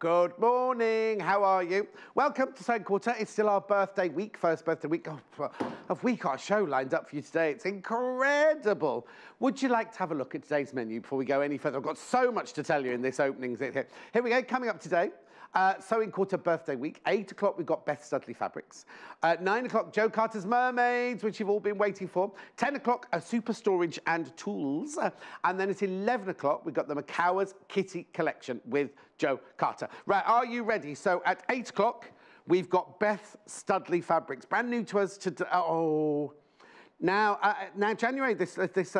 Good morning, how are you? Welcome to Sewing Quarter. It's still our birthday week, first birthday week of week. Our show lined up for you today. It's incredible. Would you like to have a look at today's menu before we go any further? I've got so much to tell you in this opening. Here we go, coming up today. Sewing Quarter birthday week, 8 o'clock we've got Beth Studley Fabrics, 9 o'clock Jo Carter's Mermaids, which you've all been waiting for, 10 o'clock Super Storage and Tools, and then at 11 o'clock we've got the Macawa's Kitty Collection with Jo Carter. Right, are you ready? So at 8 o'clock we've got Beth Studley Fabrics, brand new to us today. Oh, now January, this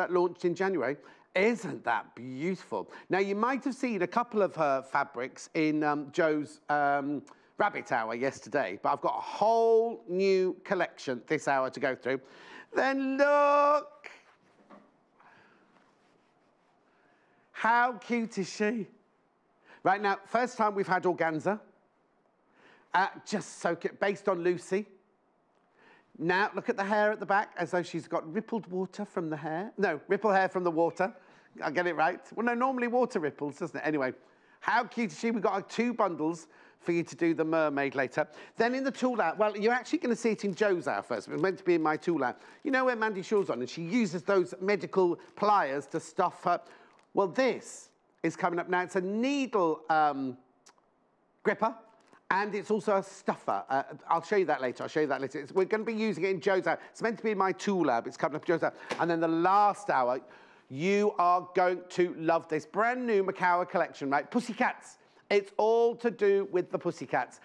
launched in January. Isn't that beautiful? Now, you might have seen a couple of her fabrics in Jo's rabbit hour yesterday, but I've got a whole new collection this hour to go through. Then look! How cute is she? Right now, first time we've had organza. Just so cute, based on Lucy. Now, look at the hair at the back, as though she's got rippled water from the hair. No, ripple hair from the water. I'll get it right. Well, no, normally water ripples, doesn't it? Anyway, how cute is she? We've got our two bundles for you to do the mermaid later. Then in the tool hour, well, you're actually going to see it in Jo's hour first. It was meant to be in my tool hour. You know where Mandy Shaw's on, and she uses those medical pliers to stuff her. Well, this is coming up now. It's a needle gripper. And it's also a stuffer. I'll show you that later. We're going to be using it in Jo's hour. It's meant to be in my tool lab. It's coming up Jo's hour. And then the last hour, you are going to love this brand new Macawa collection, right? Pussycats. It's all to do with the pussycats.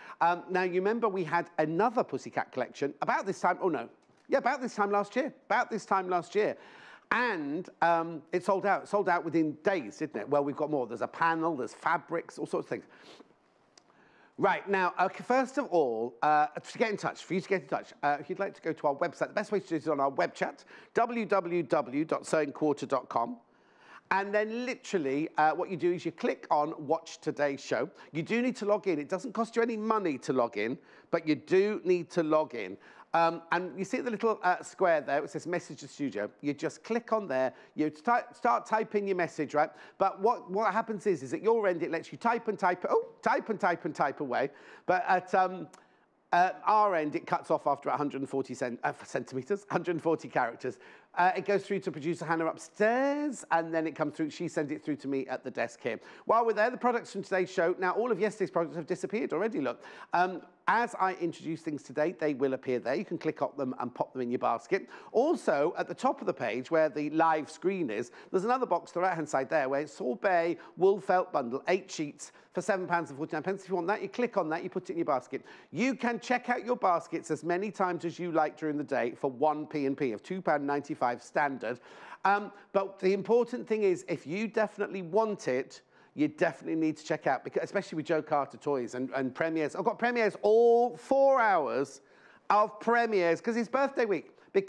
Now, you remember we had another pussycat collection about this time. Oh, no. Yeah, about this time last year. And it sold out. It sold out within days, didn't it? Well, we've got more. There's a panel. There's fabrics, all sorts of things. Right, now, first of all, for you to get in touch, if you'd like to go to our website, the best way to do it is on our web chat, www.sewingquarter.com. And then literally what you do is you click on Watch Today's Show. You do need to log in. It doesn't cost you any money to log in, but you do need to log in. And you see the little square there, it says Message the Studio. You just click on there, you start typing your message, right? But what happens is at your end, it lets you type away. But at our end, it cuts off after 140 characters. It goes through to producer Hannah upstairs, and then it comes through. She sends it through to me at the desk here. While we're there, the products from today's show. Now, all of yesterday's products have disappeared already, look. As I introduce things today, they will appear there. You can click on them and pop them in your basket. Also, at the top of the page, where the live screen is, there's another box to the right-hand side there, where it's sorbet wool felt bundle, 8 sheets for £7.49. If you want that, you click on that, you put it in your basket. You can check out your baskets as many times as you like during the day for one P&P of £2.95. standard. But the important thing is, if you definitely want it, you definitely need to check out, because especially with Jo Carter toys and premieres. I've got premieres all 4 hours of premieres, because it's birthday week. You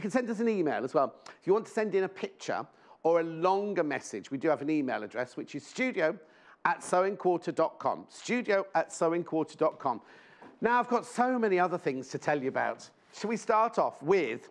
can send us an email as well. If you want to send in a picture or a longer message, we do have an email address, which is studio@sewingquarter.com. Studio@sewingquarter.com. Now, I've got so many other things to tell you about. Shall we start off with...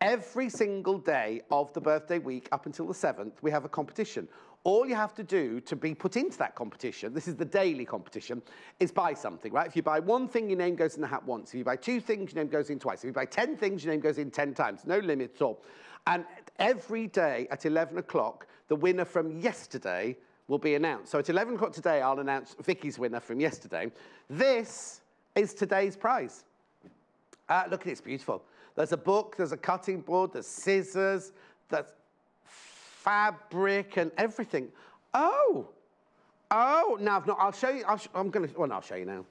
Every single day of the birthday week up until the 7th, we have a competition. All you have to do to be put into that competition, this is the daily competition, is buy something, right? If you buy one thing, your name goes in the hat once. If you buy 2 things, your name goes in twice. If you buy 10 things, your name goes in 10 times. No limit at all. And every day at 11 o'clock, the winner from yesterday will be announced. So at 11 o'clock today, I'll announce Vicky's winner from yesterday. This is today's prize. Look at it, it's beautiful. There's a book, there's a cutting board, there's scissors, there's fabric and everything. Oh, oh, now I've not, I'll show you, I'll show you now.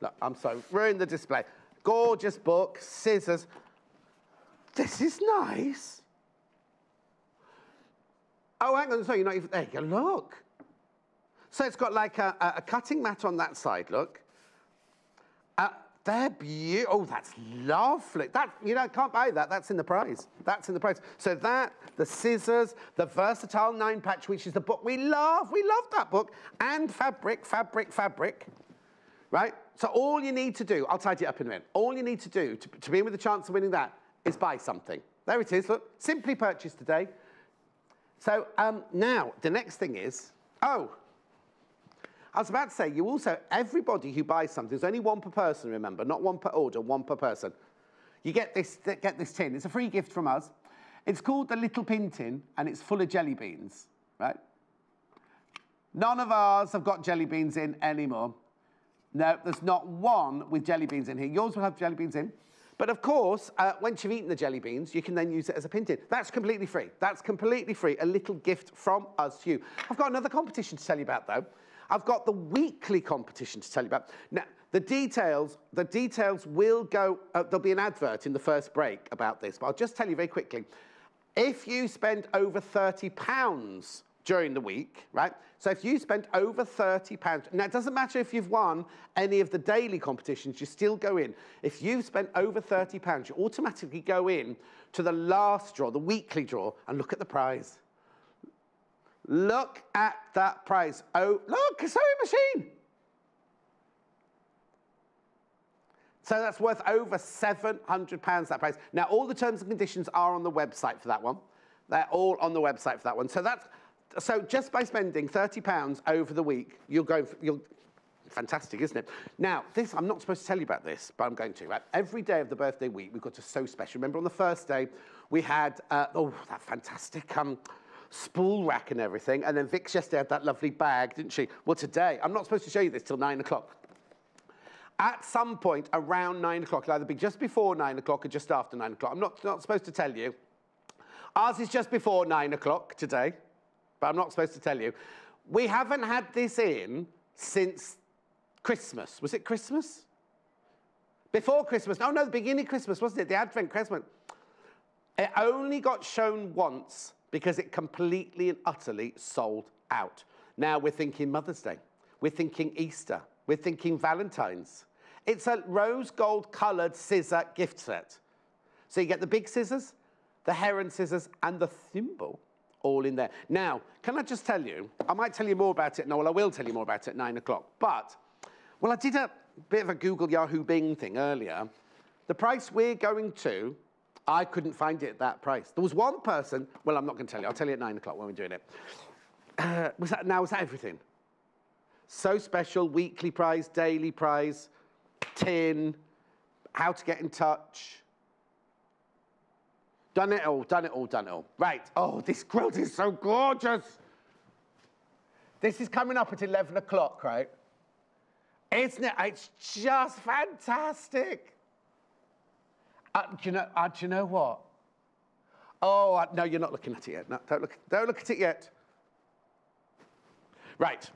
Look, I'm sorry, ruined the display. Gorgeous book, scissors. This is nice. Oh, hang on, sorry, you're not even, there you go, look. So it's got like a cutting mat on that side, look. They're beautiful. Oh, that's lovely. That, you know, I can't buy that. That's in the prize. That's in the prize. So that, the scissors, the versatile 9-patch, which is the book we love. We love that book. And fabric. Right? So all you need to do, I'll tidy it up in a minute. All you need to do to be in with a chance of winning that is buy something. There it is. Look, simply purchase today. So now the next thing is, oh, I was about to say, you also, everybody who buys something, there's only one per person, remember, not one per order, one per person. You get this tin. It's a free gift from us. It's called the Little Pin Tin, and it's full of jelly beans, right? None of ours have got jelly beans in anymore. No, there's not one with jelly beans in here. Yours will have jelly beans in. But of course, once you've eaten the jelly beans, you can then use it as a pin tin. That's completely free. That's completely free. A little gift from us to you. I've got another competition to tell you about, though. I've got the weekly competition to tell you about. Now, the details will go, there'll be an advert in the first break about this, but I'll just tell you very quickly. If you spend over £30 during the week, right? So if you spend over £30, now it doesn't matter if you've won any of the daily competitions, you still go in. If you've spent over £30, you automatically go in to the last draw, the weekly draw, and look at the prize. Look at that prize. Oh, look, a sewing machine. So that's worth over £700, that prize. Now, all the terms and conditions are on the website for that one. They're all on the website for that one. So that's, so just by spending £30 over the week, you'll go, you'll, fantastic, isn't it? Now, this, I'm not supposed to tell you about this, but I'm going to, right? Every day of the birthday week, we've got a So Special. Remember on the first day, we had, oh, that fantastic, spool rack and everything, and then Vix yesterday had that lovely bag, didn't she? Well, today, I'm not supposed to show you this till 9 o'clock. At some point around 9 o'clock, it'll either be just before 9 o'clock or just after 9 o'clock. I'm not supposed to tell you. Ours is just before 9 o'clock today, but I'm not supposed to tell you. We haven't had this in since Christmas. Was it Christmas? Before Christmas. Oh, no, the beginning of Christmas, wasn't it? The Advent Christmas. It only got shown once, because it completely and utterly sold out. Now we're thinking Mother's Day. We're thinking Easter. We're thinking Valentine's. It's a rose gold coloured scissor gift set. So you get the big scissors, the heron scissors, and the thimble all in there. Now, can I just tell you, I might tell you more about it. No, well, I will tell you more about it at 9 o'clock. But, well, I did a bit of a Google Yahoo Bing thing earlier. The price we're going to, I couldn't find it at that price. There was one person, well, I'm not going to tell you. I'll tell you at 9 o'clock when we're doing it. Was that everything? So Special, weekly prize, daily prize, tin, how to get in touch. Done it all, done it all, done it all. Right. Oh, this quilt is so gorgeous. This is coming up at 11 o'clock, right? Isn't it? It's just fantastic. Do you know what? Oh, no, you're not looking at it yet. No, don't look at it yet. Right.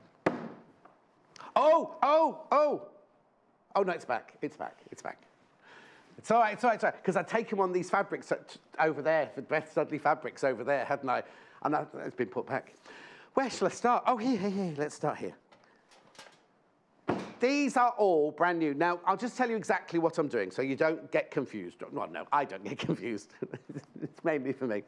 Oh, no, it's back. It's back. It's all right. Because I'd taken one of these fabrics over there, the Beth Studley fabrics over there, hadn't I? And it's been put back. Where shall I start? Oh, here. Let's start here. These are all brand new. Now, I'll just tell you exactly what I'm doing so you don't get confused. Well, no, I don't get confused. It's mainly for me.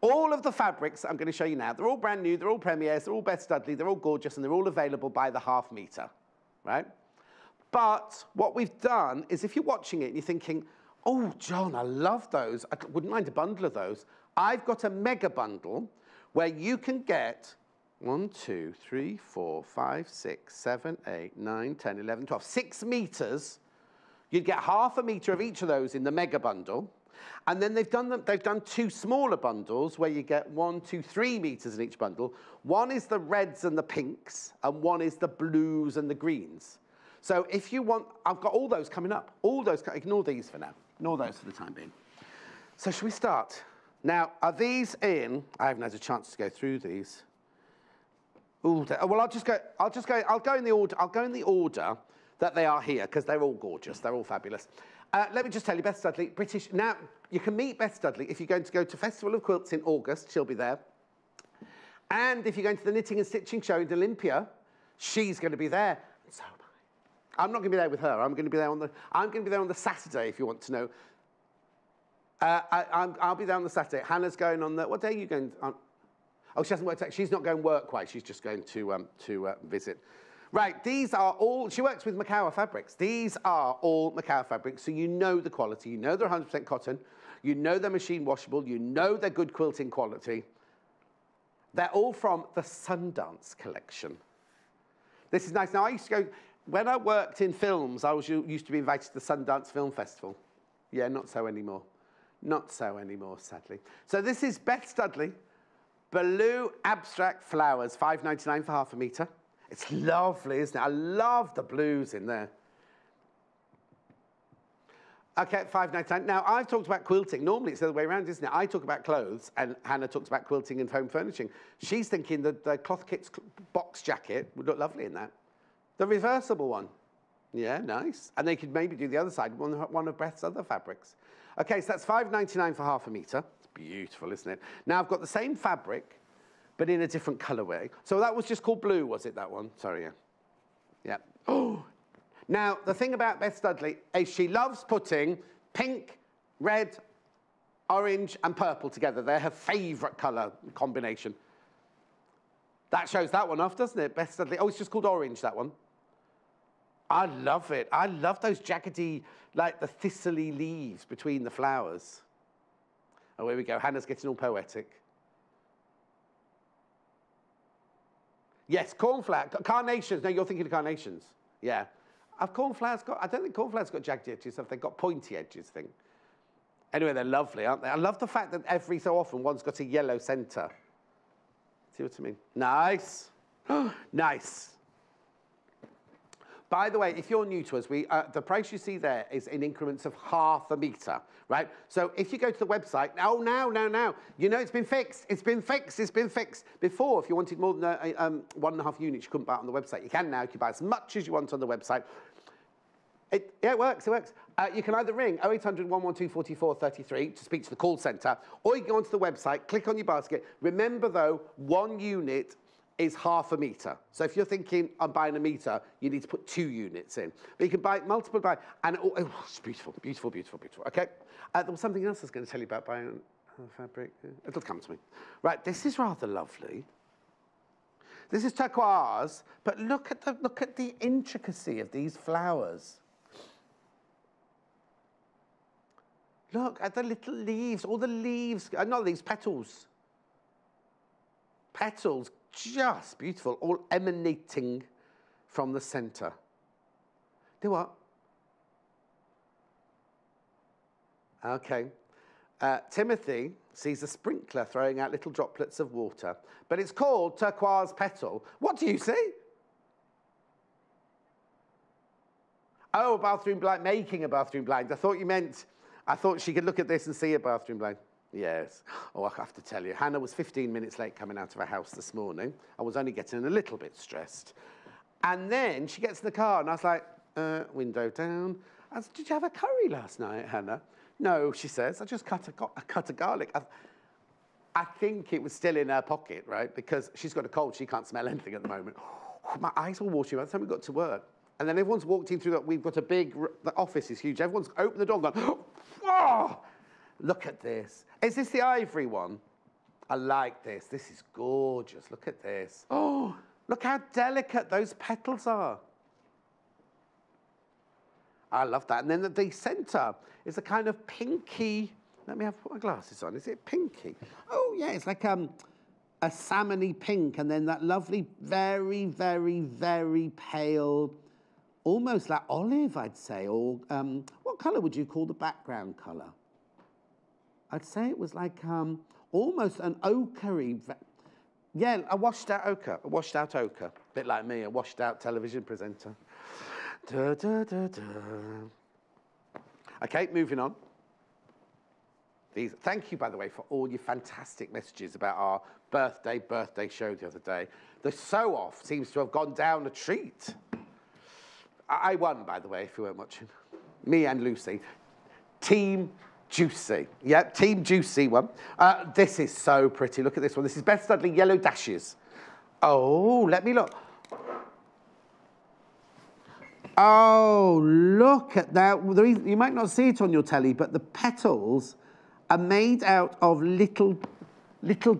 All of the fabrics I'm going to show you now, they're all brand new, they're all premieres, they're all Beth Studley, they're all gorgeous, and they're all available by the half metre, right? But what we've done is, if you're watching it and you're thinking, oh, John, I love those. I wouldn't mind a bundle of those. I've got a mega bundle where you can get 1, 2, 3, 4, 5, 6, 7, 8, 9, 10, 11, 12. 6 meters. You'd get half a meter of each of those in the mega bundle. And then they've done two smaller bundles where you get 1, 2, 3 meters in each bundle. One is the reds and the pinks, and one is the blues and the greens. So if you want, I've got all those coming up. All those, ignore these for now. Ignore those for the time being. So shall we start? Now, are these in? I haven't had a chance to go through these. Ooh, well, I'll go in the order that they are here, because they're all gorgeous. They're all fabulous. Let me just tell you, Beth Studley, British. Now, you can meet Beth Studley if you're going to go to Festival of Quilts in August. She'll be there. And if you're going to the Knitting and Stitching Show in Olympia, she's going to be there. And so am I. I'm not going to be there with her. I'm going to be there on the Saturday, if you want to know. I'll be there on the Saturday. Hannah's going on the. What day are you going on? Oh, she hasn't worked out. She's not going work-wise. She's just going to visit. Right, these are all... She works with Macawa fabrics. These are all Macawa fabrics, so you know the quality. You know they're 100% cotton. You know they're machine washable. You know they're good quilting quality. They're all from the Sundance collection. This is nice. Now, I used to go, when I worked in films, I was used to be invited to the Sundance Film Festival. Yeah, not so anymore. Not so anymore, sadly. So this is Beth Studley, Blue Abstract Flowers, $5.99 for half a metre. It's lovely, isn't it? I love the blues in there. Okay, $5.99. Now, I've talked about quilting. Normally, it's the other way around, isn't it? I talk about clothes, and Hannah talks about quilting and home furnishing. She's thinking the Cloth Kit's box jacket would look lovely in that. The reversible one. Yeah, nice. And they could maybe do the other side, one of Beth's other fabrics. Okay, so that's $5.99 for half a metre. It's beautiful, isn't it? Now, I've got the same fabric, but in a different colourway. So that was just called blue, was it, that one? Sorry, yeah. Yeah. Oh! Now, the thing about Beth Studley is she loves putting pink, red, orange, and purple together. They're her favourite colour combination. That shows that one off, doesn't it, Beth Studley? Oh, it's just called orange, that one. I love it. I love those jaggedy, like the thistly leaves between the flowers. Oh, here we go. Hannah's getting all poetic. Yes, cornflower. Carnations. No, you're thinking of carnations. Yeah. Have cornflowers got... I don't think cornflowers got jagged edges. Have they got pointy edges, I think? Anyway, they're lovely, aren't they? I love the fact that every so often one's got a yellow centre. See what I mean? Nice. Nice. By the way, if you're new to us, the price you see there is in increments of half a metre, right? So if you go to the website... Oh, now. You know, it's been fixed. It's been fixed. It's been fixed. Before, if you wanted more than 1.5 units, you couldn't buy it on the website. You can now. You can buy as much as you want on the website. It works. You can either ring 0800 112 44 33 to speak to the call centre, or you go onto the website, click on your basket. Remember, though, 1 unit... is half a metre. So if you're thinking, I'm buying a metre, you need to put 2 units in. But you can buy multiple, and oh, it's beautiful, beautiful, beautiful, beautiful. Okay, there was something else I was going to tell you about buying fabric. It'll come to me. Right, this is rather lovely. This is turquoise, but look at the intricacy of these flowers. Look at the little leaves, all the leaves, not these, petals. Petals. Just beautiful, all emanating from the centre. Do what? Okay. Timothy sees a sprinkler throwing out little droplets of water, but it's called turquoise petal. What do you see? Oh, a bathroom blind, making a bathroom blind. I thought you meant, I thought she could look at this and see a bathroom blind. Yes. Oh, I have to tell you, Hannah was 15 minutes late coming out of her house this morning. I was only getting a little bit stressed. And then she gets in the car, and I was like, window down. I said, did you have a curry last night, Hannah? No, she says, I just cut a garlic. I think it was still in her pocket, right? Because she's got a cold. She can't smell anything at the moment. Oh, my eyes were watering by the time we got to work. And then everyone's walked in through that. We've got a big... The office is huge. Everyone's opened the door and gone, oh! Look at this. Is this the ivory one? I like this. This is gorgeous. Look at this. Oh, look how delicate those petals are. I love that. And then the centre is a kind of pinky... Let me have put my glasses on. Is it pinky? Oh, yeah, it's like a salmony pink, and then that lovely, very, very, very pale, almost like olive, I'd say, or what colour would you call the background colour? I'd say it was like almost an ochre-y. Yeah, a washed-out ochre. A washed-out ochre. A bit like me, a washed-out television presenter. Da, da, da, da. OK, moving on. Thank you, by the way, for all your fantastic messages about our birthday show the other day. The sew-off seems to have gone down a treat. I won, by the way, if you weren't watching. Me and Lucy. Team... Juicy. Yep, Team Juicy one. This is so pretty. Look at this one. This is Beth Studley Yellow Dashes. Oh, let me look. Oh, look at that. You might not see it on your telly, but the petals are made out of little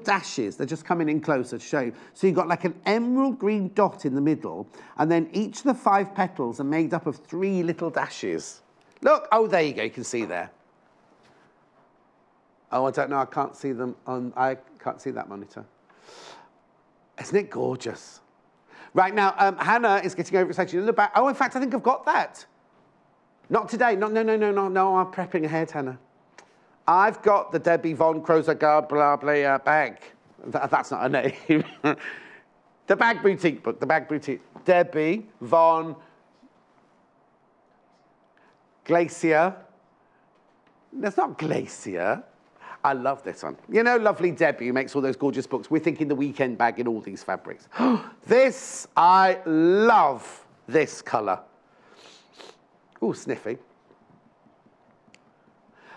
dashes. They're just coming in closer to show you. So you've got like an emerald green dot in the middle, and then each of the 5 petals are made up of 3 little dashes. Look. Oh, there you go. You can see there. Oh, I don't know, I can't see them on, I can't see that monitor. Isn't it gorgeous? Right now, Hannah is getting over excited. In the back. Oh, in fact, I think I've got that. Not today. No, no, no, no, no, no. I'm prepping ahead, Hannah. I've got the Debbie Von Krozagard blah blah bag. That's not a name. The Bag Boutique book. The Bag Boutique. Debbie Von Glacier. That's not Glacier. I love this one. You know, lovely Debbie, who makes all those gorgeous books. We're thinking the weekend bag in all these fabrics. This, I love this colour. Ooh, sniffy.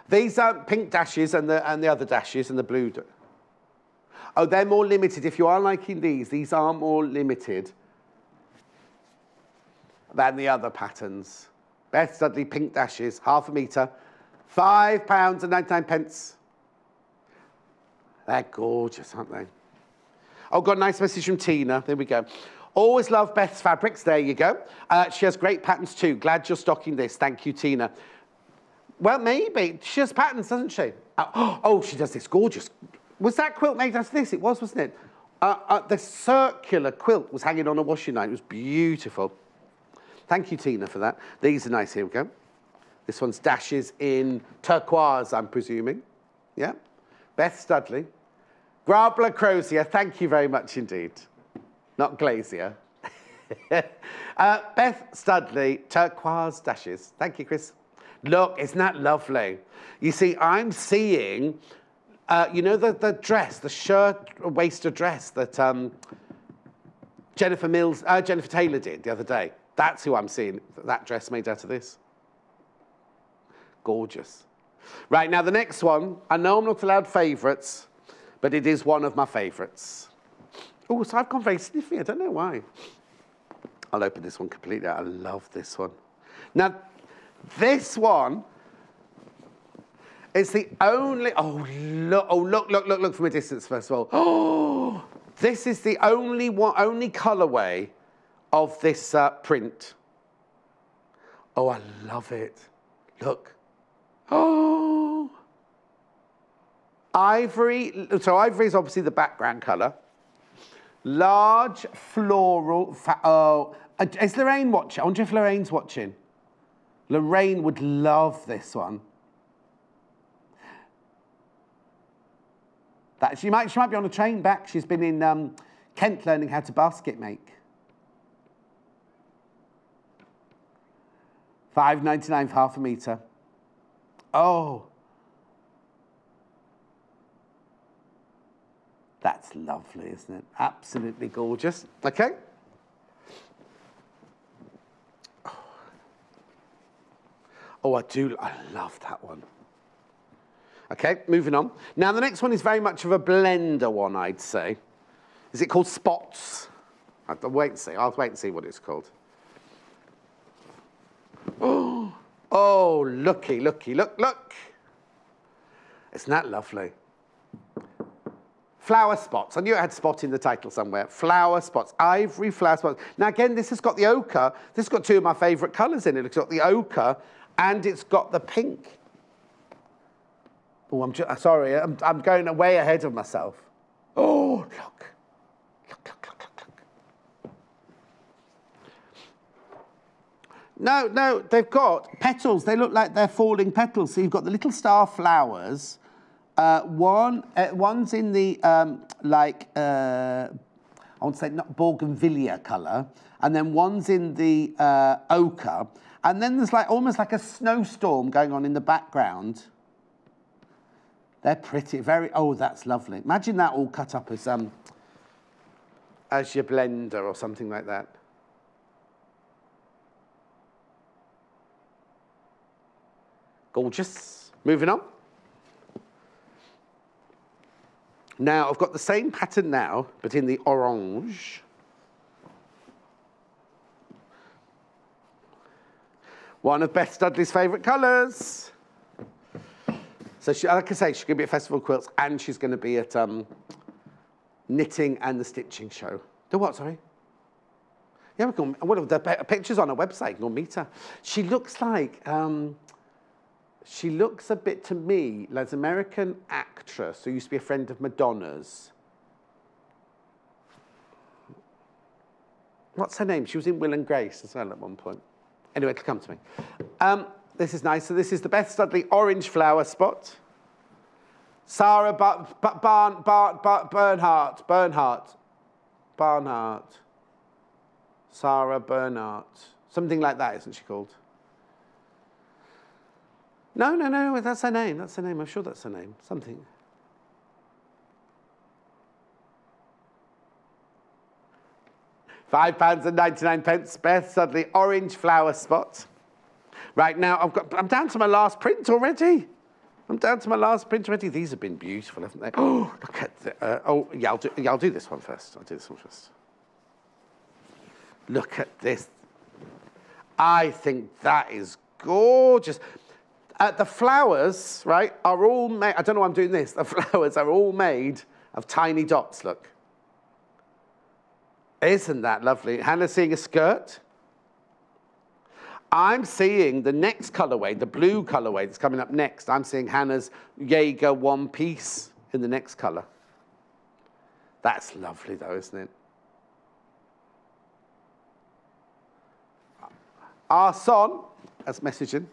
These are pink dashes and the other dashes and the blue. Oh, they're more limited. If you are liking these are more limited than the other patterns. Beth Studley, pink dashes, half a metre, £5.99. They're gorgeous, aren't they? Oh, got a nice message from Tina. There we go. Always love Beth's fabrics. There you go. She has great patterns too. Glad you're stocking this. Thank you, Tina. Well, maybe. She has patterns, doesn't she? Oh, she does this gorgeous. Was that quilt made out of this? It was, wasn't it? The circular quilt was hanging on a washing line. It was beautiful. Thank you, Tina, for that. These are nice. Here we go. This one's dashes in turquoise, I'm presuming. Yeah. Beth Studley. Grabler Crozier, thank you very much indeed. Not Glazier. Beth Studley, turquoise dashes. Thank you, Chris. Look, isn't that lovely? You see, I'm seeing, you know, the dress, the shirt-waisted dress that Jennifer Taylor did the other day. That's who I'm seeing, that dress made out of this. Gorgeous. Right, now the next one. I know I'm not allowed favourites, but it is one of my favourites. Oh, so I've gone very sniffy. I don't know why. I'll open this one completely. I love this one. Now, this one is the only... Oh, look from a distance, first of all. Oh, this is the only colourway of this print. Oh, I love it. Look. Oh... Ivory, so ivory is obviously the background colour. Large floral, oh, is Lorraine watching? I wonder if Lorraine's watching. Lorraine would love this one. That, she might be on a train back. She's been in Kent learning how to basket make. £5.99 for half a metre. Oh. That's lovely, isn't it? Absolutely gorgeous. Okay. Oh, I love that one. Okay, moving on. Now, the next one is very much of a blender one, I'd say. Is it called Spots? I'll wait and see. I'll wait and see what it's called. Oh, oh, looky, looky, look, look. Isn't that lovely? Flower spots. I knew it had spot in the title somewhere. Flower spots. Ivory flower spots. Now, again, this has got the ochre. This has got two of my favourite colours in it. It's got the ochre and it's got the pink. Oh, I'm going way ahead of myself. Oh, look. Look, look, look, look, look. No, no, they've got petals. They look like they're falling petals. So you've got the little star flowers. One's in the, I want to say not bougainvillea colour, and then one's in the ochre, and then there's like almost like a snowstorm going on in the background. They're pretty, very, oh, that's lovely. Imagine that all cut up as your blender or something like that. Gorgeous. Moving on. Now, I've got the same pattern now, but in the orange. One of Beth Studley's favourite colours. So, like I say, she's going to be at Festival of Quilts and she's going to be at Knitting and the Stitching Show. The what, sorry? Yeah, we can, well, the picture's on her website. You can go meet her. She looks like... she looks a bit, to me, like an American actress who used to be a friend of Madonna's. what's her name? She was in Will and Grace as well at one point. Anyway, it'll come to me. This is nice. So this is the Beth Studley orange flower spot. Sarah Bernhardt. Sarah Bernhardt. Something like that, isn't she called? No, no, no, that's her name. That's her name. I'm sure that's her name. Something. £5.99, Beth Studley orange flower spot. Right now, I'm down to my last print already. These have been beautiful, haven't they? Oh, look at the, oh, yeah, I'll do this one first. Look at this. I think that is gorgeous. The flowers, right, are all made. I don't know why I'm doing this. The flowers are all made of tiny dots, look. Isn't that lovely? Hannah's seeing a skirt. I'm seeing the next colorway, the blue colorway that's coming up next. I'm seeing Hannah's Jaeger one piece in the next color. That's lovely though, isn't it? Our son, that's messaging.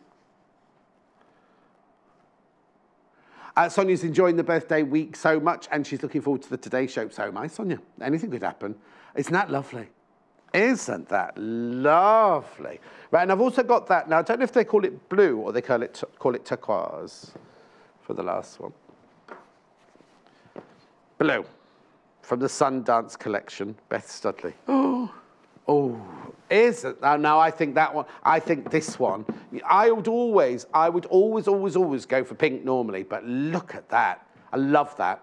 Sonia's enjoying the birthday week so much, and she's looking forward to the Today Show so much. Sonia, anything could happen. Isn't that lovely? Isn't that lovely? Right, and I've also got that now. I don't know if they call it blue or they call it turquoise for the last one. Blue from the Sundance collection, Beth Studley. Oh. Oh, isn't that? Now I think that one, I think this one. I would always go for pink normally, but look at that. I love that.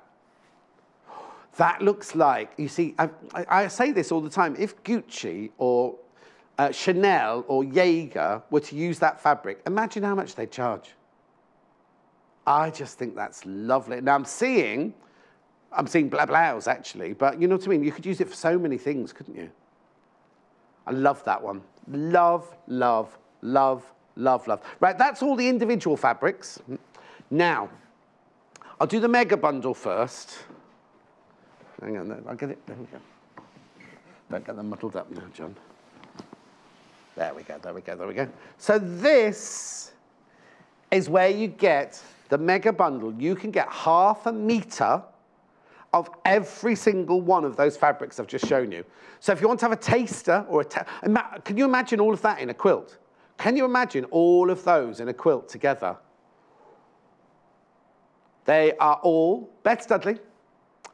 That looks like, you see, I say this all the time. If Gucci or Chanel or Jaeger were to use that fabric, imagine how much they'd charge. I just think that's lovely. Now I'm seeing blouse actually, but you know what I mean? You could use it for so many things, couldn't you? I love that one. Love, love, love, love, love. Right, that's all the individual fabrics. Now, I'll do the mega bundle first. Hang on, I'll get it. There we go. Don't get them muddled up now, John. There we go, there we go, there we go. So this is where you get the mega bundle. You can get half a metre of every single one of those fabrics I've just shown you. So if you want to have a taster or can you imagine all of that in a quilt? Can you imagine all of those in a quilt together? They are all Beth Studley.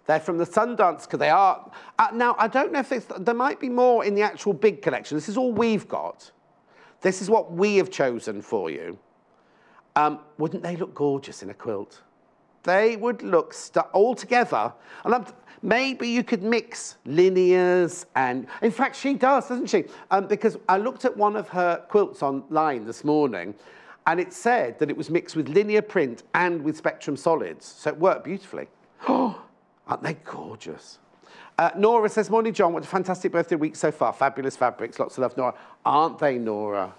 They're from the Sundance, because they are. Now, I don't know if it's, there might be more in the actual big collection. This is all we've got. This is what we have chosen for you. Wouldn't they look gorgeous in a quilt? They would look all together. And maybe you could mix linears and... In fact, she does, doesn't she? Because I looked at one of her quilts online this morning, and it said that it was mixed with linear print and with Spectrum Solids. So it worked beautifully. Oh, aren't they gorgeous? Nora says, morning, John. What a fantastic birthday week so far. Fabulous fabrics. Lots of love, Nora. Aren't they, Nora?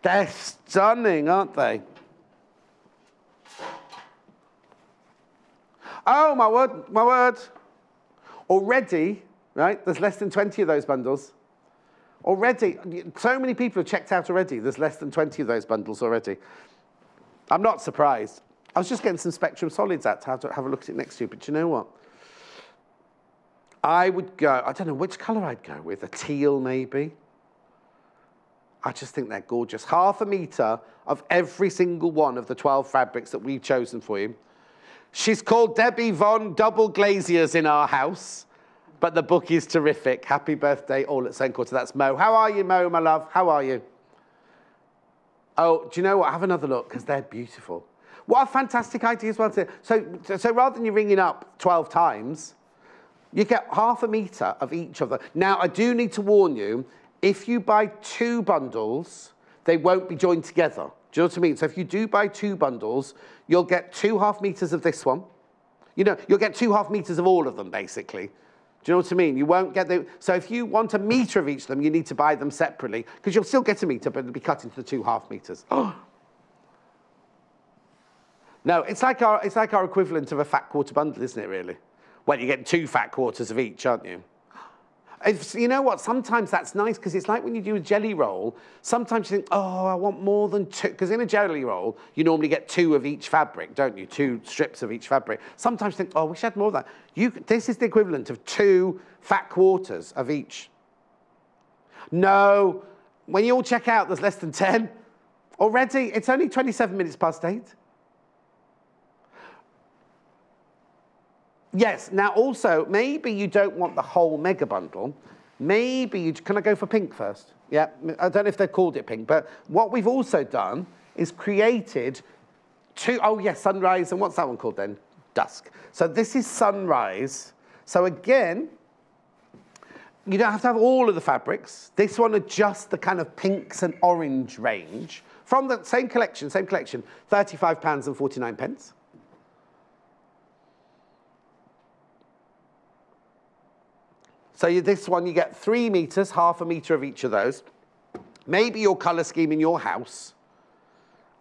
They're stunning, aren't they? Oh, my word, my word. Already, right, there's less than 20 of those bundles. Already, so many people have checked out already. There's less than 20 of those bundles already. I'm not surprised. I was just getting some Spectrum Solids out to have a look at it next to you, but you know what? I would go, I don't know which colour I'd go with, a teal maybe. I just think they're gorgeous. Half a metre of every single one of the 12 fabrics that we've chosen for you. She's called Debbie Von Double Glaziers in our house, but the book is terrific. Happy birthday, all at Sewing Quarter. That's Mo. How are you, Mo, my love? How are you? Oh, do you know what? Have another look, because they're beautiful. What a fantastic idea as well. So rather than you ringing up 12 times, you get half a metre of each of them. Now, I do need to warn you, if you buy two bundles, they won't be joined together. Do you know what I mean? So if you do buy two bundles, you'll get 2.5 metres of this one. You know, you'll get 2.5 metres of all of them, basically. Do you know what I mean? You won't get the... So if you want a metre of each of them, you need to buy them separately, because you'll still get a metre, but it'll be cut into the 2.5 metres. Oh. No, it's like our equivalent of a fat quarter bundle, isn't it, really? Well, you're getting 2 fat quarters of each, aren't you? If, you know what, sometimes that's nice because it's like when you do a jelly roll, sometimes you think, oh, I want more than two, because in a jelly roll, you normally get two of each fabric, don't you? Two strips of each fabric. Sometimes you think, oh, I wish I had more of that. This is the equivalent of 2 fat quarters of each. No, when you all check out, there's less than 10. Already, it's only 27 minutes past 8. Yes, now also, maybe you don't want the whole mega bundle. Maybe you, can I go for pink first? Yeah, I don't know if they called it pink, but what we've also done is created two, oh yes, sunrise, and what's that one called then? Dusk. So this is sunrise. So again, you don't have to have all of the fabrics. This one adjusts the kind of pinks and orange range from the same collection, £35.49. So this one, you get 3 meters, half a meter of each of those. Maybe your color scheme in your house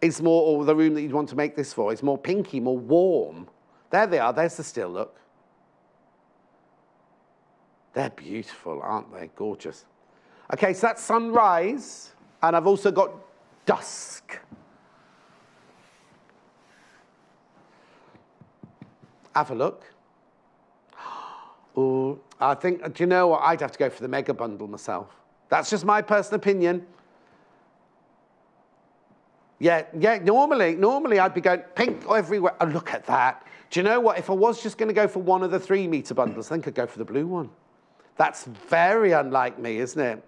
is more, or the room that you'd want to make this for, is more pinky, more warm. There they are, there's the still look. They're beautiful, aren't they? Gorgeous. Okay, so that's sunrise, and I've also got dusk. Have a look. Ooh, I think, do you know what? I'd have to go for the mega bundle myself. That's just my personal opinion. Yeah, yeah, normally I'd be going pink everywhere. Oh, look at that. Do you know what? If I was just going to go for one of the 3 meter bundles, I think I'd go for the blue one. That's very unlike me, isn't it?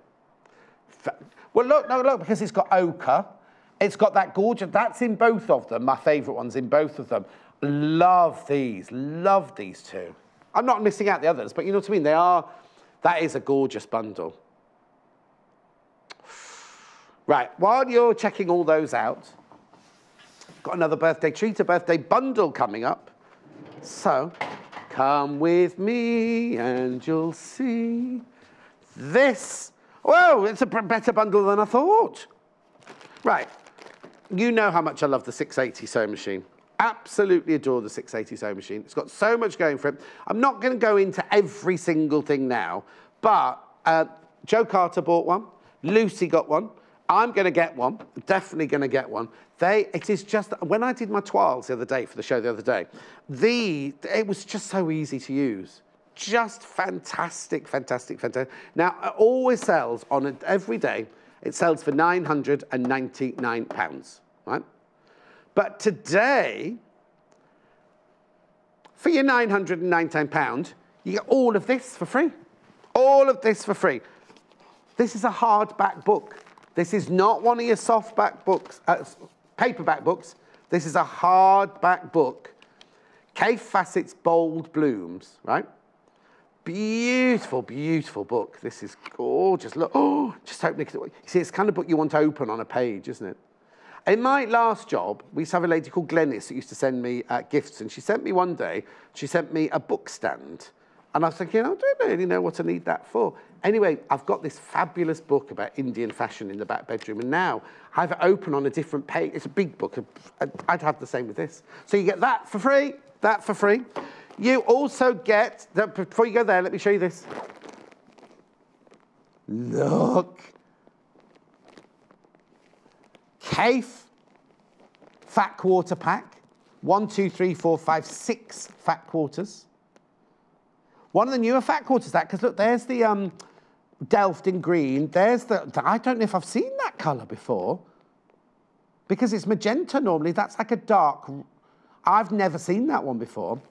Well, look, no, look, because it's got ochre. It's got that gorgeous, that's in both of them. My favourite one's in both of them. Love these two. I'm not missing out the others, but you know what I mean? They are, that is a gorgeous bundle. Right, while you're checking all those out, got another birthday treat, a birthday bundle coming up. So, come with me and you'll see this. Whoa, it's a better bundle than I thought. Right, you know how much I love the 680 sewing machine. Absolutely adore the 680 sewing machine. It's got so much going for it. I'm not going to go into every single thing now, but Jo Carter bought one. Lucy got one. I'm going to get one. Definitely going to get one. It is just, when I did my toiles the other day for the show the other day, it was just so easy to use. Just fantastic, fantastic, fantastic. Now, it always sells on every day. It sells for £999, right? But today, for your £919, you get all of this for free. All of this for free. This is a hardback book. This is not one of your softback books, paperback books. This is a hardback book. Kaffe Fassett's Bold Blooms, right? Beautiful, beautiful book. This is gorgeous. Look, oh, just open it. You see, it's the kind of book you want to open on a page, isn't it? In my last job, we used to have a lady called Glennis that used to send me gifts, and she sent me one day, she sent me a book stand. And I was thinking, I don't really know what I need that for. Anyway, I've got this fabulous book about Indian fashion in the back bedroom, and now I have it open on a different page. It's a big book. I'd have the same with this. So you get that for free, that for free. You also get, before you go there, let me show you this. Look. Kaffe fat quarter pack, 1, 2, 3, 4, 5, 6 fat quarters. One of the newer fat quarters, that, because look, there's the Delft in green. There's the, I don't know if I've seen that colour before, because it's magenta normally. That's like a dark, I've never seen that one before.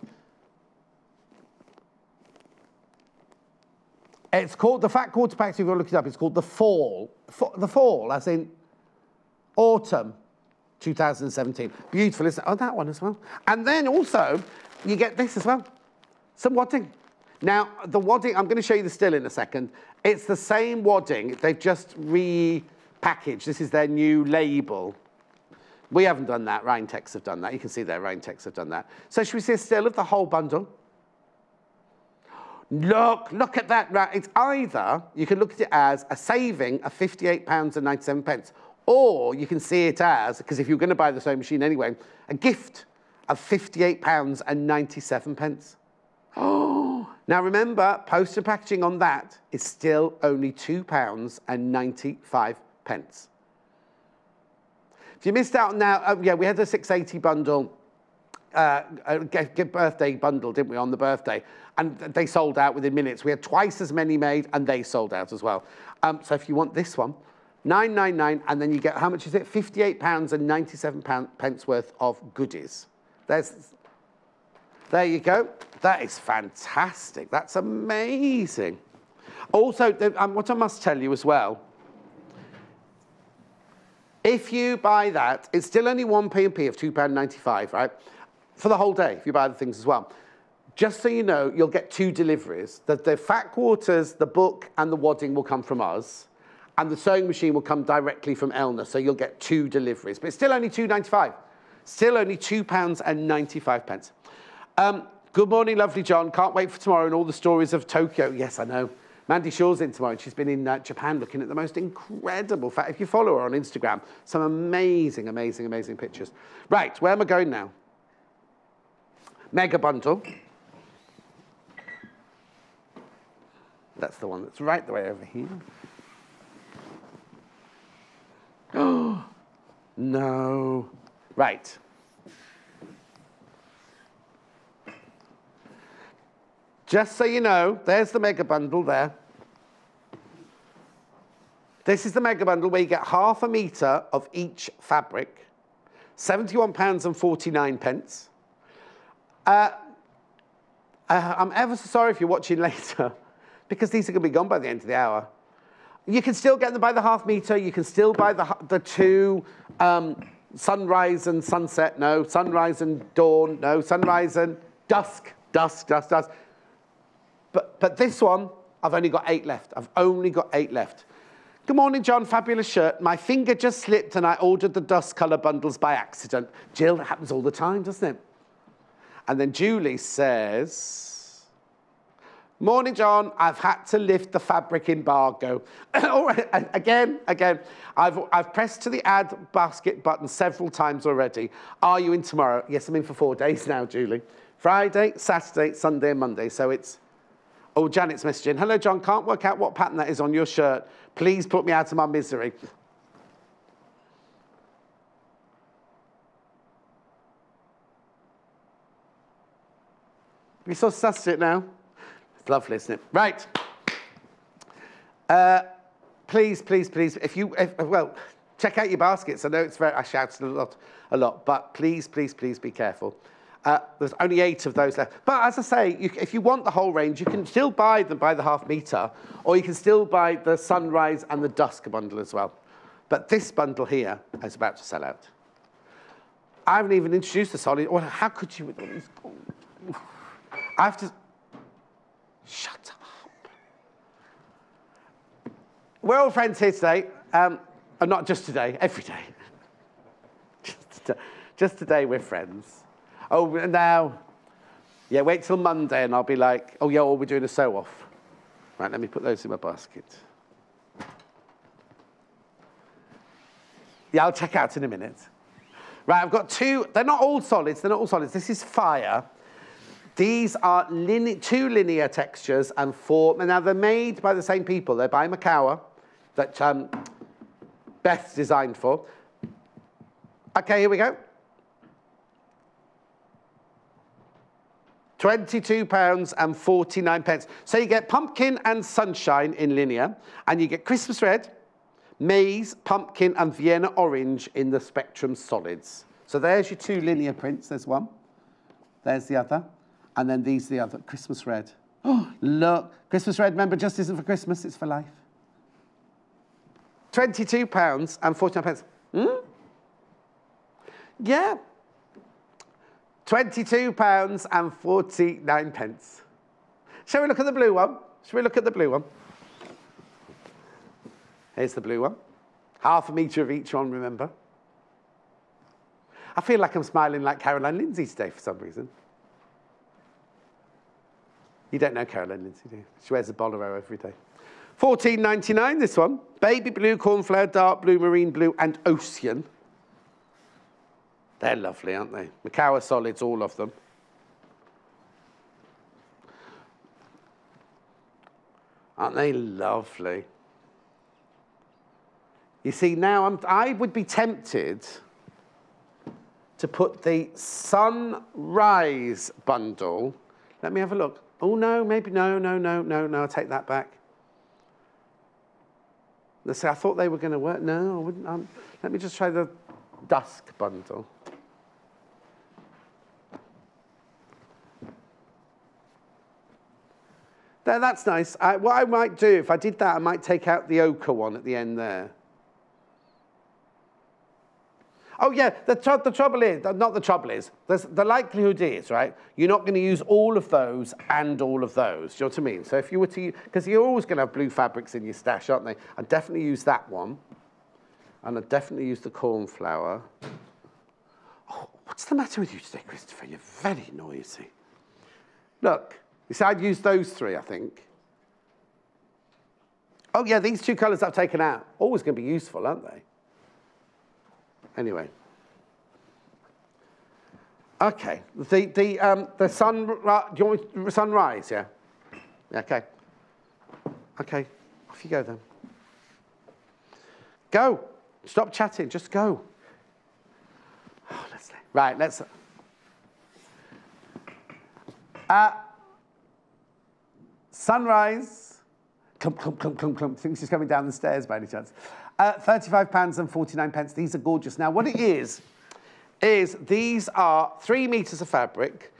It's called the fat quarter pack, so if you want to look it up, it's called the Fall. The Fall, as in Autumn 2017. Beautiful, isn't it? Oh, that one as well. And then also, you get this as well. Some wadding. Now, the wadding, I'm going to show you the still in a second. It's the same wadding. They've just repackaged. This is their new label. We haven't done that. Rhinetex have done that. You can see there, Rhinetex have done that. So should we see a still of the whole bundle? Look, look at that. It's either, you can look at it as a saving of £58.97, or you can see it as, because if you're going to buy the sewing machine anyway, a gift of £58.97. Oh, Now remember, poster packaging on that is still only £2.95. If you missed out now, yeah, we had the 680 bundle, birthday bundle, didn't we, on the birthday? And they sold out within minutes. We had twice as many made, and they sold out as well. So if you want this one, £9.99, and then you get, how much is it? £58.97 worth of goodies. There you go. That is fantastic. That's amazing. Also, what I must tell you as well, if you buy that, it's still only one P&P of £2.95, right? For the whole day, if you buy the things as well. Just so you know, you'll get two deliveries. The fat quarters, the book, and the wadding will come from us, and the sewing machine will come directly from Elna, so you'll get two deliveries. But it's still only £2.95. Still only £2.95. Good morning, lovely John. Can't wait for tomorrow and all the stories of Tokyo. Yes, I know. Mandy Shaw's in tomorrow, and she's been in Japan looking at the most incredible... If you follow her on Instagram, some amazing, amazing, amazing pictures. Right, where am I going now? Mega bundle. That's the one that's right the way over here. Oh, no. Right. Just so you know, there's the mega bundle there. This is the mega bundle where you get half a metre of each fabric, £71.49. I'm ever so sorry if you're watching later, because these are going to be gone by the end of the hour. You can still get them by the half metre. You can still buy the two sunrise and sunset. No, sunrise and dawn. No, sunrise and dusk. Dusk, dusk, dusk. But this one, I've only got 8 left. I've only got 8 left. Good morning, John. Fabulous shirt. My finger just slipped and I ordered the dust colour bundles by accident. Jill, that happens all the time, doesn't it? And then Julie says, morning, John. I've had to lift the fabric embargo. All right, again. I've pressed to the add basket button several times already. Are you in tomorrow? Yes, I'm in for 4 days now, Julie. Friday, Saturday, Sunday, and Monday. So it's... Oh, Janet's messaging. Hello, John. Can't work out what pattern that is on your shirt. Please put me out of my misery. We sort of sussed it now. It's lovely, isn't it? Right. Please, please, please. Well, check out your baskets. I know it's very... I shouted a lot. But please, please, please be careful. There's only 8 of those left. But as I say, if you want the whole range, you can still buy them by the half metre, or you can still buy the sunrise and the dusk bundle as well. But this bundle here is about to sell out. I haven't even introduced the solid. Well, how could you with all these? I have to... Shut up. We're all friends here today. And not just today, every day. Just today we're friends. Oh, now, yeah, wait till Monday and I'll be like, oh, yeah, all we're doing is sew-off. Right, let me put those in my basket. Yeah, I'll check out in a minute. Right, I've got 2. They're not all solids. They're not all solids. This is fire. These are 2 linear textures and 4. And now, they're made by the same people. They're by Macawa, that Beth designed for. OK, here we go. £22.49. So you get pumpkin and sunshine in linear, and you get Christmas red, maize, pumpkin, and Vienna orange in the Spectrum Solids. So there's your 2 linear prints. There's one. There's the other. And then these are the other. Christmas red. Oh, look. Christmas red, remember, just isn't for Christmas. It's for life. £22.49. Hmm? Yeah. £22.49. Shall we look at the blue one? Shall we look at the blue one? Here's the blue one. Half a metre of each one, remember? I feel like I'm smiling like Caroline Lindsay today for some reason. You don't know Caroline Lindsay, do you? She wears a bolero every day. £14.99, this one. Baby blue, cornflower, dark blue, marine blue, and ocean. They're lovely, aren't they? Macawa solids, all of them. Aren't they lovely? You see, now I would be tempted to put the sunrise bundle. Let me have a look. Oh, no, maybe, no, I'll take that back. Let's say I thought they were going to work. No, I wouldn't. Let me just try the dusk bundle. There, that's nice. What I might do, if I did that, I might take out the ochre one at the end there. Oh, yeah, the likelihood is, right, you're not going to use all of those and all of those. Do you know what I mean? So if you were to, because you're always going to have blue fabrics in your stash, aren't they? I'd definitely use that one. And I'd definitely use the cornflower. Oh, what's the matter with you today, Christopher? You're very noisy. Look. You see, I'd use those three, I think. Oh, yeah, these two colours I've taken out. Always going to be useful, aren't they? Anyway. OK. The sun... Do you want sunrise, yeah? Yeah, OK. OK. Off you go, then. Go. Stop chatting. Just go. Oh, Leslie. Right, let's... Sunrise, clump, clump, clump, clump, clump. I think she's coming down the stairs by any chance. £35.49. These are gorgeous. Now, what it is these are 3 meters of fabric.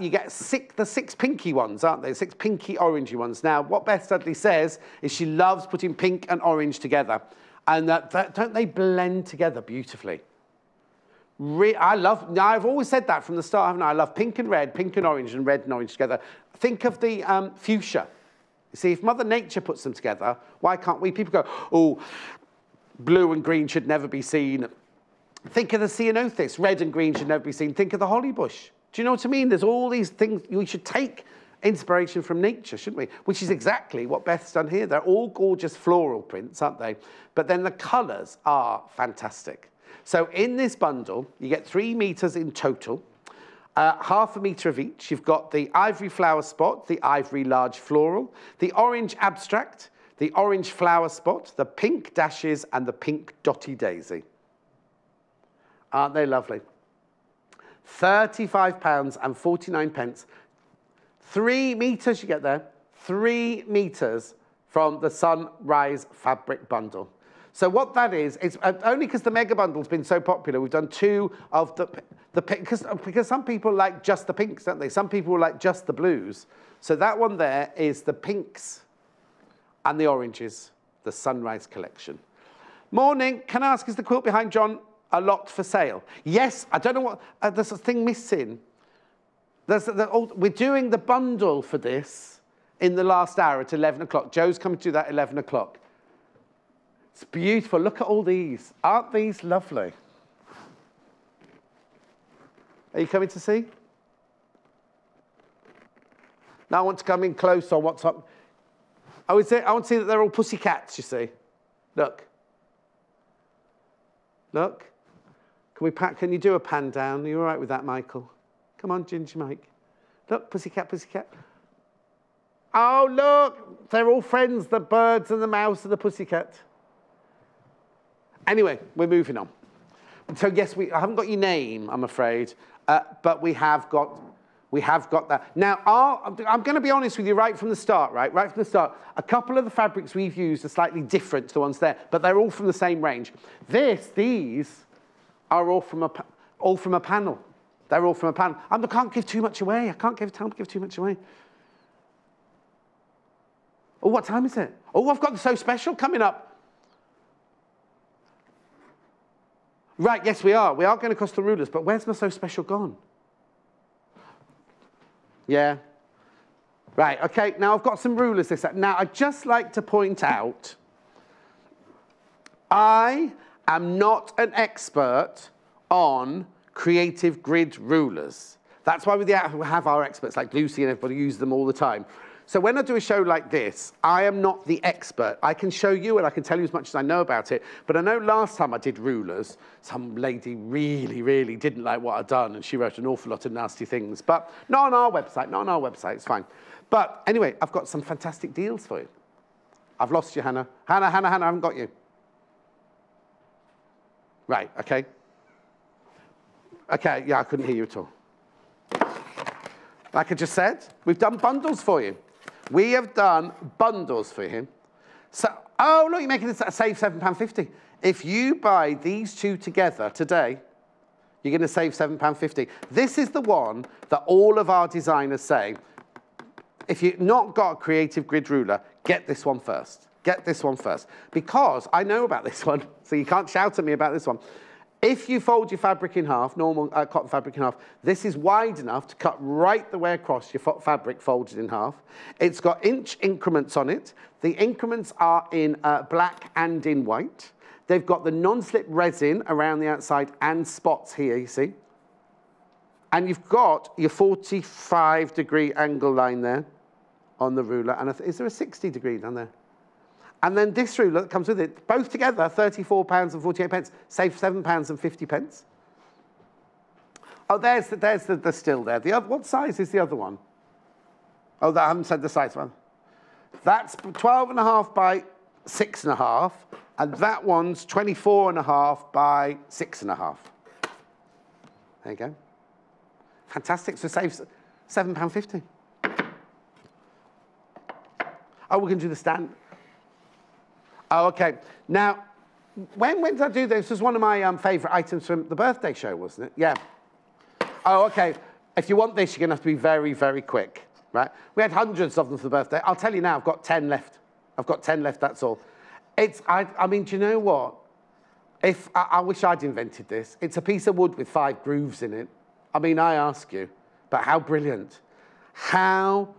You get the six pinky ones, aren't they? 6 pinky orangey ones. Now, what Beth Studley says is she loves putting pink and orange together. And don't they blend together beautifully? I've always said that from the start, haven't I? I love pink and orange, and red and orange together. Think of the fuchsia. You see, if Mother Nature puts them together, why can't we? People go, oh, blue and green should never be seen. Think of the ceanothus. Red and green should never be seen. Think of the holly bush. Do you know what I mean? There's all these things. We should take inspiration from nature, shouldn't we? Which is exactly what Beth's done here. They're all gorgeous floral prints, aren't they? But then the colours are fantastic. So in this bundle, you get 3 meters in total, half a meter of each. You've got the ivory flower spot, the ivory large floral, the orange abstract, the orange flower spot, the pink dashes, and the pink dotty daisy. Aren't they lovely? £35.49. 3 meters you get there. 3 meters from the Sunrise fabric bundle. So what that is, it's only because the mega bundle's been so popular, we've done 2 of the pinks, because some people like just the pinks, don't they? Some people like just the blues. So that one there is the pinks and the oranges, the Sunrise collection. Morning, can I ask, is the quilt behind John a lot for sale? Yes, I don't know what, there's a thing missing. We're doing the bundle for this in the last hour at 11 o'clock. Joe's coming to that at 11 o'clock. It's beautiful. Look at all these. Aren't these lovely? Are you coming to see? Now I want to come in close on what's up. Oh, is it? I want to see that they're all pussycats, you see. Look. Look. Can you do a pan down? Are you all right with that, Michael? Come on, Ginger Mike. Look, pussycat, pussycat. Oh, look. They're all friends, the birds and the mouse and the pussycat. Anyway, we're moving on. So yes, I haven't got your name, I'm afraid, but we have got that. Now, I'm going to be honest with you right from the start, right? Right from the start, a couple of the fabrics we've used are slightly different to the ones there, but they're all from the same range. These are all from a panel. They're all from a panel. I can't give too much away. I can't give too much away. Oh, what time is it? Oh, I've got the So Special coming up. Right, yes, we are. We are going to cross the rulers, but where's my So Special gone? Yeah. Right, OK, now I've got some rulers this time. Now, I'd just like to point out, I am not an expert on Creative Grid rulers. That's why we have our experts, like Lucy and everybody, use them all the time. So when I do a show like this, I am not the expert. I can show you and I can tell you as much as I know about it. But I know last time I did rulers, some lady really, really didn't like what I'd done. And she wrote an awful lot of nasty things. But not on our website. Not on our website. It's fine. But anyway, I've got some fantastic deals for you. I've lost you, Hannah. Hannah, I haven't got you. Right, okay. Okay, yeah, I couldn't hear you at all. Like I just said, we've done bundles for you. We have done bundles for him. So, oh, look, you're making this save £7.50. If you buy these two together today, you're going to save £7.50. This is the one that all of our designers say, if you've not got a Creative Grid ruler, get this one first. Get this one first. Because I know about this one, so you can't shout at me about this one. If you fold your fabric in half, normal cotton fabric in half, this is wide enough to cut right the way across your fabric folded in half. It's got inch increments on it. The increments are in black and in white. They've got the non-slip resin around the outside and spots here, you see. And you've got your 45-degree angle line there on the ruler. And is there a 60-degree down there? And then this ruler that comes with it, both together, £34.48, save £7.50. Oh, there's the still there. The other, what size is the other one? Oh, I haven't said the size one. That's 12.5 by 6.5, and that one's 24.5 by 6.5. There you go. Fantastic, so save £7.50. Oh, we're going to do the stand. Oh, okay. Now, when did I do this? This was one of my favourite items from the birthday show, wasn't it? Yeah. Oh, okay. If you want this, you're going to have to be very, very quick, right? We had hundreds of them for the birthday. I'll tell you now, I've got 10 left. I've got 10 left, that's all. I mean, do you know what? I wish I'd invented this. It's a piece of wood with 5 grooves in it. I mean, I ask you, but how brilliant? How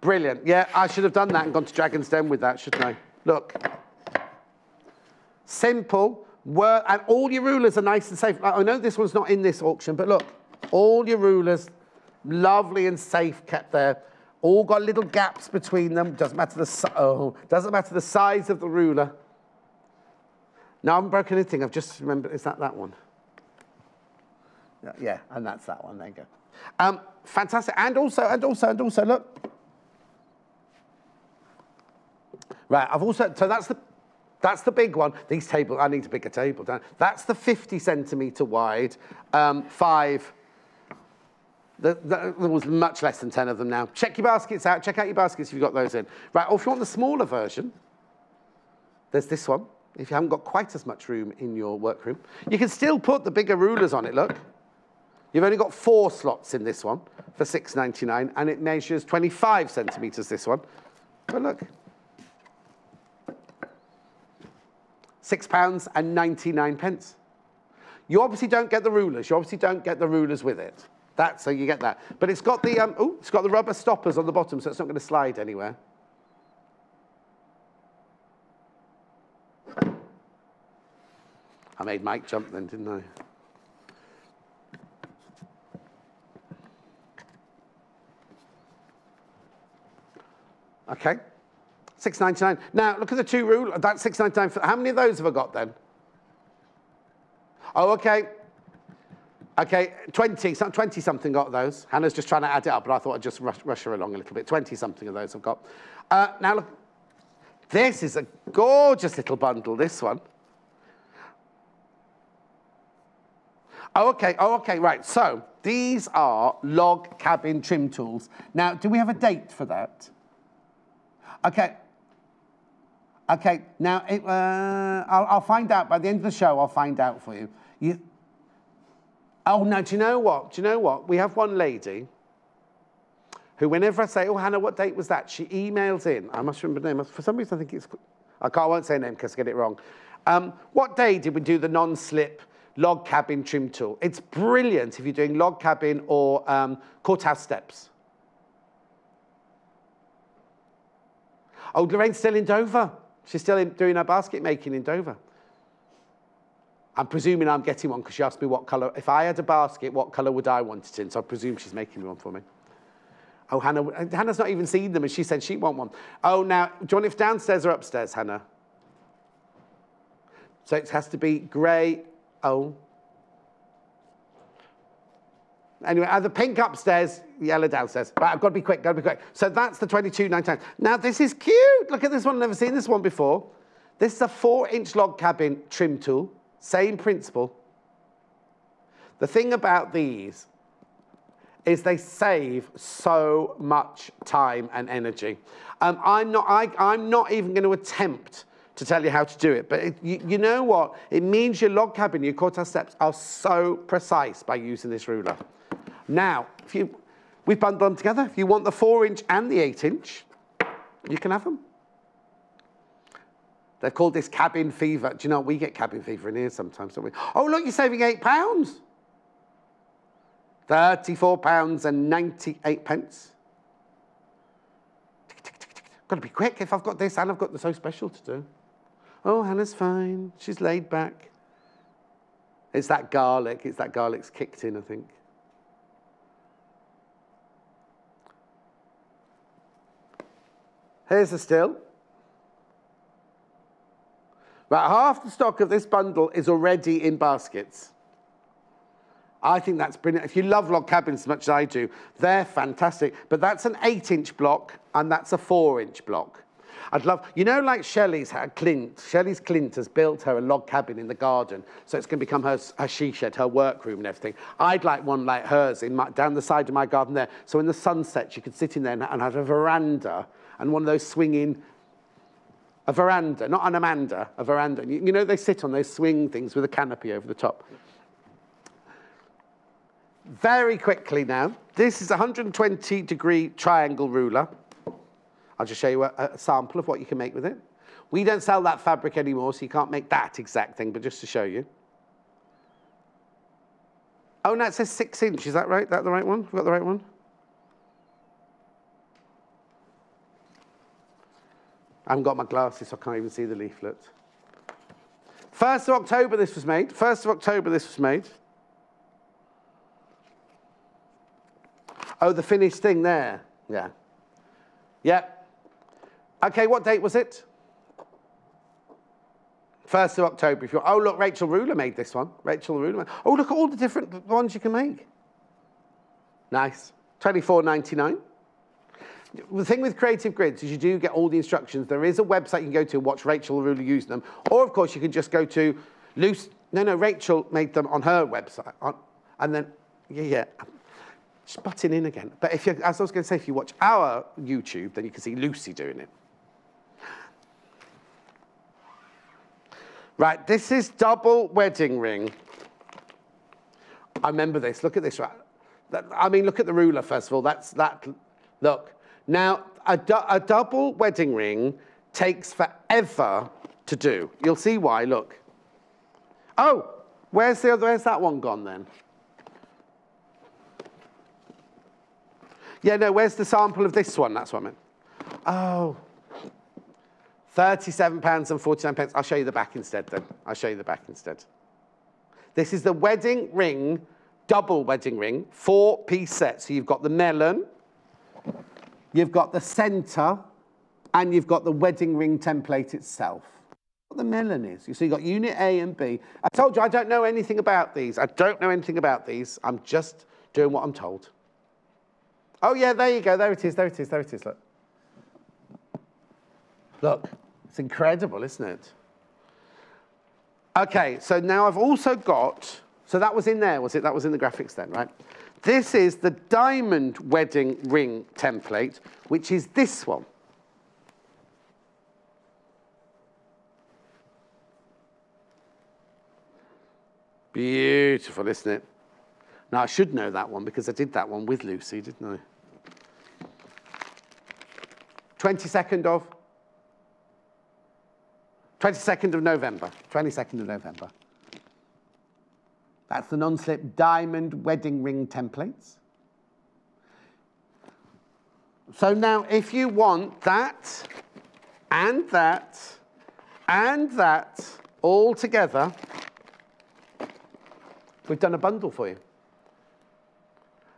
brilliant. Yeah, I should have done that and gone to Dragon's Den with that, shouldn't I? Look. Simple, and all your rulers are nice and safe. I know this one's not in this auction, but look, all your rulers, lovely and safe, kept there. All got little gaps between them. Doesn't matter doesn't matter the size of the ruler. No, I haven't broken anything. I've just remembered. Is that one? Yeah, and that's that one. There you go. Fantastic. And also, look. Right. So that's the. That's the big one. These tables, I need a bigger table. That's the 50-centimetre wide, 5. There was much less than 10 of them now. Check your baskets out. Check out your baskets if you've got those in. Right, or if you want the smaller version, there's this one. If you haven't got quite as much room in your workroom, you can still put the bigger rulers on it, look. You've only got 4 slots in this one for $6.99, and it measures 25 centimetres, this one. But look. £6.99. You obviously don't get the rulers. You obviously don't get the rulers with it. That's so you get that. But it's got the it's got the rubber stoppers on the bottom, so it's not going to slide anywhere. I made Mike jump then, didn't I? Okay. £6.99. Now, look at the 2 rulers. That's £6.99. How many of those have I got, then? Oh, OK. OK, 20-something got those. Hannah's just trying to add it up, but I thought I'd just rush her along a little bit. 20-something of those I've got. Now, look. This is a gorgeous little bundle, this one. Oh, OK. Oh, OK. Right. So, these are log cabin trim tools. Now, do we have a date for that? OK. Okay, now I'll find out by the end of the show. I'll find out for you. Oh no, do you know what? Do you know what? We have one lady who, whenever I say, "Oh Hannah, what date was that?" she emails in. I must remember the name. For some reason, I think it's. I won't say her name because I get it wrong. What day did we do the non-slip log cabin trim tool? It's brilliant if you're doing log cabin or courthouse steps. Oh, Lorraine's still in Dover. She's still doing her basket making in Dover. I'm presuming I'm getting one because she asked me what colour. If I had a basket, what colour would I want it in? So I presume she's making one for me. Oh, Hannah's not even seen them, and she said she'd want one. Oh, now, do you want it downstairs or upstairs, Hannah? So it has to be grey. Oh. Anyway, the pink upstairs, yellow downstairs. Right, I've got to be quick, So that's the 22.99. Now, this is cute. Look at this one. I've never seen this one before. This is a 4-inch log cabin trim tool. Same principle. The thing about these is they save so much time and energy. I'm not even going to attempt to tell you how to do it, but you know what? It means your log cabin, your quartile steps are so precise by using this ruler. Now, if you, we've bundled them together. If you want the 4-inch and the 8-inch, you can have them. They're called this cabin fever. Do you know we get cabin fever in here sometimes, don't we? Oh, look, you're saving £8. £34.98. Got to be quick if I've got this and I've got the So Special to do. Oh, Hannah's fine. She's laid back. It's that garlic. It's that garlic's kicked in, I think. Here's the still. About half the stock of this bundle is already in baskets. I think that's brilliant. If you love log cabins as much as I do, they're fantastic. But that's an 8-inch block and that's a 4-inch block. I'd love, you know, like Shelley's Clint has built her a log cabin in the garden, so it's going to become her she shed, her workroom and everything. I'd like one like hers in my, down the side of my garden there. So in the sunset, she could sit in there and have a veranda and one of those swinging. A veranda, not an Amanda, a veranda. You know, they sit on those swing things with a canopy over the top. Very quickly now, this is a 120-degree triangle ruler. I'll just show you a sample of what you can make with it. We don't sell that fabric anymore, so you can't make that exact thing, but just to show you. Oh, no, it says 6-inch. Is that right? Is that the right one? We've got the right one? I haven't got my glasses, so I can't even see the leaflet. 1st of October this was made. 1st of October this was made. Oh, the finished thing there. Yeah. Yep. OK, what date was it? 1st of October. If you're, oh, look, Rachel Ruler made this one. Rachel Ruler. Oh, look at all the different ones you can make. Nice. $24.99. The thing with Creative Grids is you do get all the instructions. There is a website you can go to and watch Rachel Ruler use them. Or, of course, you can just go to Lucy. No, Rachel made them on her website. And then, yeah. Just butting in again. But if you, as I was going to say, if you watch our YouTube, then you can see Lucy doing it. Right, this is double wedding ring. I remember this. Look at this. Right. I mean, look at the ruler, first of all. That's that. Look. Now, a double wedding ring takes forever to do. You'll see why, look. Oh, where's the other, where's that one gone then? Yeah, no, where's the sample of this one? That's what I meant. Oh, £37.49. I'll show you the back instead then. I'll show you the back instead. This is the wedding ring, double wedding ring, 4-piece set. So you've got the melon, you've got the centre, and you've got the wedding ring template itself. What the melon is. So you've got unit A and B. I told you I don't know anything about these. I don't know anything about these. I'm just doing what I'm told. Oh, yeah, there you go. There it is, there it is, there it is. Look. Look, it's incredible, isn't it? OK, so now I've also got... So that was in there, was it? That was in the graphics then, right? This is the diamond wedding ring template, which is this one. Beautiful, isn't it? Now, I should know that one because I did that one with Lucy, didn't I? 22nd of November. 22nd of November. That's the non-slip diamond wedding ring templates. So now, if you want that, and that, and that, all together, we've done a bundle for you.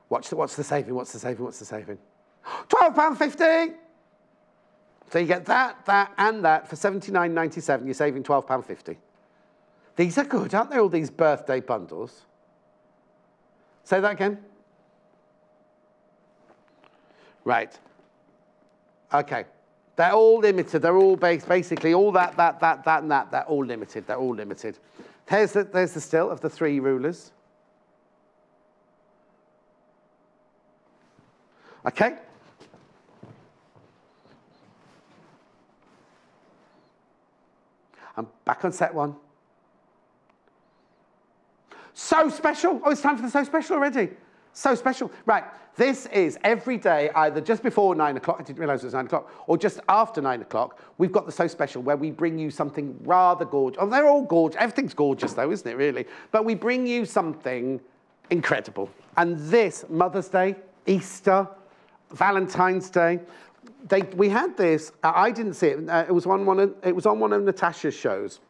Watch the, what's the saving, what's the saving, what's the saving? £12.50! So you get that, that, and that for £79.97. You're saving £12.50. These are good, aren't they, all these birthday bundles? Say that again. Right. Okay. They're all limited. They're all basically all that, and that. They're all limited. They're all limited. There's the still of the three rulers. Okay. I'm back on set one. So special. Oh, it's time for the so special already. So special. Right, this is every day, either just before 9 o'clock, I didn't realise it was 9 o'clock, or just after 9 o'clock, we've got the So Special, where we bring you something rather gorgeous. Oh, they're all gorgeous. Everything's gorgeous, though, isn't it, really? But we bring you something incredible. And this, Mother's Day, Easter, Valentine's Day, we had this. I didn't see it. It was on one of Natasha's shows.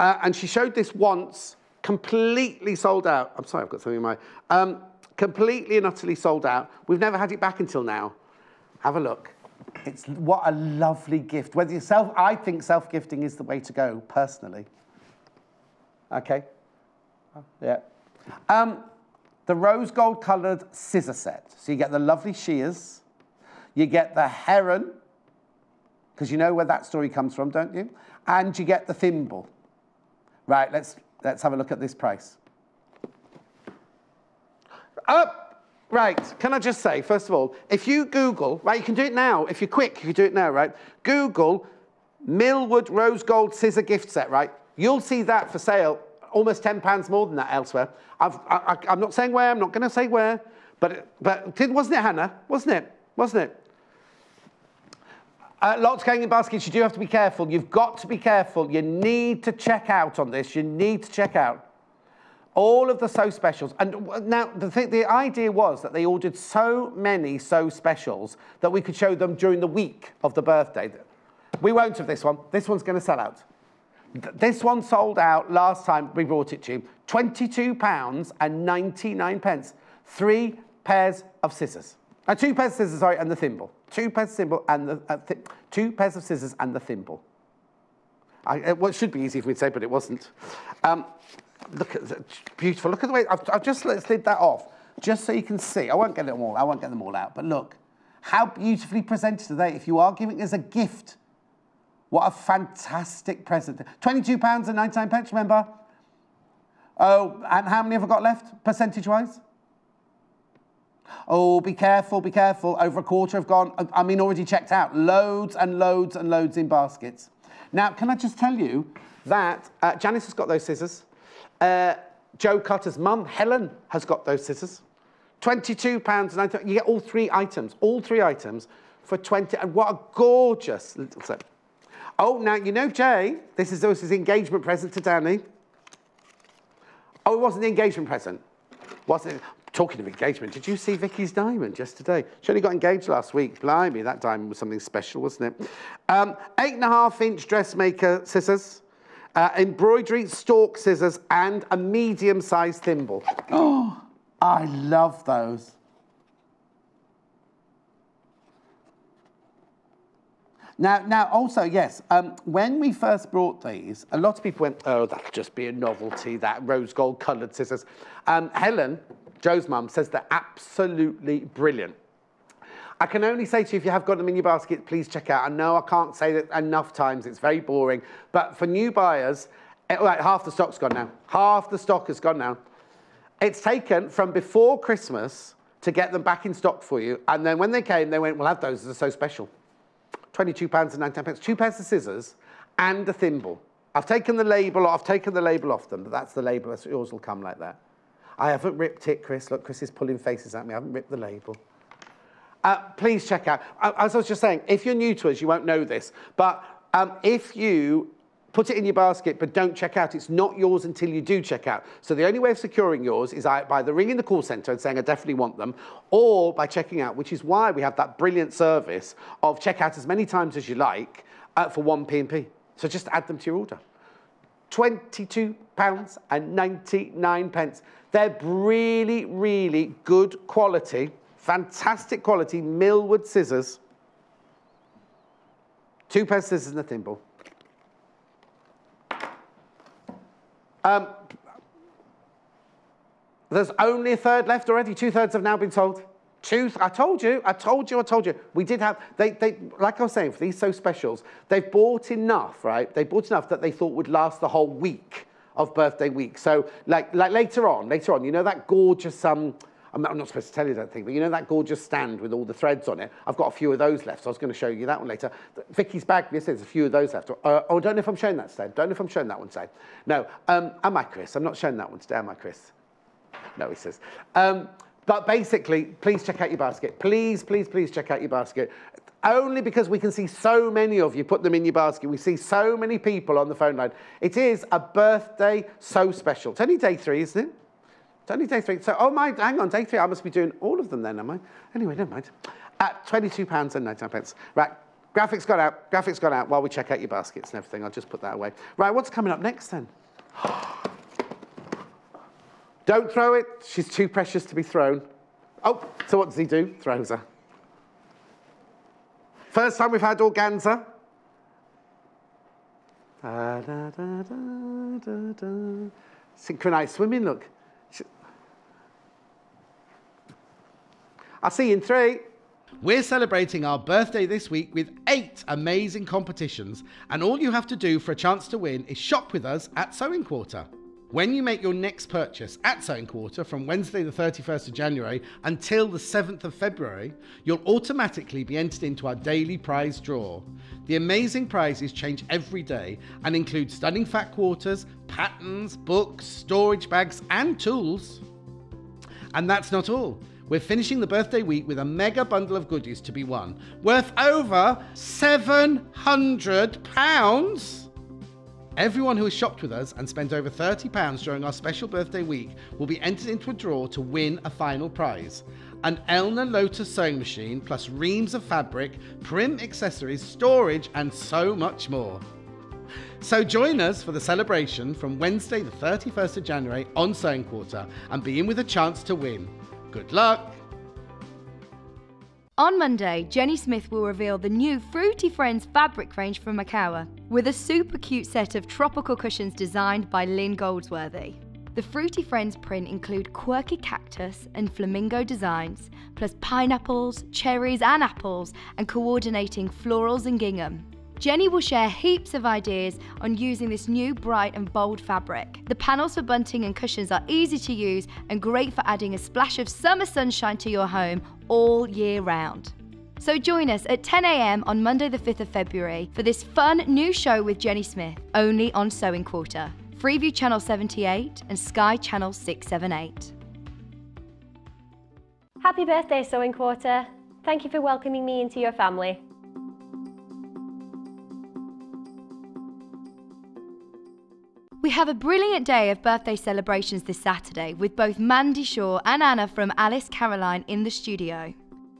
And she showed this once. Completely sold out. I'm sorry, I've got something in my... completely and utterly sold out. We've never had it back until now. Have a look. It's what a lovely gift. Whether you're I think self-gifting is the way to go, personally. Okay. Yeah. The rose gold coloured scissor set. So you get the lovely shears. You get the heron, because you know where that story comes from, don't you? And you get the thimble. Right, let's have a look at this price. Right, can I just say, first of all, if you Google, right, you can do it now. If you're quick, you can do it now, right? Google Millwood Rose Gold Scissor Gift Set, right? You'll see that for sale, almost £10 more than that elsewhere. I'm not saying where, I'm not going to say where, but wasn't it, Hannah? Wasn't it? Wasn't it? Lots going in baskets, you do have to be careful. You've got to be careful. You need to check out on this. You need to check out. All of the So Specials. And now, the idea was that they ordered so many So Specials that we could show them during the week of the birthday. We won't have this one. This one's going to sell out. This one sold out last time we brought it to you. £22.99. Three pairs of scissors. Two pairs of scissors, sorry, and the thimble. Two pairs of scissors and the thimble. It should be easy for me to say, but it wasn't. Look at the beautiful. Look at the way I've just slid that off, just so you can see. I won't get them all. I won't get them all out. But look, how beautifully presented are they? If you are giving as a gift, what a fantastic present! £22.99. Remember? Oh, and how many have I got left, percentage-wise? Oh, be careful, be careful. Over a quarter have gone, I mean, already checked out. Loads and loads and loads in baskets. Now, can I just tell you that Janice has got those scissors. Jo Carter's mum, Helen, has got those scissors. £22.99. You get all three items, for 20. And what a gorgeous little set. Oh, now, you know, Jay, this is his engagement present to Danny. Oh, it wasn't the engagement present, wasn't it? Talking of engagement, did you see Vicky's diamond yesterday? She only got engaged last week. Blimey, that diamond was something special, wasn't it? 8.5-inch dressmaker scissors, embroidery stalk scissors, and a medium-sized thimble. Oh, I love those. Now, also, yes, when we first brought these, a lot of people went, oh, that'll just be a novelty, that rose gold coloured scissors. Helen, Joe's mum, says they're absolutely brilliant. I can only say to you, if you have got them in your basket, please check out. I know I can't say that enough times, it's very boring. But for new buyers, like half the stock's gone now. Half the stock has gone now. It's taken from before Christmas to get them back in stock for you. And then when they came, they went, we'll have those, they're so special. £22.99, two pairs of scissors and a thimble. I've taken the label off them, but that's the label, yours will come like that. I haven't ripped it, Chris. Look, Chris is pulling faces at me. I haven't ripped the label. Please check out. As I was just saying, if you're new to us, you won't know this. But if you put it in your basket but don't check out, it's not yours until you do check out. So the only way of securing yours is either ringing the call centre and saying, I definitely want them, or by checking out, which is why we have that brilliant service of check out as many times as you like for one P&P. So just add them to your order. £22.99. They're really, really good quality, fantastic quality Millwood scissors. Two pairs of scissors and a thimble. There's only a third left already. Two-thirds have now been sold. I told you. We did have, like I was saying, for these So Specials, they've bought enough, right? They bought enough that they thought would last the whole week of birthday week. So like later on, you know that gorgeous, I'm not supposed to tell you that thing, but you know that gorgeous stand with all the threads on it? I've got a few of those left, so I was going to show you that one later. Vicky's bag, yes, there's a few of those left. Oh, don't know if I'm showing that today. Don't know if I'm showing that one today. No, am I, Chris? I'm not showing that one today, am I, Chris? No, he says. But basically, please check out your basket. Please, please, please check out your basket. Only because we can see so many of you put them in your basket. We see so many people on the phone line. It is a birthday So Special. It's only day three, isn't it? It's only day three. So, oh my, hang on, day three. I must be doing all of them then, am I? Anyway, never mind. At £22.99. Right, graphics got out. Graphics got out while we check out your baskets and everything. I'll just put that away. Right, what's coming up next then? Don't throw it. She's too precious to be thrown. Oh, so what does he do? Throws her. First time we've had organza. Da, da, da, da, da, da. Synchronised swimming, look. I'll see you in three. We're celebrating our birthday this week with 8 amazing competitions, and all you have to do for a chance to win is shop with us at Sewing Quarter. When you make your next purchase at Sewing Quarter from Wednesday the 31st of January until the 7th of February, you'll automatically be entered into our daily prize draw. The amazing prizes change every day and include stunning fat quarters, patterns, books, storage bags and tools. And that's not all. We're finishing the birthday week with a mega bundle of goodies to be won, worth over £700. Everyone who has shopped with us and spent over £30 during our special birthday week will be entered into a draw to win a final prize. An Elna Lotus sewing machine, plus reams of fabric, prim accessories, storage, and so much more. So join us for the celebration from Wednesday the 31st of January on Sewing Quarter and be in with a chance to win. Good luck! On Monday, Jenny Smith will reveal the new Fruity Friends fabric range from Macawa, with a super cute set of tropical cushions designed by Lynn Goldsworthy. The Fruity Friends print include quirky cactus and flamingo designs, plus pineapples, cherries and apples, and coordinating florals and gingham. Jenny will share heaps of ideas on using this new bright and bold fabric. The panels for bunting and cushions are easy to use and great for adding a splash of summer sunshine to your home all year round. So join us at 10 AM on Monday the 5th of February for this fun new show with Jenny Smith, only on Sewing Quarter, Freeview Channel 78 and Sky Channel 678. Happy birthday, Sewing Quarter. Thank you for welcoming me into your family. We have a brilliant day of birthday celebrations this Saturday with both Mandy Shaw and Hannah from Alice Caroline in the studio.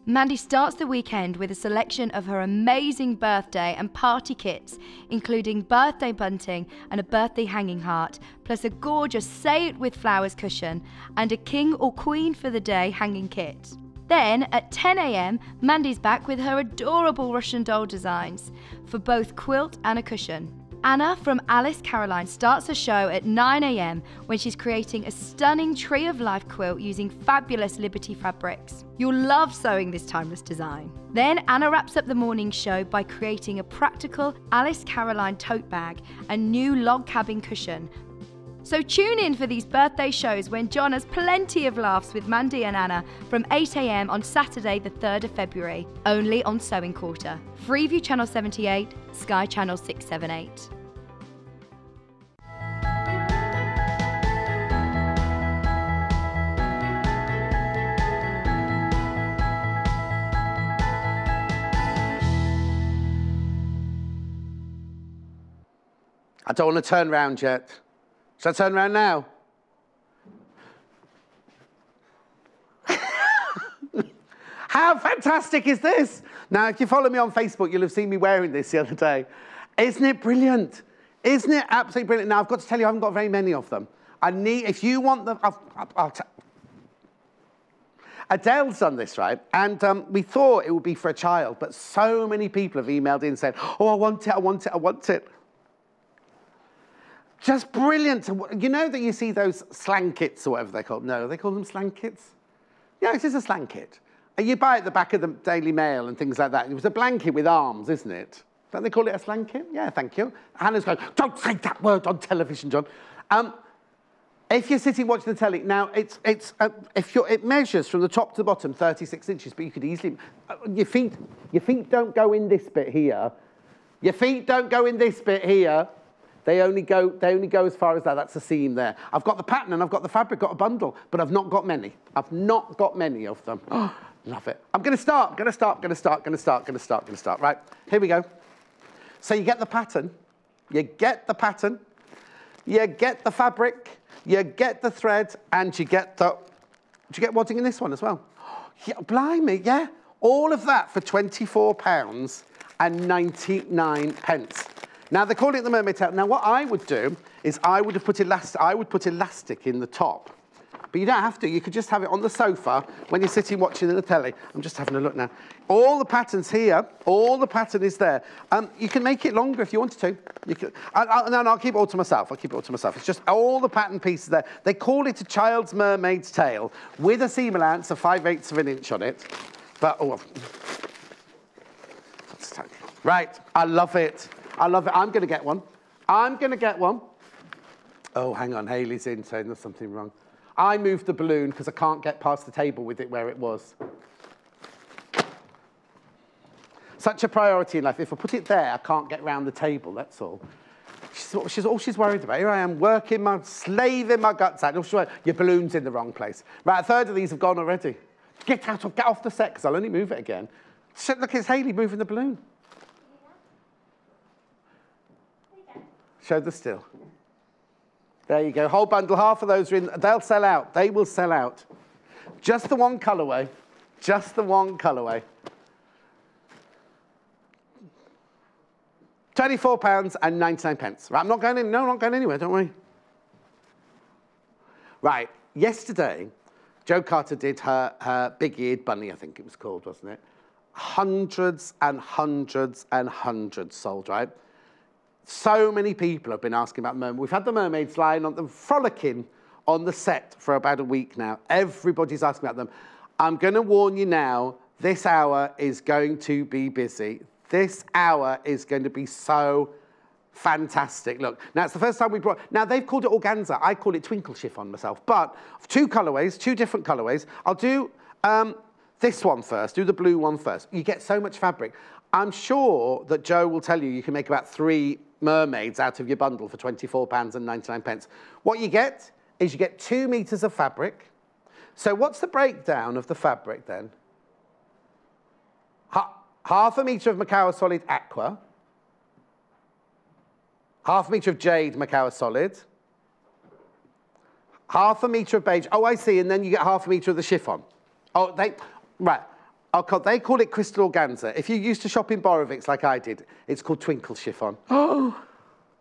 Mandy starts the weekend with a selection of her amazing birthday and party kits, including birthday bunting and a birthday hanging heart, plus a gorgeous Say It With Flowers cushion and a King or Queen for the Day hanging kit. Then, at 10 AM, Mandy's back with her adorable Russian doll designs for both quilt and a cushion. Anna from Alice Caroline starts her show at 9 AM when she's creating a stunning Tree of Life quilt using fabulous Liberty fabrics. You'll love sewing this timeless design. Then Anna wraps up the morning show by creating a practical Alice Caroline tote bag and new log cabin cushion. So tune in for these birthday shows when John has plenty of laughs with Mandy and Anna from 8 AM on Saturday the 3rd of February, only on Sewing Quarter. Freeview Channel 78, Sky Channel 678. I don't want to turn round yet. Should I turn around now? How fantastic is this? Now, if you follow me on Facebook, you'll have seen me wearing this the other day. Isn't it brilliant? Isn't it absolutely brilliant? Now, I've got to tell you, I haven't got very many of them. I need, if you want them, Adele's done this, right? And we thought it would be for a child, but so many people have emailed in saying, oh, I want it, I want it, I want it. Just brilliant. You know that you see those slang kits or whatever they're called? No, they call them slang kits? Yeah, it's just a slang kit. You buy it at the back of the Daily Mail and things like that. It was a blanket with arms, isn't it? Don't they call it a slanket? Yeah, thank you. Hannah's going, don't say that word on television, John. If you're sitting watching the telly, now it measures from the top to the bottom 36 inches, but you could easily, your feet don't go in this bit here. Your feet don't go in this bit here. They only go as far as that. That's the seam there. I've got the pattern and I've got the fabric, got a bundle, but I've not got many. I've not got many of them. Oh, love it. I'm gonna start. Right, here we go. So you get the pattern, you get the fabric, you get the thread, and you get the... Do you get wadding in this one as well? Yeah, blimey, yeah. All of that for £24.99. Now, they're calling it the mermaid tail. Now, what I would do is I would put elastic in the top. But you don't have to. You could just have it on the sofa when you're sitting watching the telly. I'm just having a look now. All the patterns here. All the pattern is there. You can make it longer if you wanted to. You can, I'll keep it all to myself. It's just all the pattern pieces there. They call it a child's mermaid's tail with a seam allowance of 5/8 of an inch on it. But, oh, right. I love it. I'm going to get one. Oh, hang on. Hayley's in saying there's something wrong. I moved the balloon because I can't get past the table with it where it was. Such a priority in life. If I put it there, I can't get round the table, that's all. She's all she's worried about. Here I am working, slaving my guts out. Your balloon's in the wrong place. Right, a third of these have gone already. Get off the set because I'll only move it again. Look, it's Hayley moving the balloon. Show the still. There you go, whole bundle, half of those are in, they'll sell out, they will sell out. Just the one colourway, £24.99. Right, I'm not going in, no, I'm not going anywhere, don't worry. Right, yesterday, Jo Carter did her big-eared bunny, I think it was called, wasn't it? Hundreds sold, right? So many people have been asking about mermaids. We've had the mermaids lying on them, frolicking on the set for about a week now. Everybody's asking about them. I'm going to warn you now, this hour is going to be busy. This hour is going to be so fantastic. Look, now it's the first time we brought... Now, they've called it organza. I call it twinkle chiffon myself. But two different colourways. I'll do this one first, do the blue one first. You get so much fabric. I'm sure that Jo will tell you you can make about 3... mermaids out of your bundle for £24.99. What you get is you get 2 meters of fabric. So what's the breakdown of the fabric then? Half a meter of Macao Solid Aqua. Half a meter of Jade Macao Solid. Half a meter of beige. Oh, I see. And then you get half a meter of the chiffon. Oh, right. They call it crystal organza. If you're used to shopping Borovics like I did, it's called twinkle chiffon. Oh,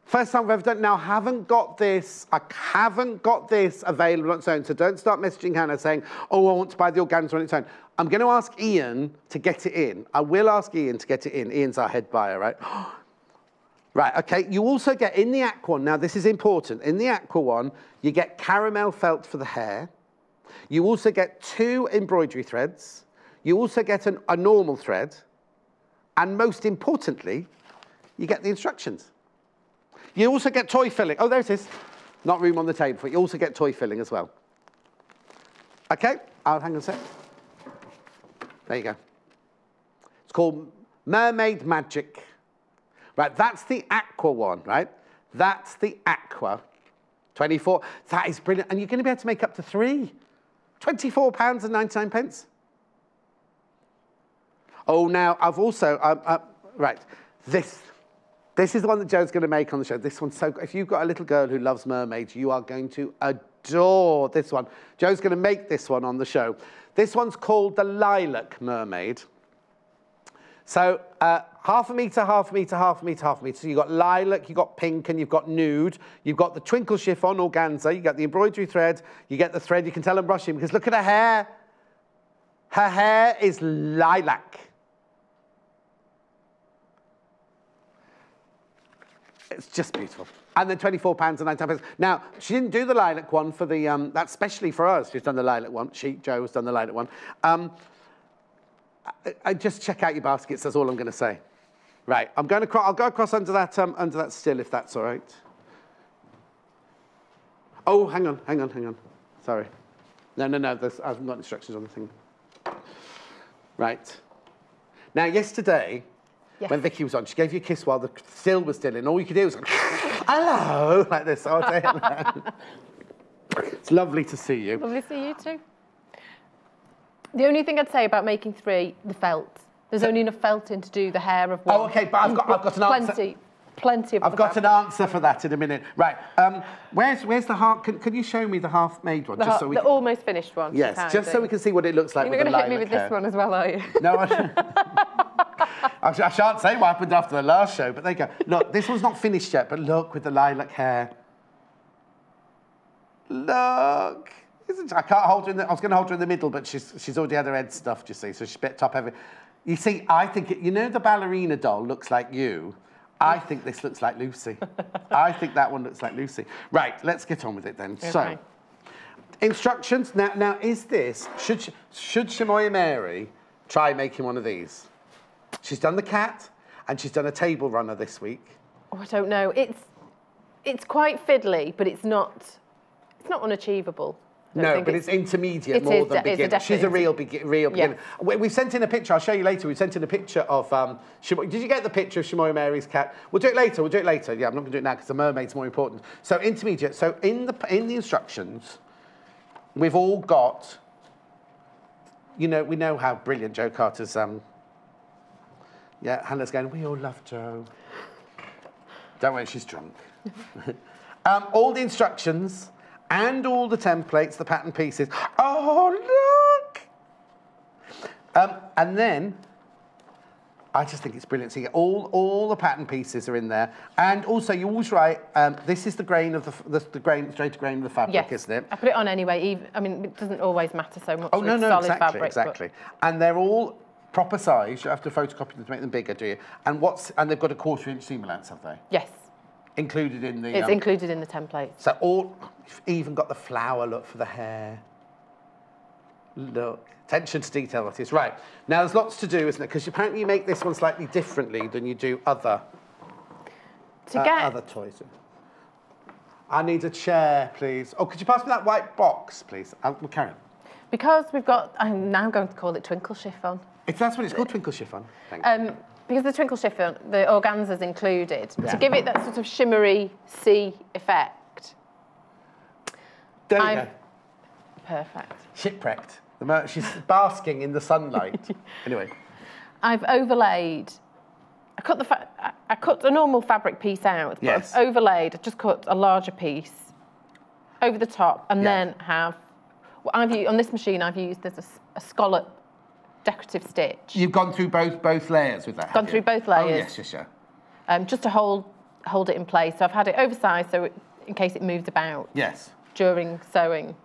first time I've ever done it. Now, I haven't got this available on its own, so don't start messaging Hannah saying, oh, I want to buy the organza on its own. I'm going to ask Ian to get it in. I will ask Ian to get it in. Ian's our head buyer, right? Right, okay, you also get in the aqua one. Now, this is important. In the aqua one, you get caramel felt for the hair. You also get 2 embroidery threads. You also get a normal thread, and most importantly, you get the instructions. You also get toy filling. Oh, there it is. Not room on the table, but you also get toy filling as well. Okay, I'll hang on a sec. There you go. It's called Mermaid Magic. Right, that's the aqua one, right? That's the aqua. 24, that is brilliant. And you're going to be able to make up to 3. £24.99. Oh, now, I've also, right, this is the one that Jo's going to make on the show. This one's so good. If you've got a little girl who loves mermaids, you are going to adore this one. Jo's going to make this one on the show. This one's called the Lilac Mermaid. So half a metre. So you've got lilac, you've got pink, and you've got nude. You've got the twinkle chiffon organza. You've got the embroidery thread. You get the thread. You can tell I'm rushing because look at her hair. Her hair is lilac. It's just beautiful. And then £24.99. Now, she didn't do the lilac one for the, that's specially for us. She's done the lilac one. Jo has done the lilac one. just check out your baskets. That's all I'm going to say. Right, I'm going to I'll go across under that still, if that's all right. Oh, hang on, hang on, hang on. Sorry. No, no, no. I haven't got instructions on the thing. Right. Now, yesterday, when Vicky was on, she gave you a kiss while the still was still in. All you could do was, hello, like this all day long. It's lovely to see you. Lovely to see you too. The only thing I'd say about making three, the felt. There's only enough felt in to do the hair of one. Oh, okay, but I've got an answer. Plenty of. I've got an answer for that in a minute. Right, where's the half? Can you show me the half-made one, just so we can... The almost finished one. Yes, just so we can see what it looks like. You're going to hit me with this one as well, are you? No, I shan't say what happened after the last show, but there you go. Look, this one's not finished yet, but look, with the lilac hair. Look. I can't hold her in the... I was going to hold her in the middle, but she's already had her head stuffed, you see, so she's a bit top heavy. You see, I think... you know the ballerina doll looks like you? I think this looks like Lucy. I think that one looks like Lucy. Right, let's get on with it then. Okay. So, instructions. Now is this... Should Shimoy Mary try making one of these? She's done the cat, and she's done a table runner this week. Oh, I don't know. It's quite fiddly, but it's not unachievable. No, but it's intermediate more than beginner. She's a real beginner. We've sent in a picture. I'll show you later. We've sent in a picture of... did you get the picture of Shimoy Mary's cat? We'll do it later. We'll do it later. Yeah, I'm not going to do it now because the mermaid's more important. So intermediate. So in the instructions, we've all got... You know, we know how brilliant Jo Carter's... yeah, Hannah's going, we all love Jo. Don't worry, she's drunk. All the instructions... and all the templates, the pattern pieces. Oh, look! And then, I just think it's brilliant. So you get all the pattern pieces are in there. And also, you always write, this is the grain of the straight grain of the fabric, isn't it? I put it on anyway. Even, I mean, it doesn't always matter so much. Oh, no, no, exactly. But... And they're all proper size. You have to photocopy them to make them bigger, do you? And they've got a 1/4 inch seam allowance, have they? Yes. Included in the... It's included in the template. So all... Even got the flower look for the hair. Look. Attention to detail, that is. Right. Now, there's lots to do, isn't it? Because apparently you make this one slightly differently than you do other toys. I need a chair, please. Oh, could you pass me that white box, please? We'll carry on. Because we've got... I'm now going to call it twinkle chiffon. If that's what it's called, twinkle chiffon. Thank you. Because the twinkle chiffon, the organza's included, to give it that sort of shimmery sea effect. There you go. Perfect. Shipwrecked. She's basking in the sunlight. Anyway. I've overlaid. I cut a normal fabric piece out, but I've overlaid. I just cut a larger piece over the top, and then have. Well, on this machine, I've used there's a scallop. Decorative stitch. You've gone through both layers with that. Gone through both layers. Oh yes, yes, yeah. Just to hold it in place. So I've had it oversized, so in case it moves about. Yes. During sewing.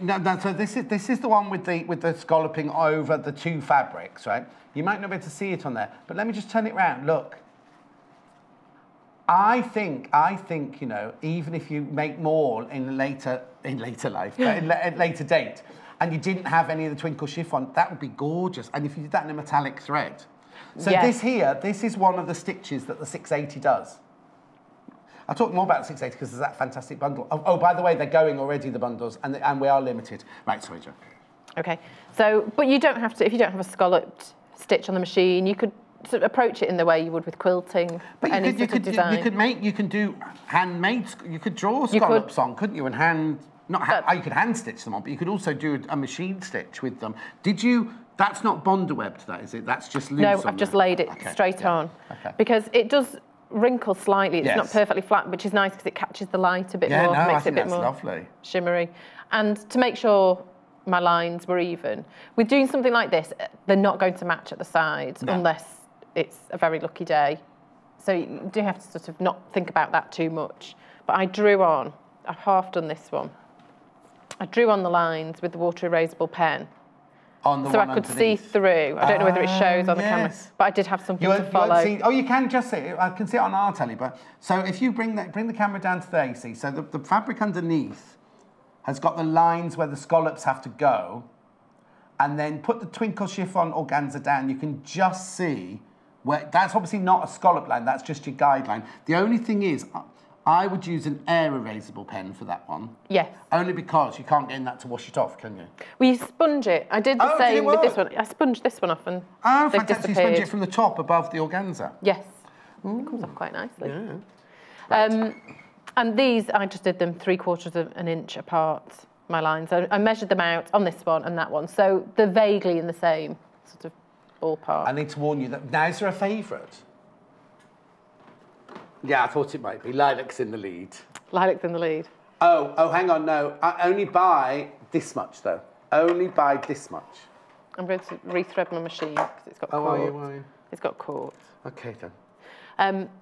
No, so this is the one with the scalloping over the two fabrics, right? You might not be able to see it on there, but let me just turn it round. Look. I think you know, even if you make more in later life, but at later date. And you didn't have any of the twinkle chiffon, that would be gorgeous. And if you did that in a metallic thread. So this here, this is one of the stitches that the 680 does. I'll talk more about the 680 because there's that fantastic bundle. Oh, by the way, they're going already, the bundles, and we are limited. Right, sorry, Jo. Okay, so, but you don't have to, if you don't have a scalloped stitch on the machine, you could sort of approach it in the way you would with quilting. But you could do handmade, you could draw scallops on, couldn't you, and hand... you could hand stitch them on, but you could also do a machine stitch with them. Did you? That's not bonder-webbed, that is it? That's just loose. No, I've just laid it straight on because it does wrinkle slightly. It's not perfectly flat, which is nice because it catches the light a bit more, makes it a bit more lovely, shimmery. And to make sure my lines were even, with doing something like this, they're not going to match at the sides unless it's a very lucky day. So you do have to sort of not think about that too much. But I drew on. I've half done this one. I drew on the lines with the water erasable pen, so I could see through. I don't know whether it shows on the camera, but I did have something to follow. You can just see it. I can see it on our telly. But so if you bring the camera down to there, you see. So the fabric underneath has got the lines where the scallops have to go, and then put the twinkle chiffon organza down, you can just see where, that's obviously not a scallop line, that's just your guideline. The only thing is, I would use an air erasable pen for that one. Yes. Only because you can't get in that to wash it off, can you? Well, you sponge it. I did the same with this one. I sponged this one off and they've disappeared. You sponge it from the top above the organza. Yes. Ooh. It comes off quite nicely. Yeah. Right. And these, I just did them 3/4 of an inch apart, my lines. I measured them out on this one and that one. So they're vaguely in the same sort of ballpark. I need to warn you that, now is there a favourite? Yeah, I thought it might be. Lilac's in the lead. Lilac's in the lead. Oh, hang on, no. I only buy this much, though. Only buy this much. I'm going to rethread my machine because it's got caught. Oh, are you? It's got caught. OK, then.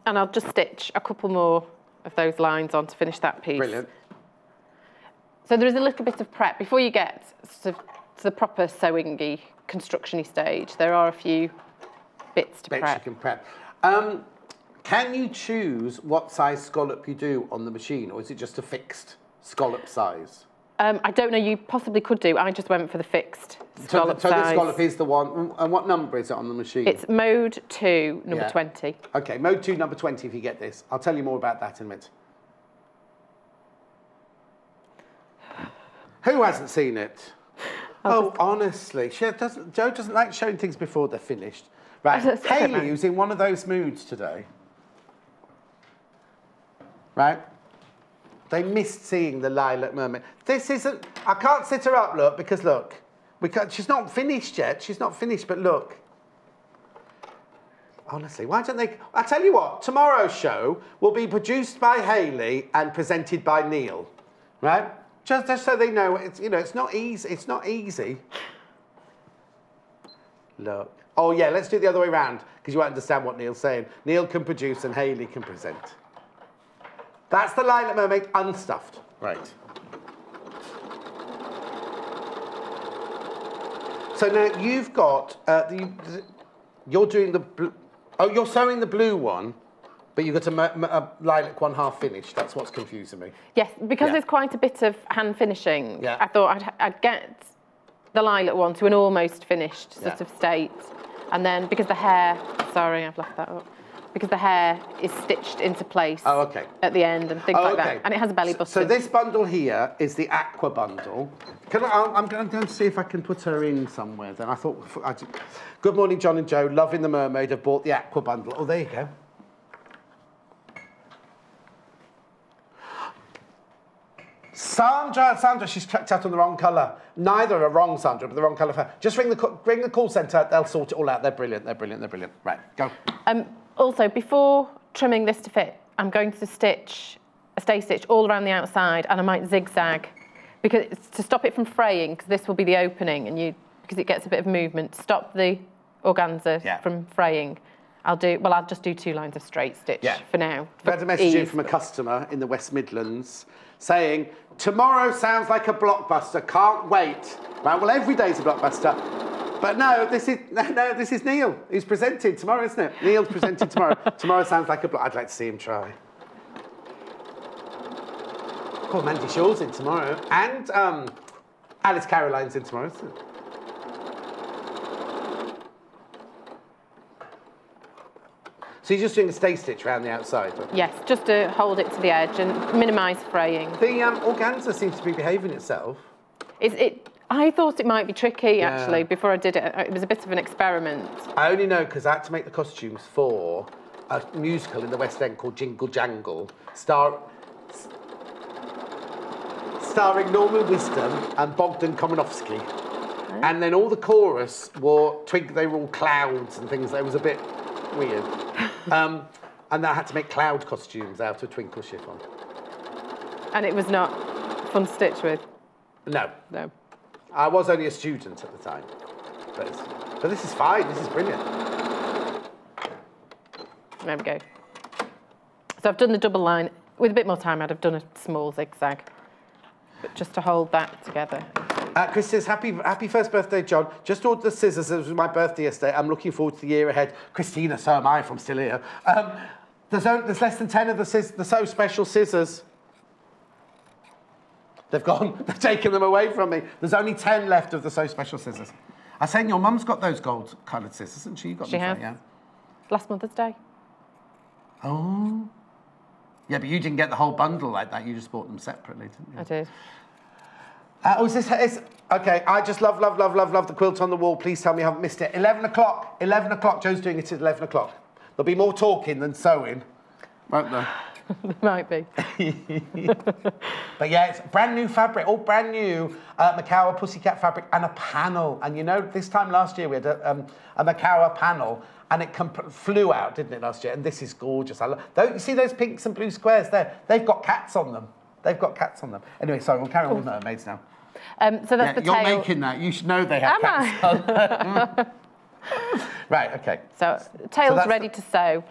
And I'll just stitch a couple more of those lines on to finish that piece. Brilliant. So there is a little bit of prep. Before you get sort of to the proper sewing-y, construction-y stage, there are a few bits to prep. Bits you can prep. Can you choose what size scallop you do on the machine, or is it just a fixed scallop size? I don't know, you possibly could do. I just went for the fixed scallop size. So the scallop is the one, and what number is it on the machine? It's mode 2, number 20. Okay, mode 2, number 20 if you get this. I'll tell you more about that in a minute. Who hasn't seen it? Honestly, Jo doesn't like showing things before they're finished. Right, Hayley, who's in one of those moods today. Right? They missed seeing the lilac mermaid. This isn't... I can't sit her up, look, because look. She's not finished yet. She's not finished, but look. Honestly, why don't they... I'll tell you what, tomorrow's show will be produced by Hayley and presented by Neil. Right? Just so they know, it's, you know, it's not easy. It's not easy. Look. Oh, yeah, let's do it the other way around, because you won't understand what Neil's saying. Neil can produce and Hayley can present. That's the lilac mermaid unstuffed. Right. So now you've got... you're doing the... you're sewing the blue one, but you've got a lilac one half finished. That's what's confusing me. Yes, because there's quite a bit of hand finishing, I thought I'd get the lilac one to an almost finished sort of state. And then, because the hair, sorry, I've left that up. Because the hair is stitched into place at the end and things like that. And it has a belly button. So this bundle here is the aqua bundle. I'm going to see if I can put her in somewhere then. I thought, good morning, John and Jo. Loving the mermaid. I've bought the aqua bundle. Oh, there you go. Sandra, she's checked out on the wrong colour. Neither are wrong, Sandra, but the wrong colour for her. Just ring the call centre, they'll sort it all out. They're brilliant, they're brilliant, they're brilliant. Right, go. Also, before trimming this to fit, I'm going to stitch a stay stitch all around the outside, and I might zigzag because to stop it from fraying, because this will be the opening, and because it gets a bit of movement, stop the organza from fraying. I'll just do 2 lines of straight stitch for now. I had a message in from a customer in the West Midlands saying, tomorrow sounds like a blockbuster, can't wait. Right, well, every day's a blockbuster. But no, this is Neil, who's presenting tomorrow, isn't it? Neil's presenting tomorrow. Tomorrow sounds like a blockbuster. I'd like to see him try. Oh, Mandy Shaw's in tomorrow. And Alice Caroline's in tomorrow, isn't it? So you're just doing a stay stitch around the outside? Yes, just to hold it to the edge and minimise fraying. The organza seems to be behaving itself. I thought it might be tricky, actually, before I did it. It was a bit of an experiment. I only know because I had to make the costumes for a musical in the West End called Jingle Jangle, starring Norman Wisdom and Bogdan Komanovsky. Oh. And then all the chorus wore they were all clouds and things. It was a bit weird. And I had to make cloud costumes out of twinkle chiffon. And it was not fun to stitch with? No. No. I was only a student at the time. But this is fine. This is brilliant. There we go. So I've done the double line. With a bit more time, I'd have done a small zigzag. But just to hold that together. Chris says, happy first birthday, John. Just ordered the scissors. It was my birthday yesterday. I'm looking forward to the year ahead. Christina, so am I, if I'm still here. There's less than 10 of the so special scissors. They've gone. They've taken them away from me. There's only 10 left of the So Special scissors. I was saying your mum's got those gold-coloured scissors, hasn't she? You got them has. Yeah. Last Mother's Day. Oh. Yeah, but you didn't get the whole bundle like that. You just bought them separately, didn't you? I did. Okay, I just love the quilt on the wall. Please tell me I haven't missed it. 11 o'clock. 11 o'clock. Joe's doing it at 11 o'clock. There'll be more talking than sewing, won't there? There might be. But yeah, it's brand new fabric, all brand new Macawa pussycat fabric and a panel. And you know, this time last year we had a Macawa panel and it flew out, didn't it, last year? And this is gorgeous. You see those pinks and blue squares there? They've got cats on them. They've got cats on them. Anyway, sorry, we'll carry on with mermaids now. So that's the tail. You're making that. You should know they have cats on them. Right, okay. So tail's ready to sew.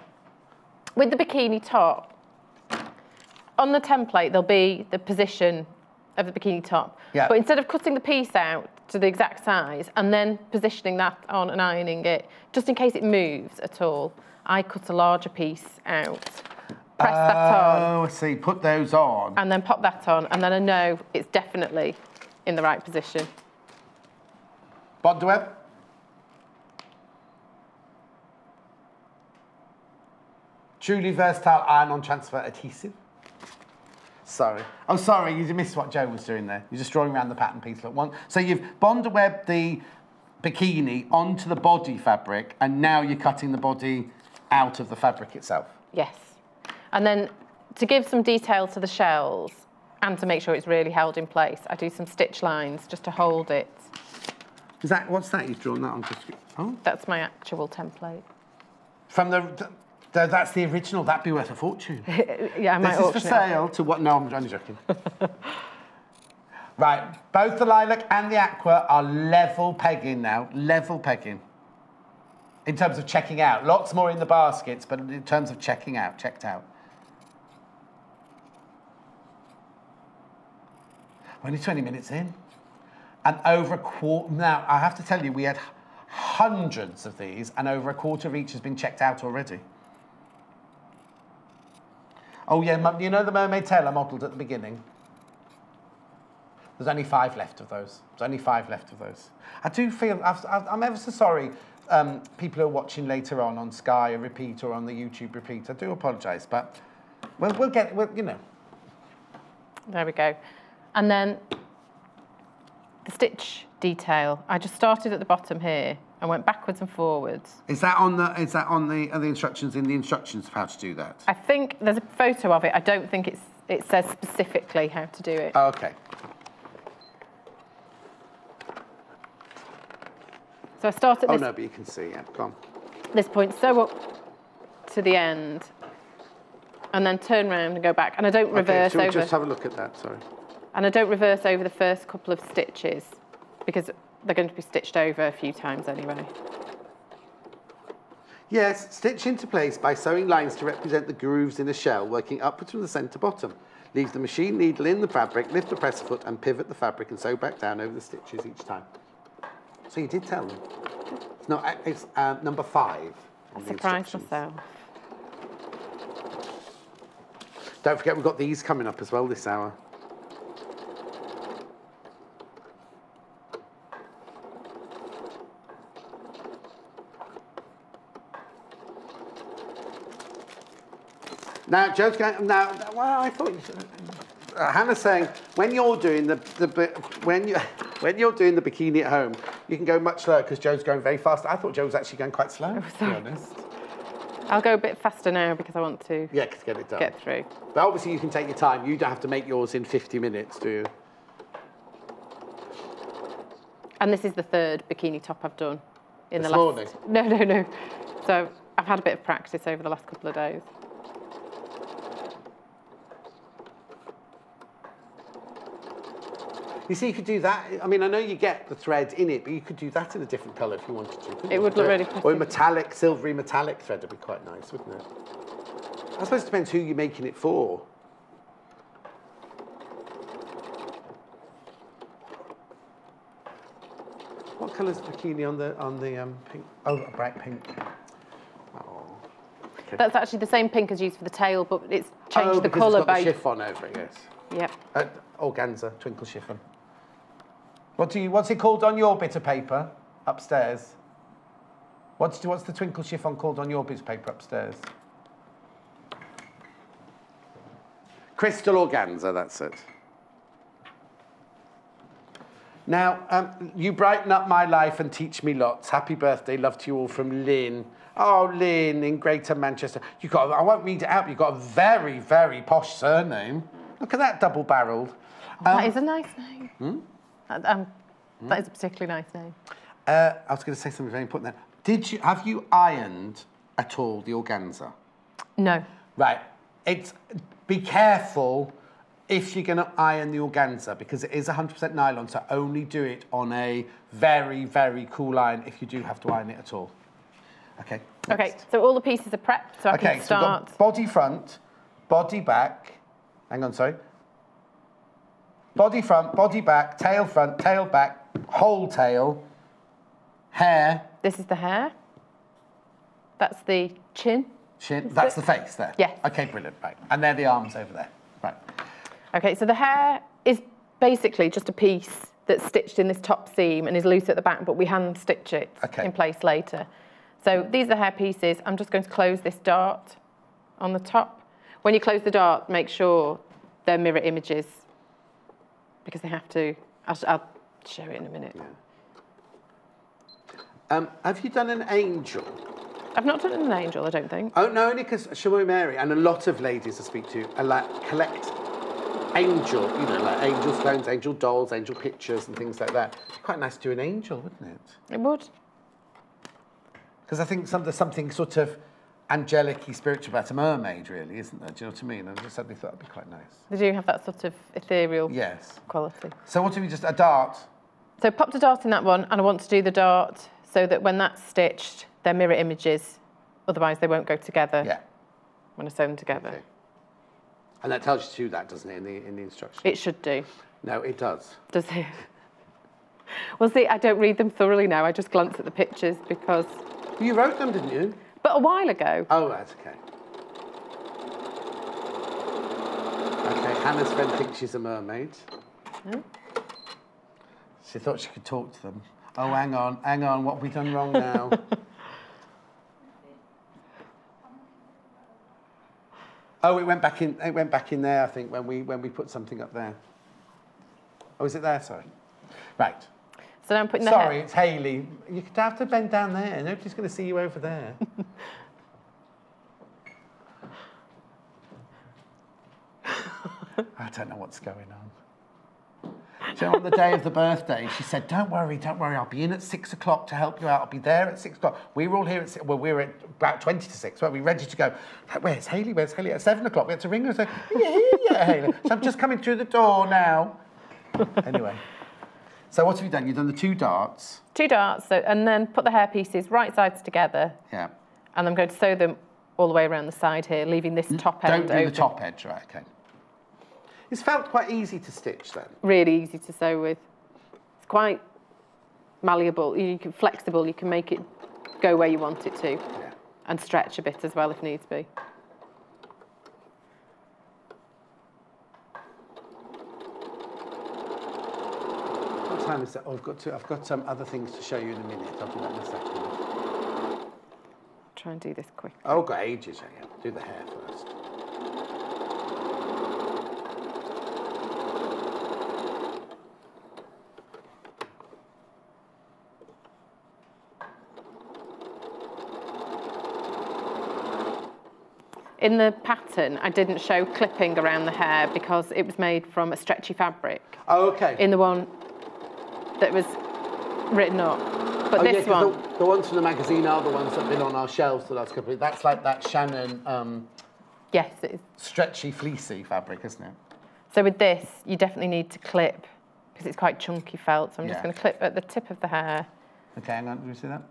With the bikini top, on the template, there'll be the position of the bikini top. Yeah. But instead of cutting the piece out to the exact size and then positioning that on and ironing it, just in case it moves at all, I cut a larger piece out, press that on. Oh, I see. Put those on. And then pop that on, and then I know it's definitely in the right position. Bond web. Truly versatile iron-on transfer adhesive. Sorry. Oh, sorry, you missed what Jo was doing there. You're just drawing around the pattern piece. Look, one. So you've bond-webbed the bikini onto the body fabric, and now you're cutting the body out of the fabric itself. Yes. And then to give some detail to the shells and to make sure it's really held in place, I do some stitch lines just to hold it. Is that, what's that you've drawn that on? Oh. That's my actual template. From the... That's the original. That'd be worth a fortune. Yeah, I might auction it. This is for sale to what? No, I'm only joking. Right, both the lilac and the aqua are level pegging now. Level pegging. In terms of checking out, lots more in the baskets, but in terms of checking out, checked out. We're only 20 minutes in, and over a quarter. Now I have to tell you, we had hundreds of these, and over a quarter of each has been checked out already. Oh yeah, Mum, you know the mermaid tail I modelled at the beginning? There's only 5 left of those. There's only 5 left of those. I do feel, I'm ever so sorry people who are watching later on Sky Repeat or on the YouTube Repeat. I do apologise, but we'll get, you know. There we go. And then the stitch detail. I just started at the bottom here and went backwards and forwards. Is that on the? Is that on the? Are the instructions in the instructions of how to do that? I think there's a photo of it. I don't think it says specifically how to do it. Okay. So I start at this. Oh no, but you can see. Yeah, come on. This point, sew up to the end, and then turn round and go back. And I don't reverse over. Okay, just have a look at that. Sorry. And I don't reverse over the first couple of stitches because they're going to be stitched over a few times anyway. Yes, stitch into place by sewing lines to represent the grooves in a shell, working upwards from the centre bottom. Leave the machine needle in the fabric, lift the presser foot and pivot the fabric and sew back down over the stitches each time. So you did tell them. It's, not, it's number 5 on the instructions. Surprise myself. Don't forget we've got these coming up as well this hour. Now, Joe's going, well, I thought Hannah's saying when you're doing when you're doing the bikini at home, you can go much slower because Joe's going very fast. I thought Joe was actually going quite slow. To be honest, I'll go a bit faster now because I want to. Yeah, get it done. Get through. But obviously, you can take your time. You don't have to make yours in 50 minutes, do you? And this is the 3rd bikini top I've done in this morning. No. So I've had a bit of practice over the last couple of days. You see, you could do that. I mean, I know you get the thread in it, but you could do that in a different colour if you wanted to. It would look really pretty. Or a metallic, silvery metallic thread would be quite nice, wouldn't it? I suppose it depends who you're making it for. What colour's the bikini on the pink? Oh, a bright pink. Oh. Okay. That's actually the same pink as used for the tail, but it's changed the colour by... Oh, because it's got the chiffon over it, yes. Yep. Organza, twinkle chiffon. What's it called on your bit of paper upstairs? What's the twinkle chiffon called on your bit of paper upstairs? Crystal organza, that's it. Now, you brighten up my life and teach me lots. Happy birthday, love to you all from Lynn. Oh, Lynn in Greater Manchester. I won't read it out, but you've got a very, very posh surname. Look at that, double-barrelled. That is a nice name. Hmm? That is a particularly nice name. I was going to say something very important there. Have you ironed at all the organza? No. Right. Be careful if you're going to iron the organza, because it is 100% nylon, so only do it on a very, very cool iron if you do have to iron it at all. Okay. Next. Okay, so all the pieces are prepped, so I can start. So we've got body front, body back. Hang on, sorry. Body front, body back, tail back, whole tail, hair. This is the hair. That's the chin. Chin. That's the face there. Yeah. Okay, brilliant. Right. And they're the arms over there. Right. Okay, so the hair is basically just a piece that's stitched in this top seam and is loose at the back, but we hand stitch it in place later. So these are the hair pieces. I'm just going to close this dart on the top. When you close the dart, make sure they're mirror images, because they have to. I'll show it in a minute. Yeah. Have you done an angel? I've not done an angel, I don't think. Oh, no, only because Shimoy Mary and a lot of ladies I speak to are like, collect angel, you know, like angel stones, angel dolls, angel pictures and things like that. Quite nice to do an angel, wouldn't it? It would. Because I think there's something sort of angelic-y, spiritual about a mermaid, really, isn't there? Do you know what I mean? I just suddenly thought that'd be quite nice. They do have that sort of ethereal quality. So what do we just, a dart? So I popped a dart in that one, and I want to do the dart so that when that's stitched, they're mirror images, otherwise they won't go together. Yeah. When I sew them together. Okay. And that tells you to do that, doesn't it, in the instructions? It should do. No, it does. Does it? Well, see, I don't read them thoroughly now. I just glance at the pictures because... You wrote them, didn't you? But a while ago. Oh, right, okay. Okay, Hannah's friend thinks she's a mermaid. Oh. She thought she could talk to them. Oh, hang on, hang on, what have we done wrong now? Oh, it went back in there, I think, when we put something up there. Oh, is it there? Sorry. Right. So now I'm putting the hair. Sorry, it's Hayley. You could have to bend down there. Nobody's going to see you over there. I don't know what's going on. So on the day of the birthday, she said, don't worry, I'll be in at 6 o'clock to help you out. I'll be there at 6 o'clock. We were all here at six, well, we were at about 20 to 6, weren't we, ready to go. Like, where's Hayley? Where's Hayley? At 7 o'clock, we had to ring her and say, yeah, Hayley. So I'm just coming through the door now. Anyway. So what have you done? You've done the two darts. Two darts, so, and then put the hair pieces right sides together. Yeah. And I'm going to sew them all the way around the side here, leaving this top edge open. Don't do the top edge, right, okay. It's felt quite easy to stitch then. Really easy to sew with. It's quite malleable, flexible, you can make it go where you want it to. Yeah. And stretch a bit as well if needs be. Time is that? Oh, I've got some other things to show you in a minute. I'll do that in a second. Try and do this quick. Oh, I've got ages. Hang on. Do the hair first. In the pattern, I didn't show clipping around the hair because it was made from a stretchy fabric. Oh, okay. In the one that was written up, but this one. The ones from the magazine are the ones that have been on our shelves the last couple of weeks. That's like that Shannon, yes, it is. Stretchy, fleecy fabric, isn't it? So with this, you definitely need to clip, because it's quite chunky felt, so I'm just going to clip at the tip of the hair. Okay, hang on, do you see that?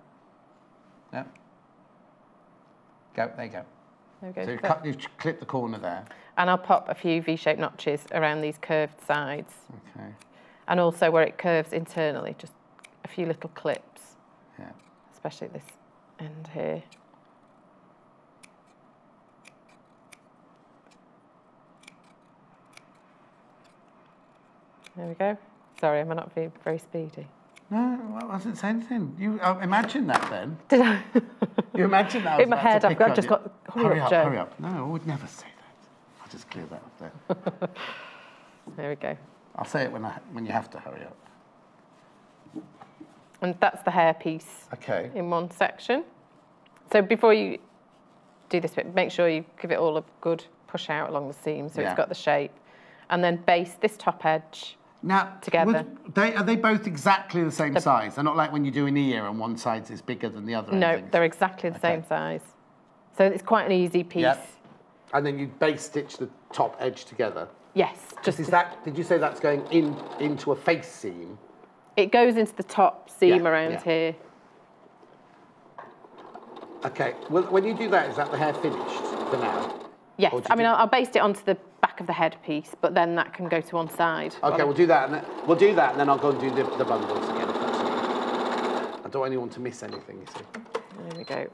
No? Go, there you go. There we go. So you've clipped the corner there. And I'll pop a few V-shaped notches around these curved sides. Okay. And also where it curves internally, just a few little clips, especially at this end here. There we go. Sorry, am I not being very speedy? No, I wasn't saying anything. You imagine that then. Did I? You imagine that? In my head, I've just got... Hurry up, Jo. No, I would never say that. I'll just clear that up there. There we go. I'll say it when you have to hurry up. And that's the hair piece. Okay. In one section. So before you do this bit, make sure you give it all a good push out along the seam so it's got the shape. And then base this top edge together. Are they both exactly the same size? They're not like when you do an ear and one side is bigger than the other? No, they're exactly the same size. So it's quite an easy piece. Yep. And then you base stitch the top edge together? Yes. Just did you say that's going into a face seam? It goes into the top seam around here. Okay. Well, when you do that, is that the hair finished for now? Yes. I mean, I'll base it onto the back of the headpiece, but then that can go to one side. Okay, we'll do that. And then, I'll go and do the bundles again. If that's right. I don't want anyone to miss anything. You see. There we go.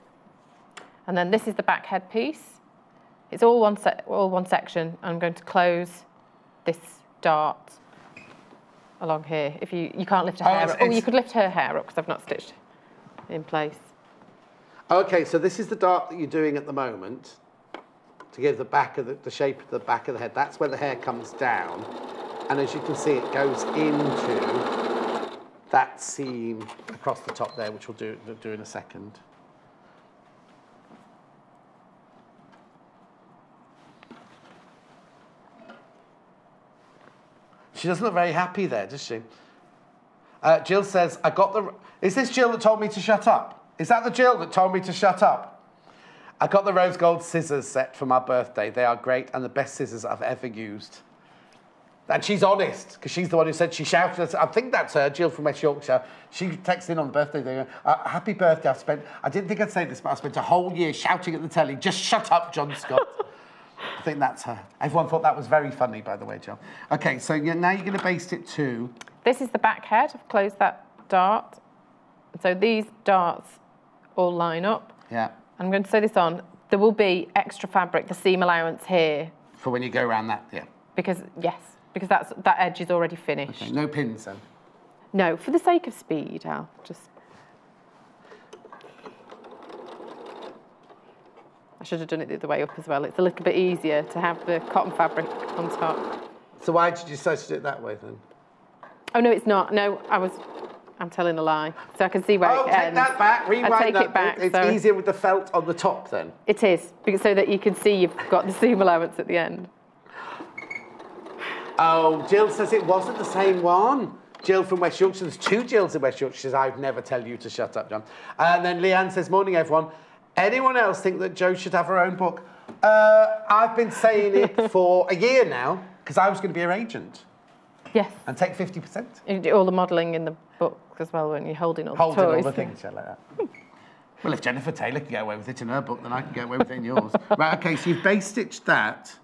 And then this is the back headpiece. It's all one section. I'm going to close this dart along here. If you can't lift her hair up. Oh, you could lift her hair up because I've not stitched in place. Okay, so this is the dart that you're doing at the moment to give the back of the shape of the back of the head. That's where the hair comes down, and as you can see, it goes into that seam across the top there, which we'll do in a second. She doesn't look very happy there, does she? Jill says, I got the... Is this Jill that told me to shut up? Is that the Jill that told me to shut up? I got the rose gold scissors set for my birthday. They are great and the best scissors I've ever used. And she's honest, because she's the one who said she shouted. I think that's her, Jill from West Yorkshire. She texted in on the birthday day, happy birthday, I didn't think I'd say this, but I spent a whole year shouting at the telly, just shut up, John Scott. I think that's her. Everyone thought that was very funny, by the way, Jill. Okay, so now you're going to baste it to... This is the back head. I've closed that dart. So these darts all line up. Yeah. I'm going to sew this on. There will be extra fabric, the seam allowance here. For when you go around that, yeah. Because, yes, because that edge is already finished. Okay, no pins then? No, for the sake of speed, I'll just... I should have done it the other way up as well. It's a little bit easier to have the cotton fabric on top. So why did you decide to do it that way then? Oh, no, it's not. No, I'm telling a lie. So I can see where it ends. Take that back. Rewind that. Take it back. It's easier with the felt on the top then. It is, so that you can see you've got the seam allowance at the end. Oh, Jill says it wasn't the same one. Jill from West Yorkshire. There's two Jills in West Yorkshire. She says, I'd never tell you to shut up, John. And then Leanne says, morning, everyone. Anyone else think that Jo should have her own book? I've been saying it for a year now, because I was going to be her agent. Yes. And take 50%. You do all the modelling in the book as well, weren't you? Holding all the toys. Holding all the things, yeah, like that. Well, if Jennifer Taylor can get away with it in her book, then I can get away with it in yours. Right, OK, so you've base-stitched that.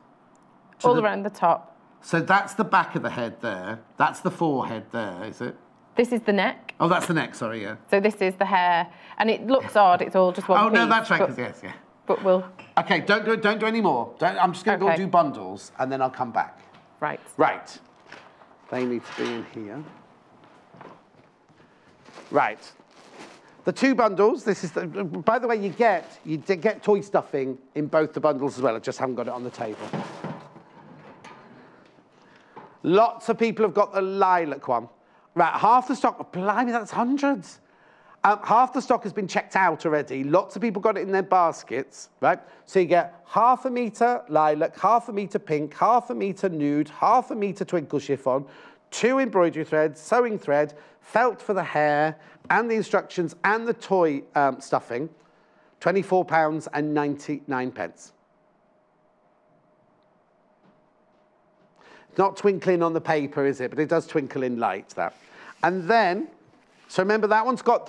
All around the top. So that's the back of the head there. That's the forehead there, is it? This is the neck. Oh, that's the neck, sorry, yeah. So this is the hair. And it looks odd, it's all just one piece. Oh, no, that's right, because yes, yeah. But we'll... OK, don't do any more. I'm just going to go do bundles, and then I'll come back. Right. Right. They need to be in here. Right. The two bundles, this is... by the way, you get toy stuffing in both the bundles as well. I just haven't got it on the table. Lots of people have got the lilac one. Right, half the stock... Blimey, that's hundreds. Half the stock has been checked out already. Lots of people got it in their baskets, right? So you get half a metre lilac, half a metre pink, half a metre nude, half a metre twinkle chiffon, 2 embroidery threads, sewing thread, felt for the hair, and the instructions, and the toy stuffing, £24.99. Not twinkling on the paper, is it? But it does twinkle in light, that. And then... So remember, that one's got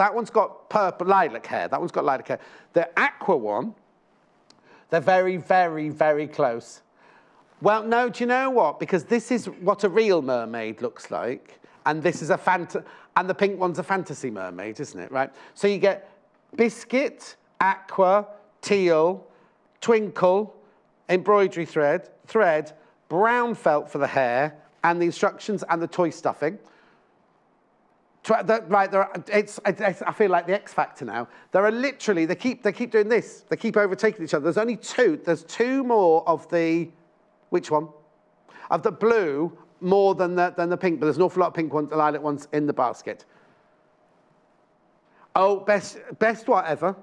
purple lilac hair. That one's got lilac hair. The aqua one, they're very, very, very close. Well, no, do you know what? Because this is what a real mermaid looks like, and this is a and the pink one's a fantasy mermaid, isn't it? Right. So you get biscuit, aqua, teal, twinkle, embroidery thread, brown felt for the hair, and the instructions and the toy stuffing. Right, I feel like the X Factor now. There are literally, they keep doing this. They keep overtaking each other. There's only two. There's two more of the, which one? Of the blue more than the pink, but there's an awful lot of pink ones, the lilac ones in the basket. Oh, best whatever.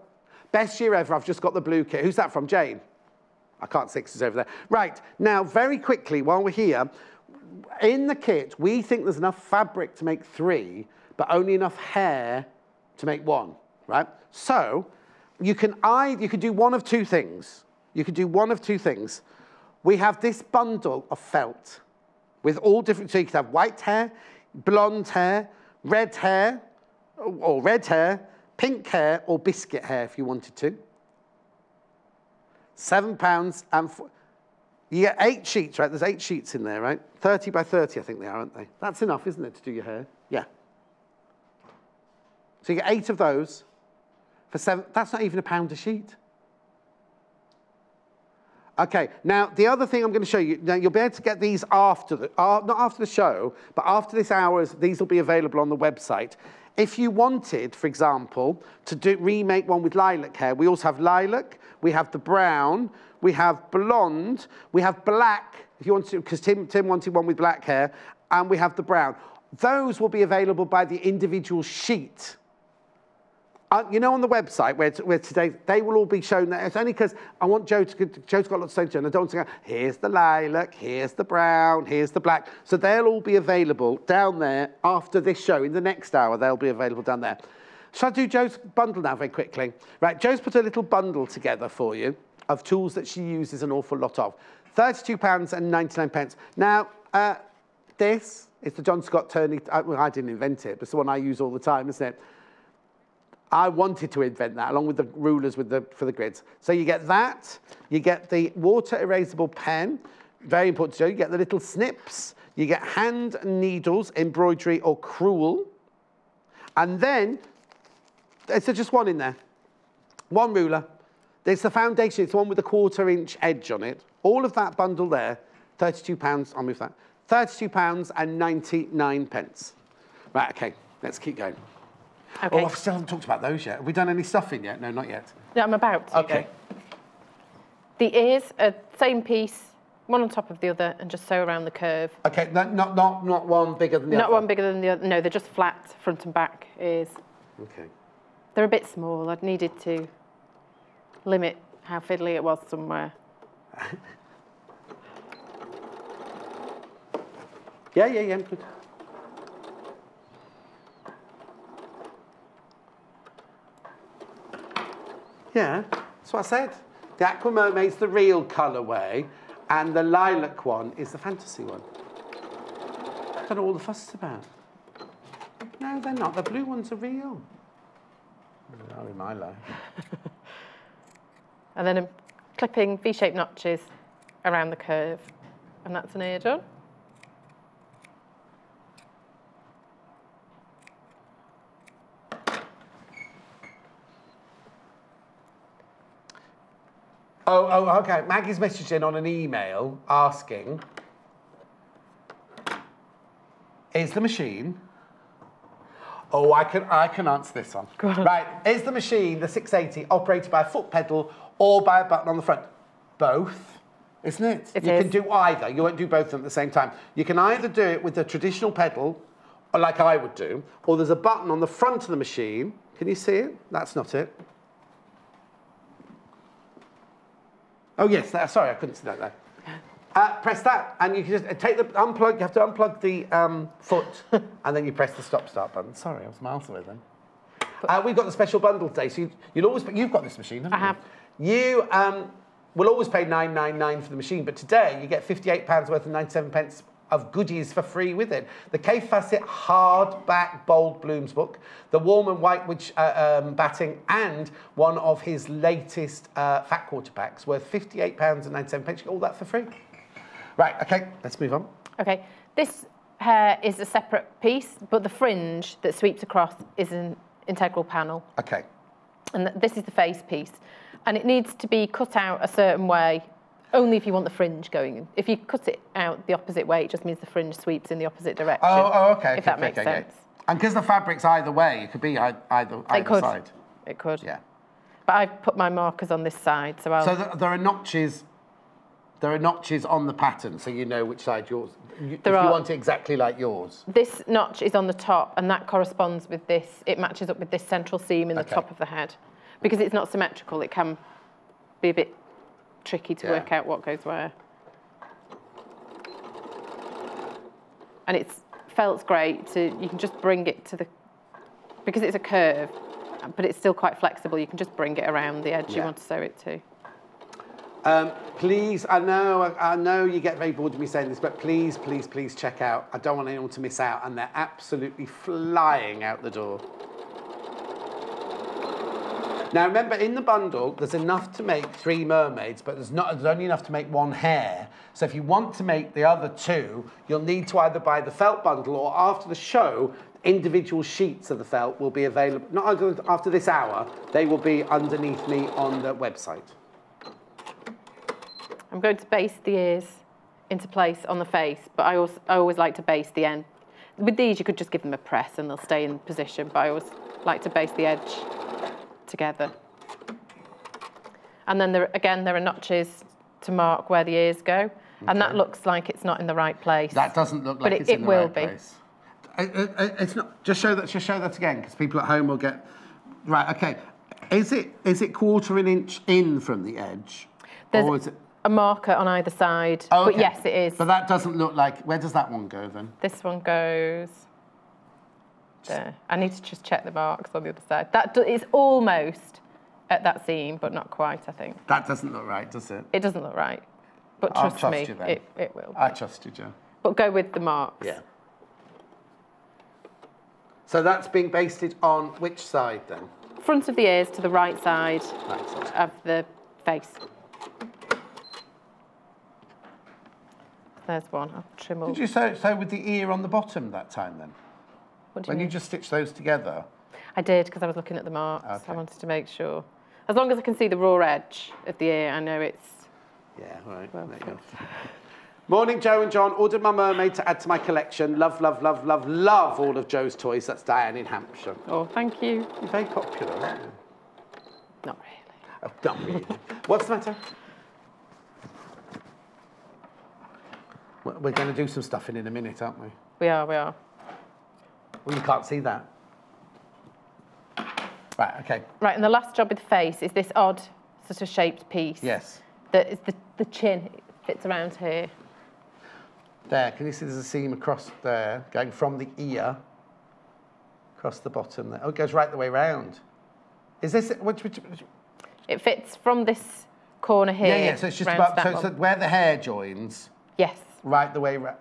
Best year ever. I've just got the blue kit. Who's that from? Jane? I can't see 'cause it's over there. Right, now, very quickly, while we're here, in the kit, we think there's enough fabric to make 3, but only enough hair to make 1, right? So you could do one of two things. You could do one of two things. We have this bundle of felt with all different, so you could have white hair, blonde hair, or red hair, pink hair, or biscuit hair if you wanted to. £7 and you get 8 sheets, right? There's 8 sheets in there, right? 30 by 30, I think they are, aren't they? That's enough, isn't it, to do your hair? Yeah. So you get 8 of those for 7. That's not even £1 a sheet. Okay, now the other thing I'm going to show you, now you'll be able to get these after the, not after the show, but after this hour, these will be available on the website. If you wanted, for example, to remake one with lilac hair, we also have lilac, we have the brown, we have blonde, we have black, if you want to, because Tim wanted one with black hair, and we have the brown. Those will be available by the individual sheet. You know, on the website where today they will all be shown there. It's only because I want Joe's got lots of things to do, and I don't want to go, here's the lilac, here's the brown, here's the black. So they'll all be available down there after this show. In the next hour, they'll be available down there. Shall I do Joe's bundle now very quickly? Right, Joe's put a little bundle together for you of tools that she uses an awful lot of. £32.99. Now, this is the John Scott Turney. Well, I didn't invent it, but it's the one I use all the time, isn't it? I wanted to invent that, along with the rulers for the grids. So you get that, you get the water erasable pen, very important to do, you get the little snips, you get hand needles, embroidery or crewel, and then, it's just one in there, one ruler. It's the foundation, it's the one with the 1/4 inch edge on it. All of that bundle there, £32, I'll move that, £32.99. Right, okay, let's keep going. Okay. Oh, I still haven't talked about those yet. Have we done any stuffing yet? No, not yet. No, I'm about to. Okay. Go. The ears are the same piece, one on top of the other, and just sew around the curve. Okay, not one bigger than the other? Not one bigger than the other. No, they're just flat, front and back ears. Okay. They're a bit small. I'd needed to limit how fiddly it was somewhere. yeah, good. Yeah, that's what I said. The aqua mermaid's the real colourway, and the lilac one is the fantasy one. I don't know all the fuss is about. No, they're not. The blue ones are real. They are in my life. And then I'm clipping V-shaped notches around the curve, and that's an ear done. Oh, okay. Maggie's messaging on an email asking, is the machine... Oh, I can answer this one. Right, is the machine, the 680, operated by a foot pedal or by a button on the front? Both, isn't it? You can do either. You won't do both of them at the same time. You can either do it with the traditional pedal, or like I would do, or there's a button on the front of the machine. Can you see it? That's not it. Oh yes, sorry, I couldn't see that there. Press that, and you can just take the unplug. You have to unplug the foot, and then you press the stop-start button. Sorry, I was miles away then. We've got the special bundle today, so you've got this machine, haven't you? I have. You will always pay £9.99 for the machine, but today you get £58 worth of 97p of goodies for free with it. The Kaffe Fassett hardback Bold Blooms book, the Warm and White Witch batting, and one of his latest fat quarter packs worth £58.97. You get all that for free. Right, okay, let's move on. Okay, this hair is a separate piece, but the fringe that sweeps across is an integral panel. Okay. And this is the face piece. And it needs to be cut out a certain way Only if you want the fringe going. If you cut it out the opposite way, it just means the fringe sweeps in the opposite direction. Oh, okay. If that makes sense. And because the fabric's either way, it could be either side. It could. Yeah. But I've put my markers on this side, so I'll... So there are notches. There are notches on the pattern, so you know which side yours. You want it exactly like yours. This notch is on the top, and that corresponds with this. It matches up with this central seam in the top of the head. Because it's not symmetrical, it can be a bit tricky to work out what goes where. And it's felt's great. You can just bring it to the... Because it's a curve, but it's still quite flexible, you can just bring it around the edge you want to sew it to. Please, I know you get very bored of me saying this, but please, please, please check out. I don't want anyone to miss out, and they're absolutely flying out the door. Now remember, in the bundle, there's enough to make 3 mermaids, but there's only enough to make 1 hair. So if you want to make the other 2, you'll need to either buy the felt bundle, or after the show, individual sheets of the felt will be available. Not after this hour, they will be underneath me on the website. I'm going to baste the ears into place on the face, but I always like to baste the end. With these, you could just give them a press and they'll stay in position, but I always like to baste the edge together. And then again there are notches to mark where the ears go, and that looks like it's not in the right place. That doesn't look like it's in the right place. But it will be. It's not. Just show that again, because people at home will get right. Okay, is it 1/4 inch in from the edge, or is it a marker on either side? Oh, okay. But yes, it is. But that doesn't look like. Where does that one go then? This one goes. There. I need to just check the marks on the other side. That is almost at that seam, but not quite, I think. That doesn't look right, does it? It doesn't look right. But trust me, you then. It will be. I trust you, Jo. But go with the marks. Yeah. So that's being basted on which side then? Front of the ears to the right side of the face. There's one. I'll trim all. Did you sew with the ear on the bottom that time then? When you just stitch those together? I did, because I was looking at the marks. Okay. I wanted to make sure. As long as I can see the raw edge of the ear, I know it's... Yeah, right. Well, there you go. Morning, Jo and John. Ordered my mermaid to add to my collection. Love, love, love, love, love all of Jo's toys. That's Diane in Hampshire. Oh, thank you. You're very popular, aren't you? Not really. Oh, not really. What's the matter? We're going to do some stuffing in a minute, aren't we? We are, we are. Well, you can't see that. Right, okay. Right, and the last job with the face is this odd sort of shaped piece. Yes. That is the chin. It fits around here. There, can you see there's a seam across there, going from the ear across the bottom there. Oh, it goes right the way round. Is this... Which? It fits from this corner here. Yeah, yeah, so it's just about... So where the hair joins. Yes. Right the way round.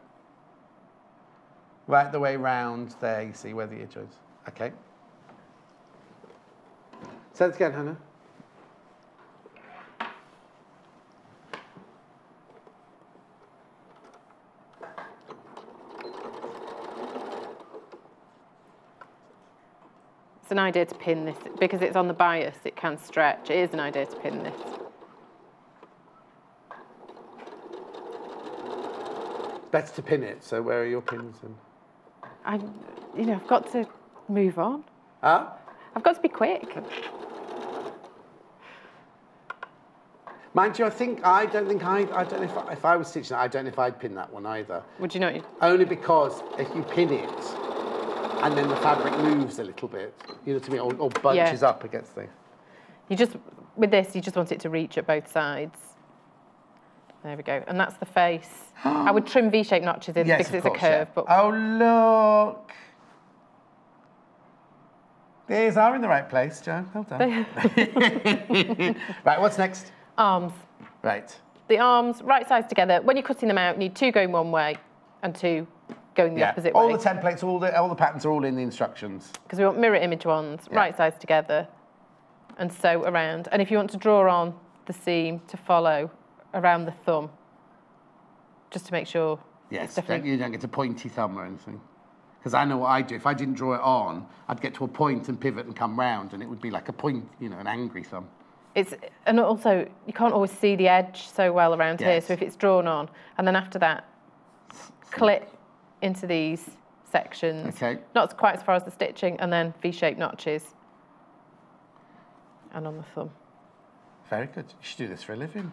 Right the way round there, you see where the ear joins. Okay. Say that again, Hannah. It's an idea to pin this. Because it's on the bias, it can stretch. It is an idea to pin this. It's better to pin it, so where are your pins? I've got to move on. Huh? I've got to be quick. Mind you, I don't know if I was stitching that, I don't know if I'd pin that one either. Would you not? Only because if you pin it, and then the fabric moves a little bit, you know what I mean, or bunches up against things. With this, you just want it to reach at both sides. There we go, and that's the face. I would trim V-shaped notches in because it's a curve. But oh, look. The ears are in the right place, Jo. Well done. Right, what's next? Arms. Right. The arms, right sides together. When you're cutting them out, you need 2 going one way and 2 going the opposite way. All the templates, all the patterns are all in the instructions. Because we want mirror image ones, right sides together, and sew around. And if you want to draw on the seam to follow, around the thumb, just to make sure. Yes, you don't get a pointy thumb or anything. Because I know what I do. If I didn't draw it on, I'd get to a point and pivot and come round, and it would be like a point, an angry thumb. It's, and also, you can't always see the edge so well around here, so if it's drawn on, and then after that, clip into these sections, not quite as far as the stitching, and then V-shaped notches, and on the thumb. Very good. You should do this for a living.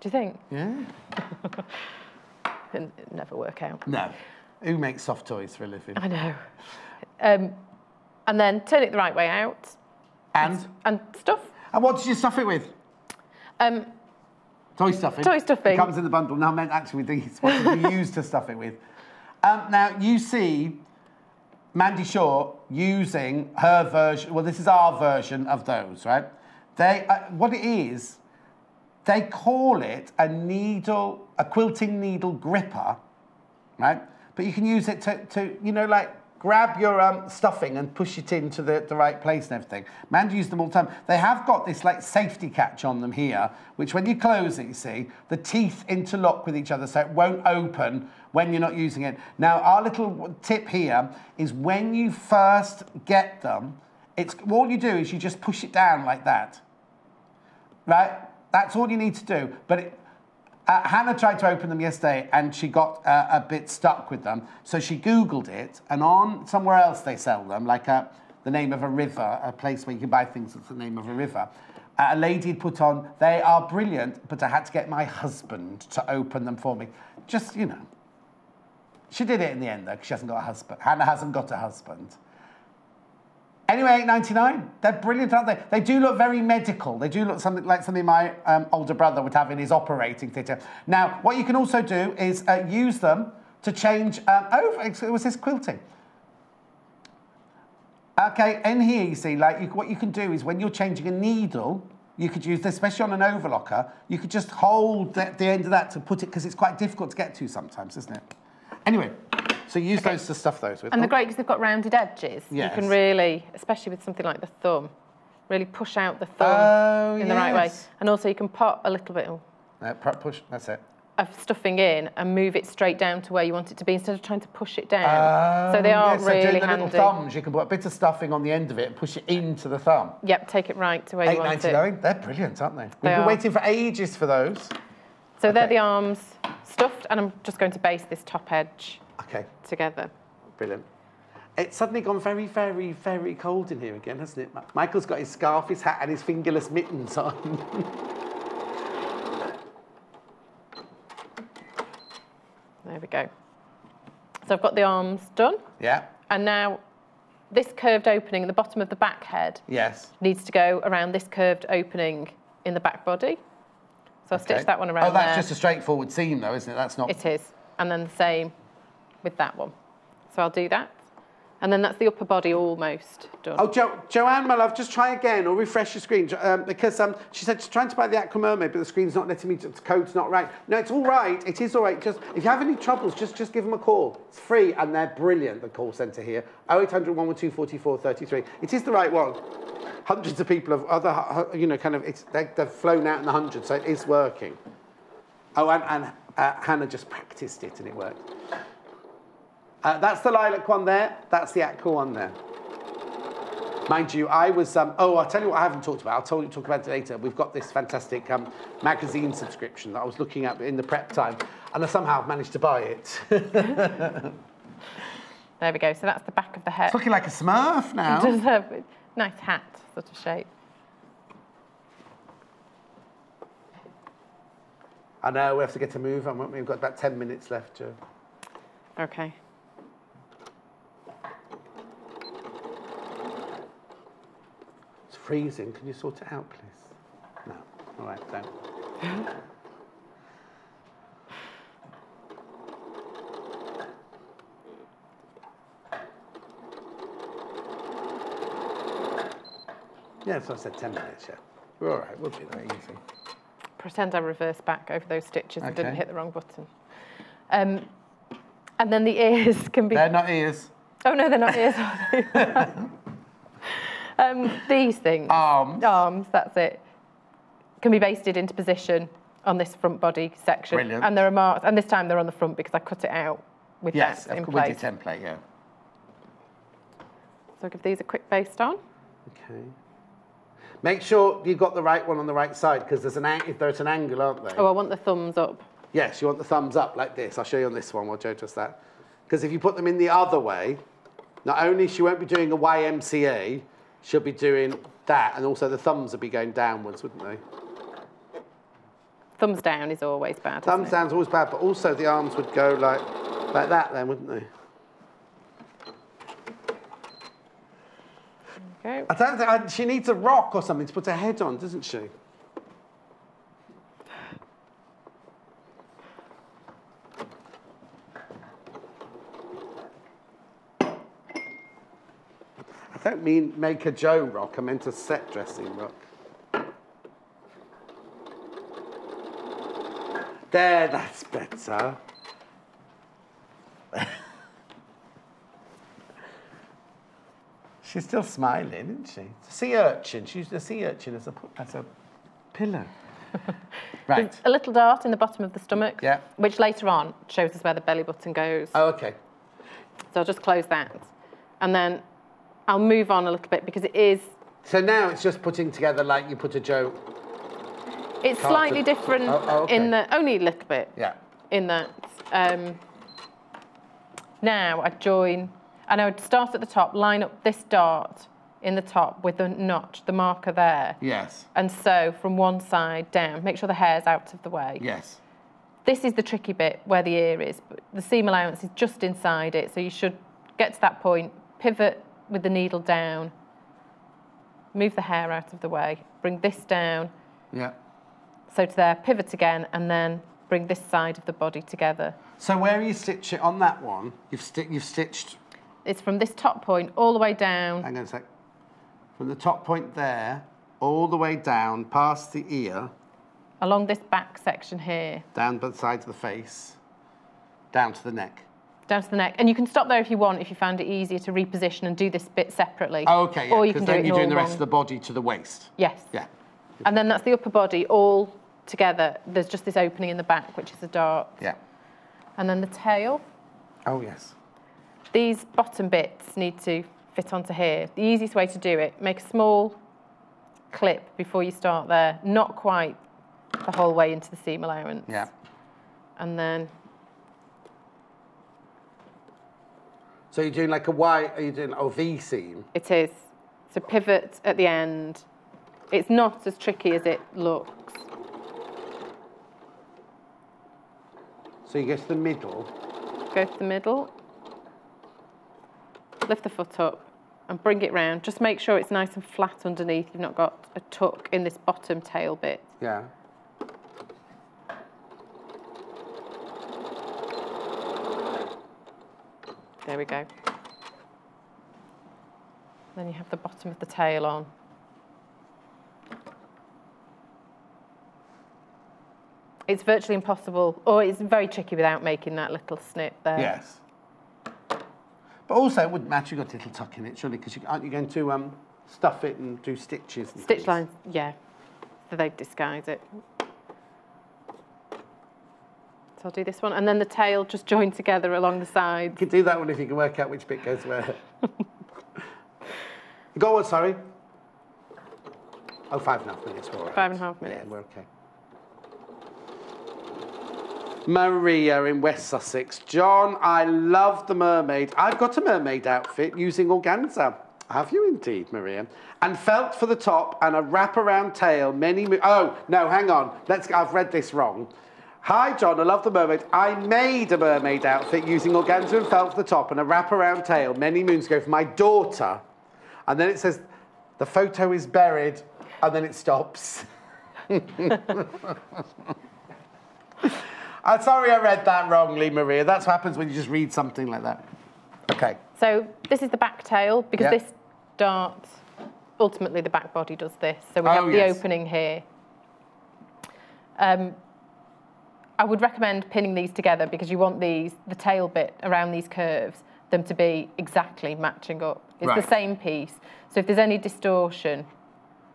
Do you think? Yeah. It'll never work out. No. Who makes soft toys for a living? I know. And then turn it the right way out. And stuff. And what did you stuff it with? Toy stuffing. Toy stuffing. It comes in the bundle. No, I meant actually with these. What did you use to stuff it with? Now, you see Mandy Shaw using her version. Well, this is our version of those, right? They, what it is, they call it a needle, a quilting needle gripper, right? But you can use it to you know, like, grab your stuffing and push it into the right place and everything. Mandy used them all the time. They have got this like safety catch on them here, which when you close it, you see, the teeth interlock with each other so it won't open when you're not using it. Now, our little tip here is when you first get them, it's all you do is you just push it down like that, right? That's all you need to do. But it, Hannah tried to open them yesterday and she got a bit stuck with them. So she Googled it, and on somewhere else they sell them, like the name of a river, a place where you can buy things that's the name of a river. A lady put on, they are brilliant, but I had to get my husband to open them for me. Just, you know. She did it in the end, though, because she hasn't got a husband. Hannah hasn't got a husband. Anyway, $8.99. They're brilliant, aren't they? They do look very medical. They do look something like something my older brother would have in his operating theatre. Now, what you can also do is use them to change... oh, was this quilting? Okay, in here, you see, like, what you can do is when you're changing a needle, you could use this, especially on an overlocker, you could just hold the end of that to put it, because it's quite difficult to get to sometimes, isn't it? Anyway... So use those to stuff those with. And they're great because they've got rounded edges. Yes. You can really, especially with something like the thumb, really push out the thumb in the right way. And also you can pop a little bit push, that's it. Of stuffing in and move it straight down to where you want it to be instead of trying to push it down. So they are really handy. So doing the little thumbs, you can put a bit of stuffing on the end of it and push it into the thumb. Yep, take it right to where you want it. $8.99, they're brilliant, aren't they? We've been waiting for ages for those. So they're the arms stuffed, and I'm just going to base this top edge together. Brilliant. It's suddenly gone very, very, very cold in here again, hasn't it? Michael's got his scarf, his hat, and his fingerless mittens on. There we go. So I've got the arms done. Yeah. And now this curved opening at the bottom of the back head needs to go around this curved opening in the back body. So I'll stitch that one around there. Oh, that's just a straightforward seam, though, isn't it? That's not... It is. And then the same... with that one. So I'll do that. And then that's the upper body almost done. Oh, Joanne, my love, just try again or refresh your screen. Because she said she's trying to buy the Acro Mermaid, but the screen's not letting me, the code's not right. No, it's all right. It is all right. Just, if you have any troubles, just give them a call. It's free and they're brilliant, the call centre here. 0800 112 44 33. It is the right one. Hundreds of people have other, you know, kind of, they've flown out in the hundreds, so it is working. Oh, and Hannah just practised it and it worked. That's the lilac one there. That's the aqua one there. Mind you, I was... oh, I'll tell you what I haven't talked about. I'll talk about it later. We've got this fantastic magazine subscription that I was looking at in the prep time, and I somehow managed to buy it. There we go. So that's the back of the head. It's looking like a Smurf now. It does have a nice hat sort of shape. I know. We'll have to get a move on, won't we? We've got about 10 minutes left, Jo. OK. Freezing, can you sort it out, please? No, all right, don't. Yeah, so I said 10 minutes, yeah. We're all right, we'll do that easy. Pretend I reversed back over those stitches and didn't hit the wrong button. And then the ears can be... They're not ears. Oh, no, they're not ears, are they? These things, arms, that's it, can be basted into position on this front body section. Brilliant. And there are marks, and this time they're on the front because I cut it out with that in place. Yes, with your template, yeah. So I'll give these a quick baste on. Okay. Make sure you've got the right one on the right side, because there's they're at an angle, aren't they? Oh, I want the thumbs up. Yes, you want the thumbs up like this. I'll show you on this one while Jo does that. Because if you put them in the other way, not only she won't be doing a YMCA, she'll be doing that, and also the thumbs would be going downwards, wouldn't they? Thumbs down is always bad. Thumbs down is always bad, but also the arms would go like that then, wouldn't they? Okay. I don't think she needs a rock or something to put her head on, doesn't she? I don't mean make a Jo rock, I meant a set dressing rock. There, that's better. She's still smiling, isn't she? It's a sea urchin. She used a sea urchin as a pillow. Right. There's a little dart in the bottom of the stomach, yeah, which later on shows us where the belly button goes. Oh, okay. So I'll just close that. And then I'll move on a little bit because it is... So now it's just putting together like you put a Jo... It's slightly different in the... Only a little bit. Yeah. In that... now I join... And I would start at the top, line up this dart in the top with the notch, the marker there. Yes. And sew from one side down. Make sure the hair's out of the way. Yes. This is the tricky bit where the ear is. But the seam allowance is just inside it, so you should get to that point, pivot with the needle down, move the hair out of the way, bring this down, yeah, so to there, pivot again, and then bring this side of the body together. So where are you stitching on that one? You've stitched... It's from this top point all the way down. Hang on a sec. From the top point there, all the way down, past the ear. Along this back section here. Down by the sides of the face, down to the neck. Down to the neck, and you can stop there if you want, if you found it easier to reposition and do this bit separately. Oh, okay, yeah, or you can do then you're doing the rest of the body to the waist. Yes. Yeah. And then that's the upper body all together. There's just this opening in the back, which is a dart. Yeah. And then the tail. Oh, yes. These bottom bits need to fit onto here. The easiest way to do it, make a small clip before you start there, not quite the whole way into the seam allowance. Yeah. And then... So you're doing like a Y, are you doing a V seam? It is. So pivot at the end. It's not as tricky as it looks. So you get to the middle. Go to the middle. Lift the foot up and bring it round. Just make sure it's nice and flat underneath. You've not got a tuck in this bottom tail bit. Yeah. There we go. Then you have the bottom of the tail on. It's virtually impossible, or it's very tricky without making that little snip there. Yes. But also, it wouldn't matter, you've got a little tuck in it, surely, because aren't you going to stuff it and do stitches? And stitch lines, yeah. So they disguise it. So I'll do this one, and then the tail just joined together along the side. You can do that one if you can work out which bit goes where. Go on, sorry. Oh, 5.5 minutes, all right. 5.5 minutes. Yeah, we're okay. Maria in West Sussex. John, I love the mermaid. I've got a mermaid outfit using organza. Have you indeed, Maria? And felt for the top and a wraparound tail. Oh, no, hang on. I've read this wrong. Hi, John, I love the mermaid. I made a mermaid outfit using organza and felt for the top and a wraparound tail many moons ago for my daughter. And then it says, the photo is buried, and then it stops. I'm sorry I read that wrongly, Maria. That's what happens when you just read something like that. Okay. So this is the back tail, because yep, this dart, ultimately the back body does this. So we have the opening here. I would recommend pinning these together because you want these, the tail bit around these curves, them to be exactly matching up. It's right, the same piece. So if there's any distortion,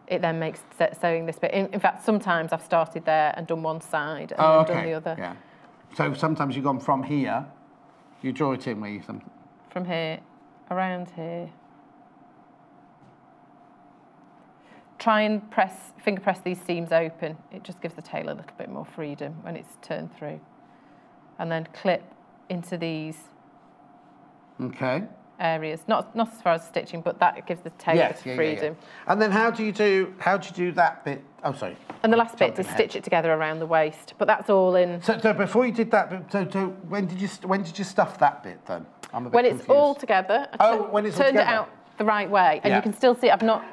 it then makes sewing this bit. In fact, sometimes I've started there and done one side and then done the other. Yeah. So sometimes you've gone from here, you draw it in where you... From here, around here. try and finger press these seams open. It just gives the tail a little bit more freedom when it's turned through. And then clip into these areas. Not as far as stitching, but that gives the tail freedom. Yeah. And then how do you do that bit? Oh, sorry. And the last bit is stitch it together around the waist. But that's all in. So before you did that, so when did you stuff that bit then? I'm a bit confused. It's all together. Oh, when it's all together. Turned it out the right way, and you can still see I've not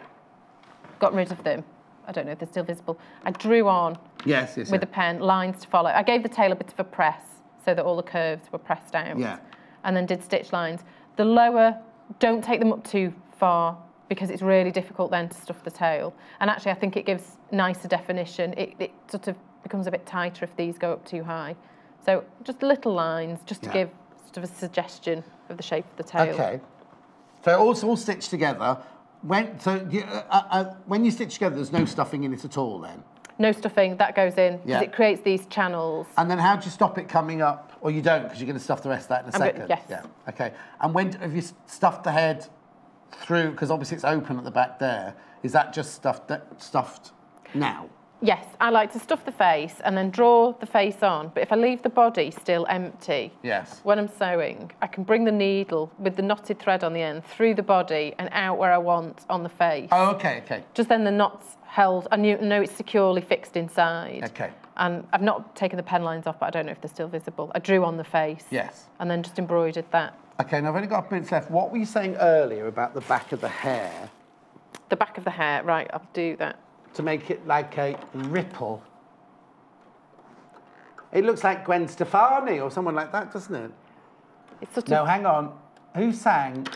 got rid of them. I don't know if they're still visible. I drew on with a pen, lines to follow. I gave the tail a bit of a press so that all the curves were pressed out, and then did stitch lines. The lower, don't take them up too far because it's really difficult then to stuff the tail. And actually, I think it gives nicer definition. It sort of becomes a bit tighter if these go up too high. So just little lines just to give sort of a suggestion of the shape of the tail. Okay. So all stitched together. When you stitch together, there's no stuffing in it at all then? No stuffing, that goes in, because it creates these channels. And then how do you stop it coming up? Or you don't, because you're going to stuff the rest of that in a second? Yeah. Okay. And when have you stuffed the head through, because obviously it's open at the back there, is that just stuffed now? Yes, I like to stuff the face and then draw the face on, but if I leave the body still empty, when I'm sewing, I can bring the needle with the knotted thread on the end through the body and out where I want on the face. Oh, okay. Just then the knot's held, and you know it's securely fixed inside. Okay. And I've not taken the pen lines off, but I don't know if they're still visible. I drew on the face. Yes. And then just embroidered that. Okay, now I've only got a minute left. What were you saying earlier about the back of the hair? The back of the hair, right, I'll do that. To make it like a ripple. It looks like Gwen Stefani or someone like that, doesn't it? It's sort of... No, hang on. Who sang?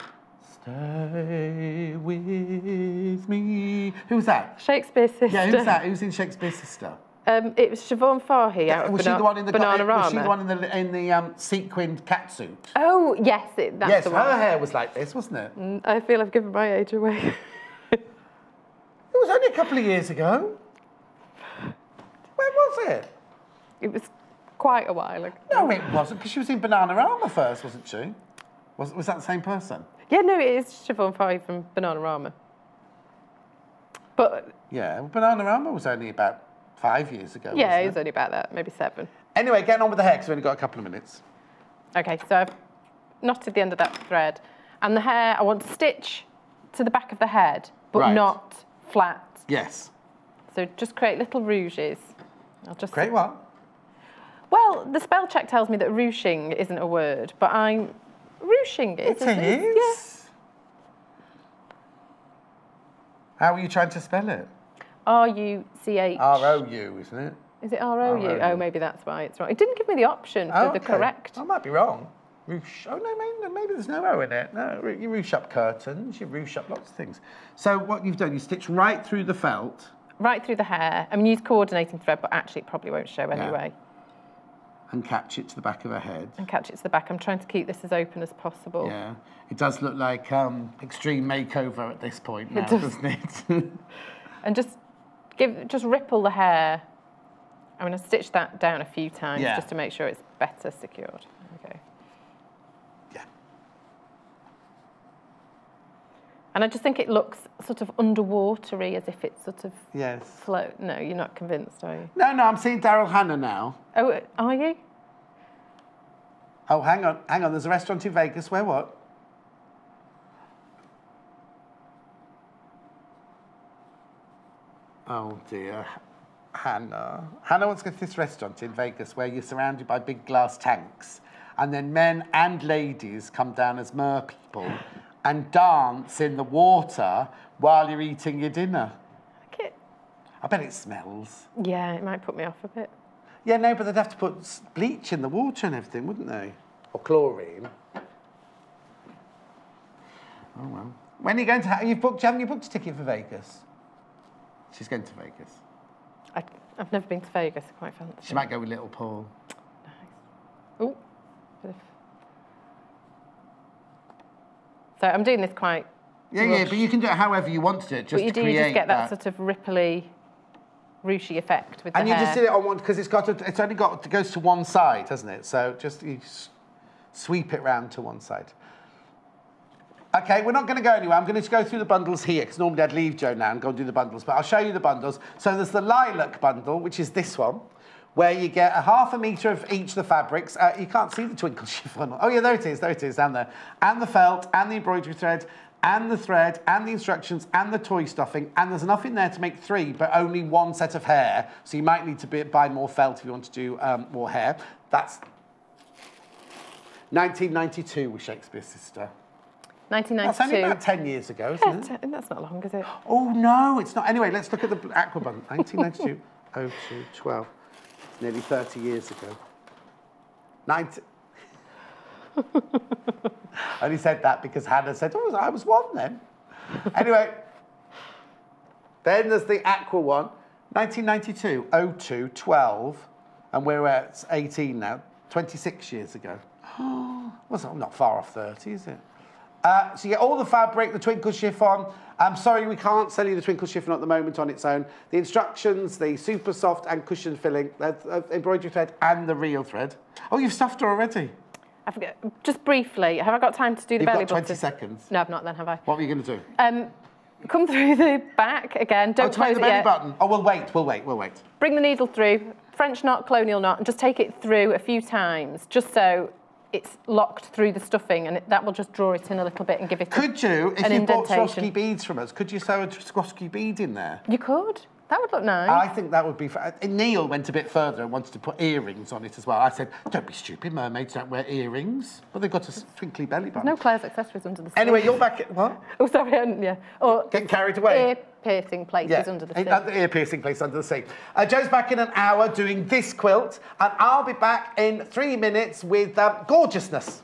Stay with me. Who's that? Shakespeare's Sister. Yeah, who's that? Who's in Shakespeare's Sister? It was Siobhan Farhi out of Bananarama. Was she the one in the sequined catsuit? Oh, yes, that's the one. Yes, her hair was like this, wasn't it? I feel I've given my age away. It was only a couple of years ago. Where was it? It was quite a while ago. No, it wasn't, because she was in Bananarama first, wasn't she? Was that the same person? Yeah, no, it is Siobhan Farhi from Bananarama. But... Yeah, well, Bananarama was only about 5 years ago, yeah, wasn't it? It was only about that, maybe 7. Anyway, getting on with the hair, because we've only got a couple of minutes. OK, so I've knotted the end of that thread. And the hair, I want to stitch to the back of the head, but not... flat. Yes. So just create little rouges. I'll just create what? Well, the spell check tells me that ruching isn't a word, but I'm ruching it. It is. Yes. How are you trying to spell it? R-U-C-H. R-O-U, isn't it? Is it R-O-U? Oh, maybe that's why it's wrong. It didn't give me the option for the correct. I might be wrong. Ruche. Oh, no, maybe there's no O in it. No, you ruche up curtains, you ruche up lots of things. So what you've done, you stitch right through the felt. Right through the hair. I mean, use coordinating thread, but actually it probably won't show anyway. And catch it to the back of her head. And catch it to the back. I'm trying to keep this as open as possible. Yeah. It does look like extreme makeover at this point now, doesn't it? And just ripple the hair. I mean, I stitched that down a few times just to make sure it's better secured. Okay. And I just think it looks sort of underwatery, as if it's sort of float. No, you're not convinced, are you? No, I'm seeing Daryl Hannah now. Oh, are you? Oh, hang on. There's a restaurant in Vegas where what? Oh, dear. Hannah. Hannah wants to go to this restaurant in Vegas where you're surrounded by big glass tanks, and then men and ladies come down as merpeople and dance in the water while you're eating your dinner. I like it. I bet it smells. Yeah, it might put me off a bit. Yeah, no, but they'd have to put bleach in the water and everything, wouldn't they? Or chlorine. Oh, well. When are you going to... haven't you booked a ticket for Vegas? She's going to Vegas. I've never been to Vegas, I quite fancy. She might go with little Paul. Nice. Oh, bit of... So I'm doing this quite... Yeah, but you can do it however you want to do it, just to create that. You just get that sort of ripply, ruchy effect with the hair. And you just did it on one, because it goes to one side, hasn't it? So you just sweep it round to one side. Okay, we're not going to go anywhere. I'm going to go through the bundles here, because normally I'd leave Jo now and go and do the bundles, but I'll show you the bundles. So there's the lilac bundle, which is this one, where you get a half a metre of each of the fabrics. You can't see the twinkle chiffon. Oh, yeah, there it is, down there. And the felt, and the embroidery thread, and the instructions, and the toy stuffing, and there's enough in there to make three, but only one set of hair, so you might need to buy more felt if you want to do more hair. That's 1992 with Shakespeare's sister. 1992. That's only about 10 years ago, isn't it? That's not long, is it? Oh, no, it's not. Anyway, let's look at the aqua bundle. 1992, 02, 12. It's nearly 30 years ago. 90. I only said that because Hannah said, oh, I was one then. Anyway, then there's the aqua one. 1992, 02, 12. And we're at 18 now, 26 years ago. Well, not far off 30, is it? So you get all the fabric, the twinkle chiffon. I'm sorry, we can't sell you the twinkle chiffon at the moment on its own. The instructions, the super soft and cushion filling, embroidery thread and the real thread. Oh, you've stuffed her already. I forget, just briefly, have I got time to do the belly button? You've got 20 seconds. No, I've not then, have I? What were you going to do? Come through the back again, don't close it yet. Oh, tie the belly button. Oh, we'll wait. Bring the needle through, French knot, colonial knot, and just take it through a few times, just so it's locked through the stuffing, and that will just draw it in a little bit and give it an indentation. If you bought Swarovski beads from us, could you sew a Swarovski bead in there? You could. That would look nice. I think that would be... Neil went a bit further and wanted to put earrings on it as well. I said, don't be stupid, mermaids don't wear earrings. But they've got a twinkly belly button. No Claire's accessories under the sleeve. Anyway, you're back at... What? Oh, sorry, yeah. Or getting carried away. Ear-piercing places under the seat. Ear-piercing place under the seat. Jo's back in an hour doing this quilt, and I'll be back in 3 minutes with gorgeousness.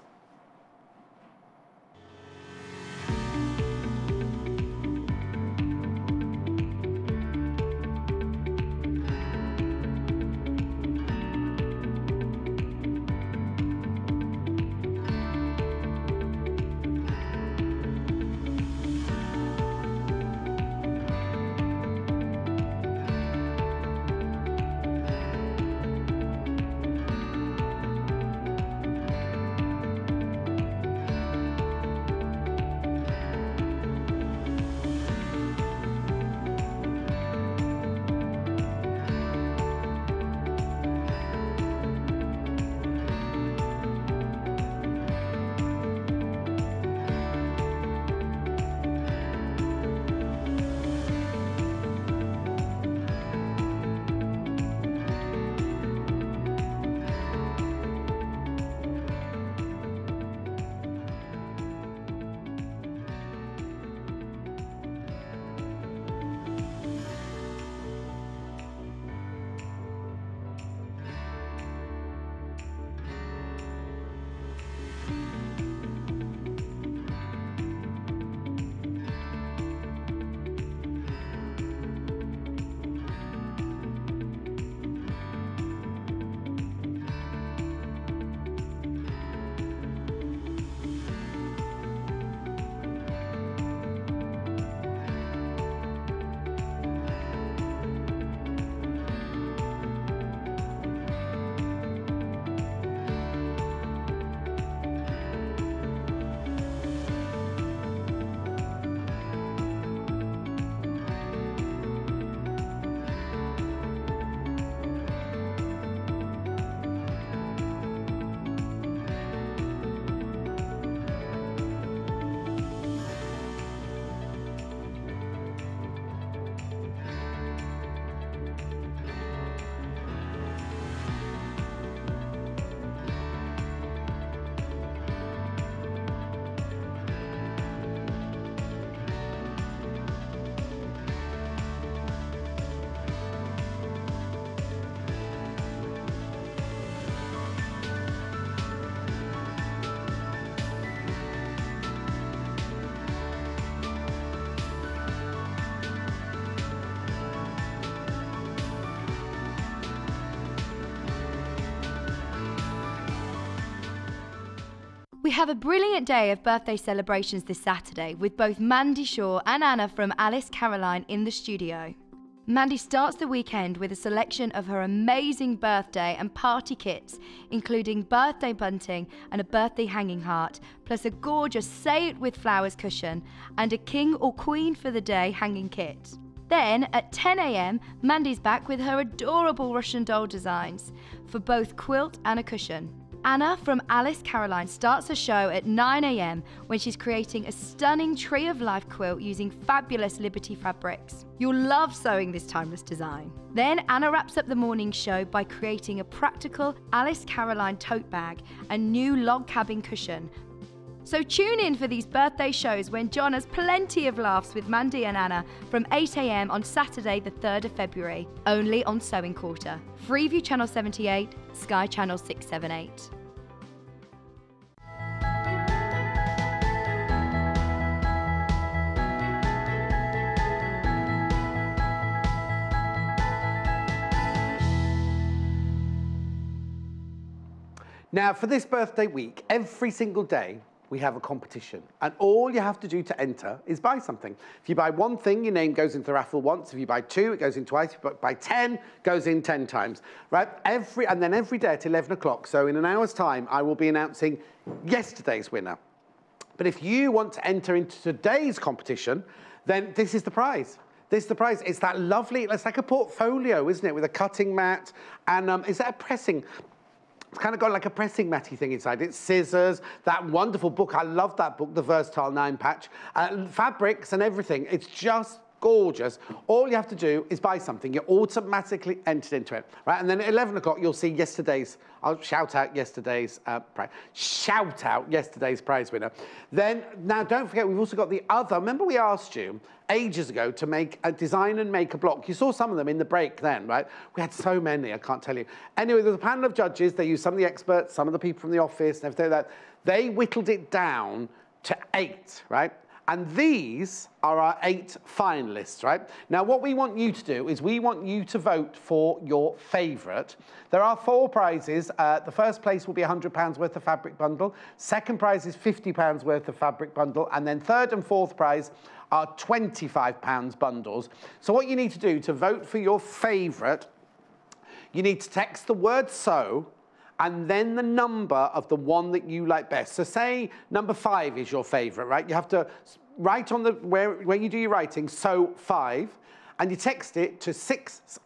We have a brilliant day of birthday celebrations this Saturday with both Mandy Shaw and Anna from Alice Caroline in the studio. Mandy starts the weekend with a selection of her amazing birthday and party kits, including birthday bunting and a birthday hanging heart, plus a gorgeous Say It With Flowers cushion and a King or Queen for the Day hanging kit. Then, at 10 AM, Mandy's back with her adorable Russian doll designs for both quilt and a cushion. Anna from Alice Caroline starts her show at 9 AM when she's creating a stunning Tree of Life quilt using fabulous Liberty fabrics. You'll love sewing this timeless design. Then Anna wraps up the morning show by creating a practical Alice Caroline tote bag and new log cabin cushion. So tune in for these birthday shows when John has plenty of laughs with Mandy and Anna from 8 AM on Saturday the 3rd of February, only on Sewing Quarter. Freeview Channel 78, Sky Channel 678. Now for this birthday week, every single day we have a competition, and all you have to do to enter is buy something. If you buy one thing, your name goes into the raffle once. If you buy two, it goes in twice. If you buy 10, it goes in 10 times, right? And then every day at 11 o'clock, so in an hour's time, I will be announcing yesterday's winner. But if you want to enter into today's competition, then this is the prize. This is the prize. It's that lovely, it's like a portfolio, isn't it, with a cutting mat, and is that a pressing? It's kind of got like a pressing matty thing inside. It's scissors, that wonderful book. I love that book, The Versatile Nine Patch. Fabrics and everything. It's just gorgeous. All you have to do is buy something. You're automatically entered into it, right? And then at 11 o'clock, you'll see yesterday's, I'll shout out yesterday's prize. Shout out yesterday's prize winner. Then, now don't forget, we've also got the other. Remember we asked you ages ago to make a design and make a block. You saw some of them in the break then, right? We had so many, I can't tell you. Anyway, there's a panel of judges. They used some of the experts, some of the people from the office and everything like that. They whittled it down to 8, right? And these are our 8 finalists, right? Now, what we want you to do is we want you to vote for your favourite. There are 4 prizes. The first place will be £100 worth of fabric bundle. Second prize is £50 worth of fabric bundle. And then third and fourth prize are £25 bundles. So what you need to do to vote for your favourite, you need to text the word "sew" and then the number of the one that you like best. So say number 5 is your favourite, right? You have to write on the, where you do your writing, "sew 5", and you text it to 66,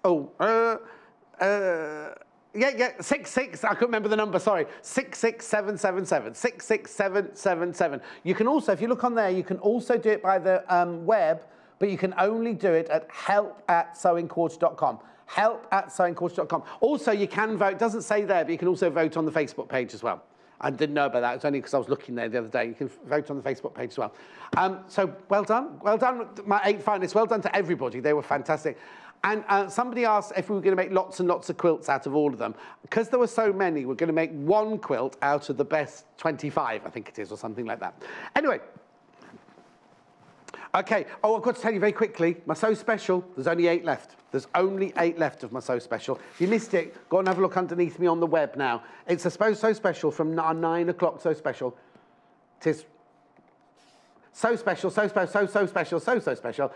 I couldn't remember the number, sorry. 66777, 66777. You can also, if you look on there, you can also do it by the web, but you can only do it at help@sewingquarter.com. help@sewingquarter.com. Also, you can vote, it doesn't say there, but you can also vote on the Facebook page as well. I didn't know about that, it's only because I was looking there the other day. You can vote on the Facebook page as well. So well done, my 8 finalists, well done to everybody, they were fantastic. And somebody asked if we were going to make lots of quilts out of all of them. Because there were so many, we're going to make one quilt out of the best 25, I think it is, or something like that. Anyway. Okay, oh, I've got to tell you very quickly, my Sew Special, there's only 8 left. There's only 8 left of my Sew Special. If you missed it, go and have a look underneath me on the web now. It's a Sew Special from our 9 o'clock Sew Special. It is so special, so special, so, so special, so, so special.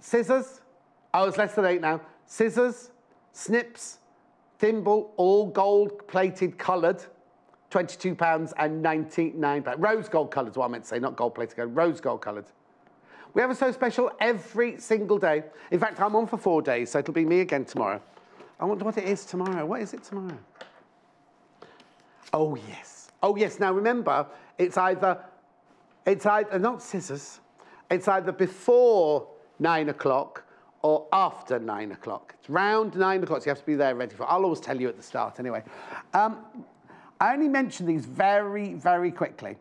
Scissors, oh, it's less than 8 now. Scissors, snips, thimble, all gold-plated coloured. £22.99. Rose gold coloured is what I meant to say, not gold-plated, rose gold coloured. We have a Sew Special every single day. In fact, I'm on for 4 days, so it'll be me again tomorrow. I wonder what it is tomorrow. What is it tomorrow? Oh, yes. Oh, yes. Now, remember, it's either not scissors. It's either before 9 o'clock or after 9 o'clock. It's round 9 o'clock, so you have to be there ready for it. I'll always tell you at the start, anyway. I only mention these very, very quickly.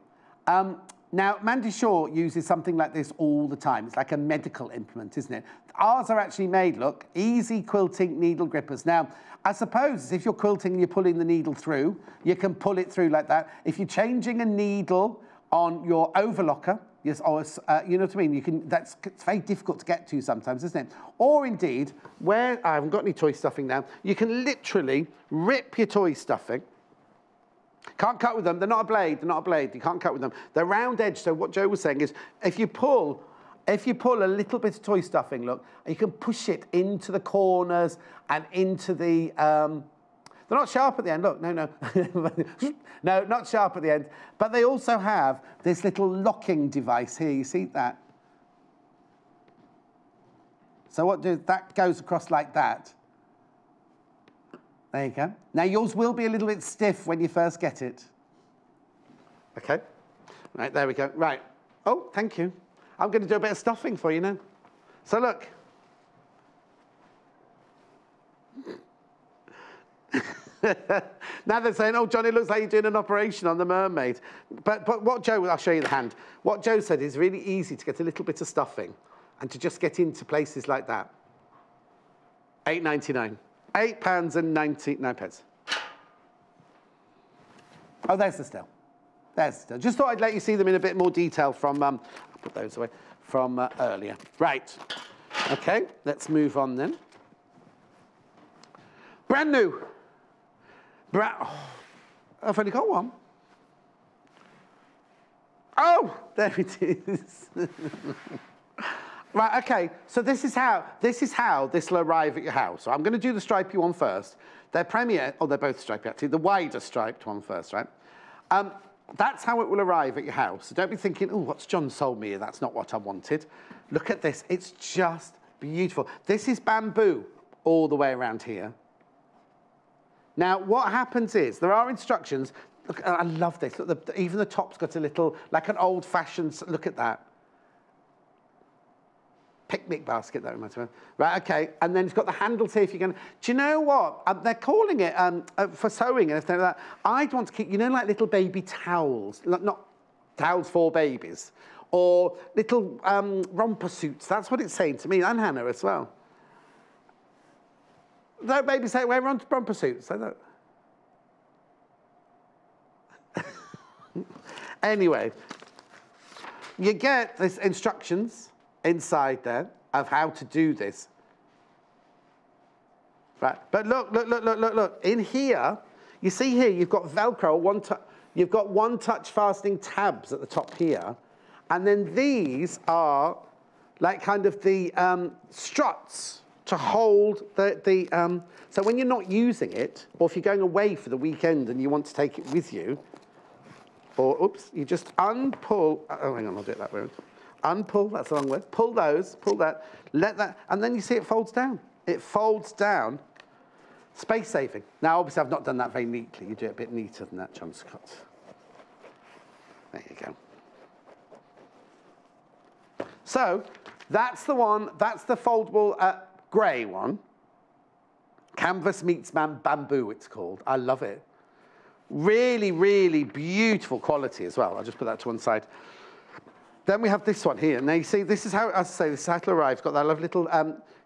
Now, Mandy Shaw uses something like this all the time. It's like a medical implement, isn't it? Ours are actually made, look, easy quilting needle grippers. Now, I suppose if you're quilting and you're pulling the needle through, you can pull it through like that. If you're changing a needle on your overlocker, yes, or, you know what I mean? You can, it's very difficult to get to sometimes, isn't it? Or indeed, where I haven't got any toy stuffing now, you can literally rip your toy stuffing. Can't cut with them. They're not a blade. You can't cut with them. They're round edge. So what Jo was saying is if you pull If you pull a little bit of toy stuffing, look, you can push it into the corners and into the... they're not sharp at the end, look, no, not sharp at the end. But they also have this little locking device here, you see that? So what do, that goes across like that. There you go. Now yours will be a little bit stiff when you first get it. Okay, right, there we go, right. Oh, thank you. I'm going to do a bit of stuffing for you now. So look. Now they're saying, oh, John, it looks like you're doing an operation on the mermaid. But what Joe, I'll show you the hand. What Joe said is really easy to get a little bit of stuffing and to just get into places like that. £8.99. £8.99. Oh, there's the still. There's the still. Just thought I'd let you see them in a bit more detail from... put those away from earlier. Right, okay, let's move on then. Brand new. Oh, I've only got one. Oh, there it is. Right, okay, so this is how this will arrive at your house. So I'm going to do the stripy one first. They're premier, oh, they're both stripy actually, the wider striped one first, right? That's how it will arrive at your house. So don't be thinking, oh, what's John sold me? That's not what I wanted. Look at this. It's just beautiful. This is bamboo all the way around here. Now, what happens is there are instructions. Look, I love this. Look, even the top's got a little, like an old-fashioned, look at that. Picnic basket, that reminds me. Right, okay. And then it's got the handles here if you're going to... Do you know what? They're calling it for sewing and everything like that. I'd want to keep, you know, like little baby towels. Not towels for babies. Or little romper suits. That's what it's saying to me and Hannah as well. No babies say, wear romper suits. They don't. Anyway, you get these instructions inside there of how to do this. Right, but look. In here, you see here, you've got Velcro, you've got one-touch fastening tabs at the top here, and then these are like kind of the struts to hold the so when you're not using it, or if you're going away for the weekend and you want to take it with you, or, oops, you just unpull, oh, hang on, I'll do it that way. Unpull, that's the wrong word. Pull those, pull that, let that, and then you see it folds down. It folds down. Space saving. Now, obviously, I've not done that very neatly. You do it a bit neater than that, John Scott. There you go. So, that's the one, that's the foldable grey one. Canvas meets bamboo, it's called. I love it. Really, really beautiful quality as well. I'll just put that to one side. Then we have this one here. Now, you see, this is how, as I say, this is how it'll arrive. It's got that lovely little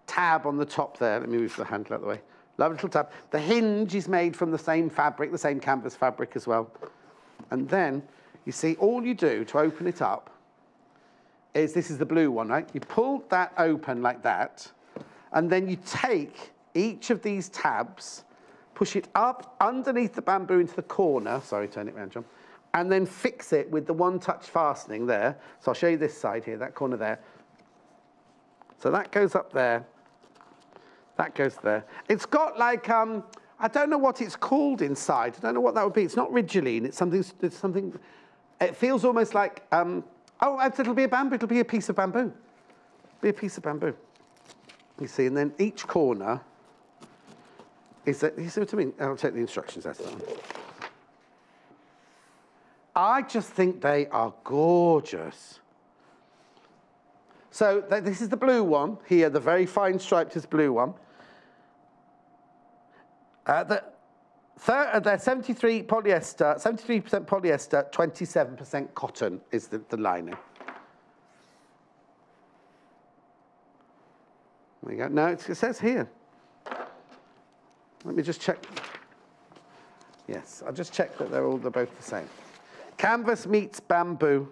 tab on the top there. Let me move the handle out of the way. Lovely little tab. The hinge is made from the same fabric, the same canvas fabric as well. And then, you see, all you do to open it up is, this is the blue one, right? You pull that open like that, and then you take each of these tabs, push it up underneath the bamboo into the corner. Sorry, turn it around, John. And then fix it with the one-touch fastening there. So I'll show you this side here, that corner there. So that goes up there. That goes there. It's got like, I don't know what it's called inside. I don't know what that would be. It's not Ridgeline. It's something. It feels almost like, oh, it'll be a bamboo. It'll be a piece of bamboo. It'll be a piece of bamboo. You see, and then each corner is that, you see what I mean? I'll take the instructions out of that one. I just think they are gorgeous. So this is the blue one here, the very fine striped is blue one. They're 73% polyester, 73% polyester, 27% cotton is the lining. There you go. No, it says here. Let me just check. Yes, I'll just check that they're both the same. Canvas meets bamboo.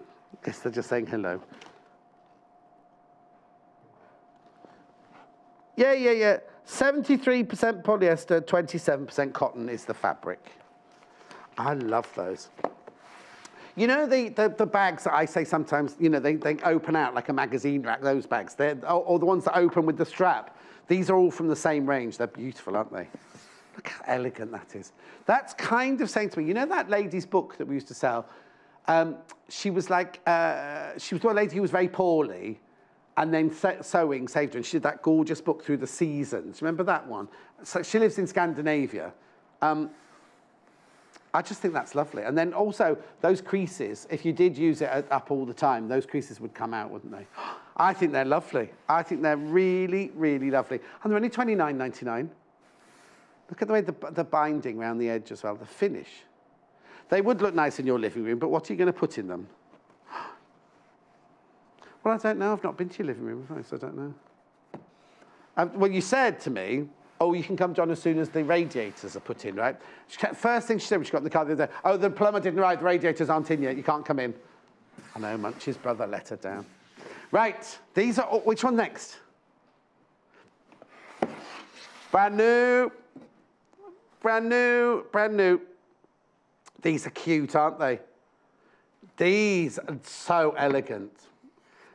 I guess they're just saying hello. Yeah. 73% polyester, 27% cotton is the fabric. I love those. You know the bags that I say sometimes, you know, they open out like a magazine rack, those bags, or the ones that open with the strap. These are all from the same range. They're beautiful, aren't they? Look how elegant that is. That's kind of saying to me, you know that lady's book that we used to sell? She was like, she was one lady who was very poorly, and then sewing saved her, and she did that gorgeous book through the seasons. Remember that one? So she lives in Scandinavia. I just think that's lovely. And then also, those creases, if you did use it up all the time, those creases would come out, wouldn't they? I think they're lovely. I think they're really, really lovely. And they're only $29.99. Look at the way the binding around the edge as well, the finish. They would look nice in your living room, but what are you going to put in them? Well, I don't know. I've not been to your living room, have I? So I don't know. Well, you said to me, oh, you can come, John, as soon as the radiators are put in, right? First thing she said when she got in the car the other day, oh, the plumber didn't arrive, the radiators aren't in yet, you can't come in. I know, Munch's brother let her down. Right, these are all, which one next? Brand new, brand new, brand new. These are cute, aren't they? These are so elegant.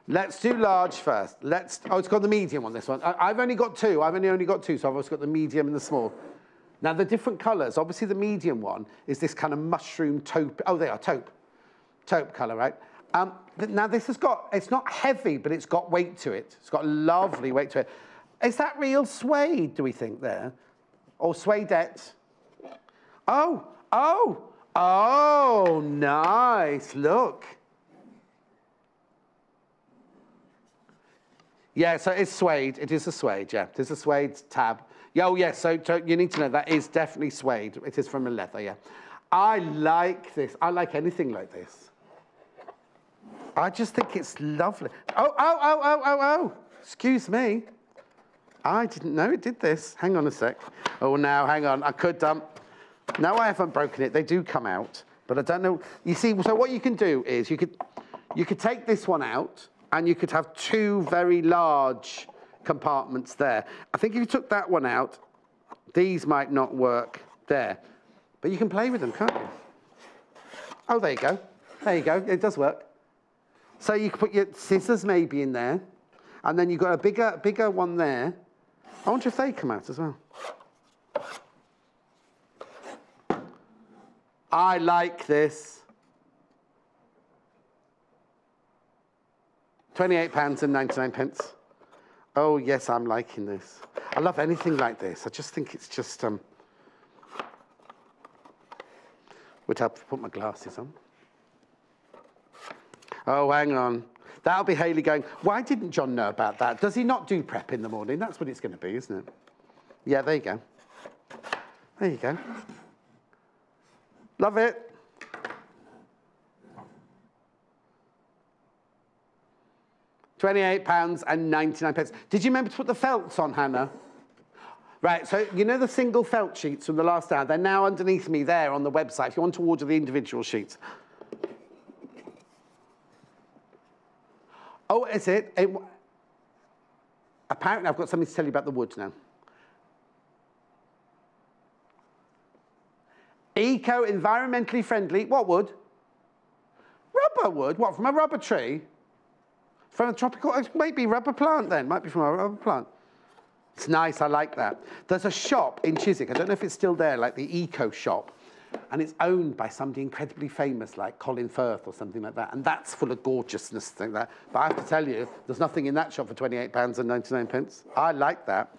Let's do large first. Let's. Oh, it's got the medium on this one. I've only got two. I've only got two, so I've also got the medium and the small. Now, the different colours. Obviously, the medium one is this kind of mushroom taupe. Oh, they are taupe. Taupe colour, right? Now, this has got... It's not heavy, but it's got weight to it. It's got lovely weight to it. Is that real suede, do we think, there? Or suedette? Oh, oh, oh, nice. Look. Yeah, so it's suede. It is a suede, yeah. It is a suede tab. Oh, yeah, so you need to know that is definitely suede. It is from a leather, yeah. I like this. I like anything like this. I just think it's lovely. Oh, oh, oh, oh, oh, oh. Excuse me. I didn't know it did this. Hang on a sec. Oh, now, hang on. I could dump. No, I haven't broken it. They do come out, but I don't know. You see, so what you can do is you could take this one out, and you could have two very large compartments there. I think if you took that one out, these might not work there. But you can play with them, can't you? Oh, there you go. There you go. It does work. So you could put your scissors maybe in there, and then you've got a bigger one there. I wonder if they come out as well. I like this. £28.99. Oh, yes, I'm liking this. I love anything like this. I just think it's just... Would help to put my glasses on. Oh, hang on. That'll be Hayley going, why didn't John know about that? Does he not do prep in the morning? That's what it's going to be, isn't it? Yeah, there you go. There you go. Love it. £28.99. Did you remember to put the felts on, Hannah? Right, so you know the single felt sheets from the last hour? They're now underneath me there on the website if you want to order the individual sheets. Oh, is it? Apparently, I've got something to tell you about the wood now. Eco-environmentally friendly. What wood? Rubber wood. What, from a rubber tree? From a tropical, it might be rubber plant then. Might be from a rubber plant. It's nice, I like that. There's a shop in Chiswick, I don't know if it's still there, like the Eco Shop, and it's owned by somebody incredibly famous like Colin Firth or something like that, and that's full of gorgeousness, thing like that. But I have to tell you, there's nothing in that shop for £28.99. I like that.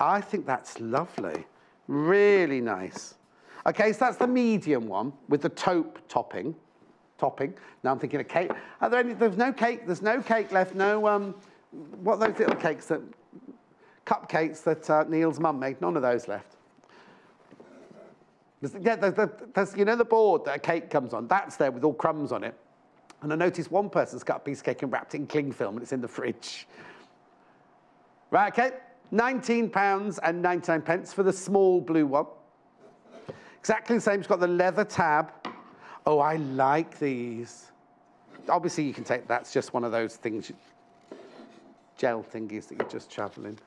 I think that's lovely. Really nice. Okay, so that's the medium one with the taupe topping. Now I'm thinking of cake. Are there any? There's no cake. There's no cake left. No. What are those little cakes that? Cupcakes that Neil's mum made. None of those left. There's you know the board that a cake comes on. That's there with all crumbs on it. And I noticed one person's cut a piece of cake and wrapped it in cling film, and it's in the fridge. Right. Okay. £19.99 for the small blue one. Exactly the same. It's got the leather tab. Oh, I like these. Obviously, you can take that's just one of those things, gel thingies that you're just traveling.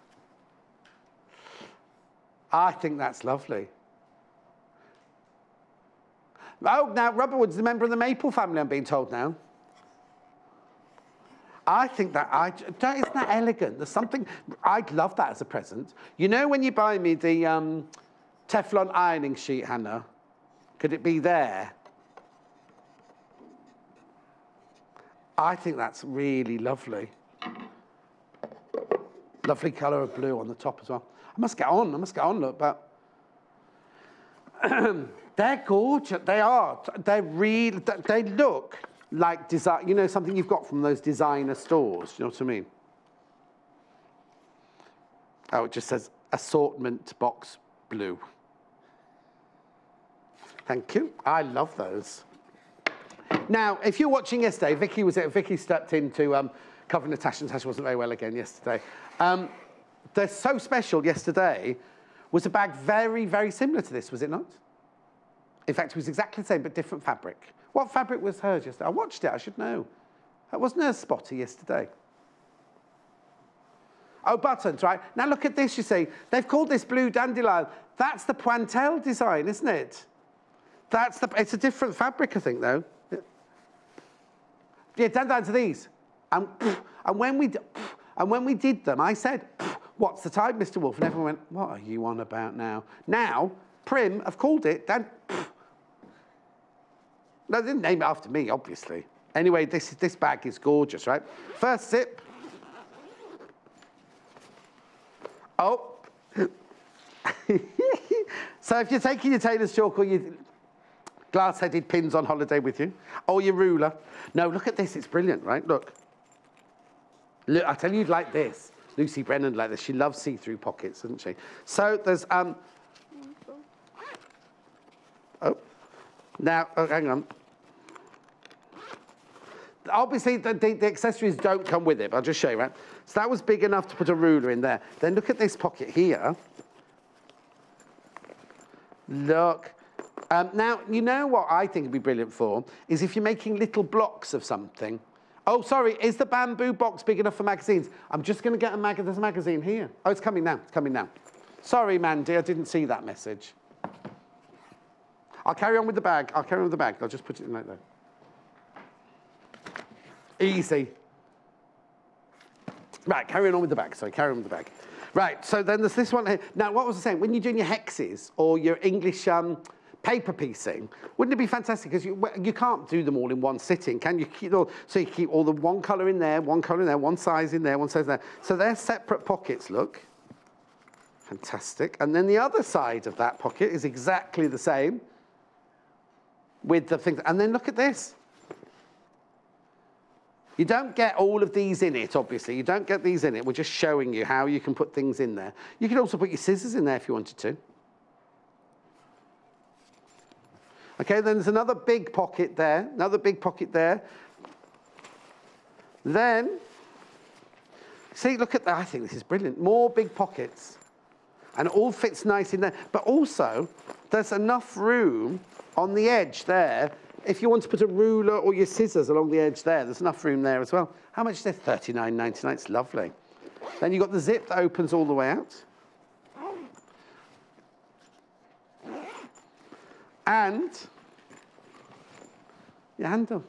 I think that's lovely. Oh, now Rubberwood's the member of the Maple family, I'm being told now. I think that, isn't that elegant? There's something, I'd love that as a present. You know when you buy me the Teflon ironing sheet, Hannah? Could it be there? I think that's really lovely. Lovely colour of blue on the top as well. I must get on, look, but... they're gorgeous, they are. They're really, they look like design, you know, something you've got from those designer stores, you know what I mean? Oh, it just says assortment box blue. Thank you, I love those. Now, if you're watching yesterday, Vicky was there, Vicky stepped in to cover Natasha. Natasha wasn't very well again yesterday. They're so special yesterday was a bag very, very similar to this, was it not? In fact, it was exactly the same, but different fabric. What fabric was hers yesterday? I watched it, I should know. That wasn't her spotter yesterday. Oh, buttons, right? Now look at this, you see. They've called this blue dandelion. That's the pointel design, isn't it? That's the, it's a different fabric, I think, though. Yeah, dandelions are these. And when we did them, I said, what's the time, Mr. Wolf? And everyone went, what are you on about now? Now, Prim have called it No, they didn't name it after me, obviously. Anyway, this bag is gorgeous, right? First sip. Oh. So if you're taking your tailor's chalk or your glass-headed pins on holiday with you, or your ruler. No, look at this, it's brilliant, right? Look. Look, I tell you, you'd like this. Lucy Brennan like this. She loves see-through pockets, doesn't she? So there's... Oh. Now, oh, hang on. Obviously, the accessories don't come with it, but I'll just show you, right? So that was big enough to put a ruler in there. Then look at this pocket here. Look. Now, you know what I think would be brilliant for is if you're making little blocks of something. Oh, sorry, is the bamboo box big enough for magazines? I'm just going to get a magazine. There's a magazine here. Oh, it's coming now. It's coming now. Sorry, Mandy, I didn't see that message. I'll carry on with the bag. I'll carry on with the bag. I'll just put it in like that. Easy. Right, carry on with the bag. Sorry, carry on with the bag. Right, so then there's this one here. Now, what was I saying? When you're doing your hexes or your English... paper piecing, wouldn't it be fantastic? Because you can't do them all in one sitting, can you? So you keep all the one colour in there, one colour in there, one size in there, one size in there. So they're separate pockets, look. Fantastic. And then the other side of that pocket is exactly the same with the things. And then look at this. You don't get all of these in it, obviously. You don't get these in it. We're just showing you how you can put things in there. You could also put your scissors in there if you wanted to. Okay, then there's another big pocket there, another big pocket there. Then, see, look at that. I think this is brilliant. More big pockets. And it all fits nice in there. But also, there's enough room on the edge there. If you want to put a ruler or your scissors along the edge there, there's enough room there as well. How much is this? $39.99. It's lovely. Then you've got the zip that opens all the way out. And your handle.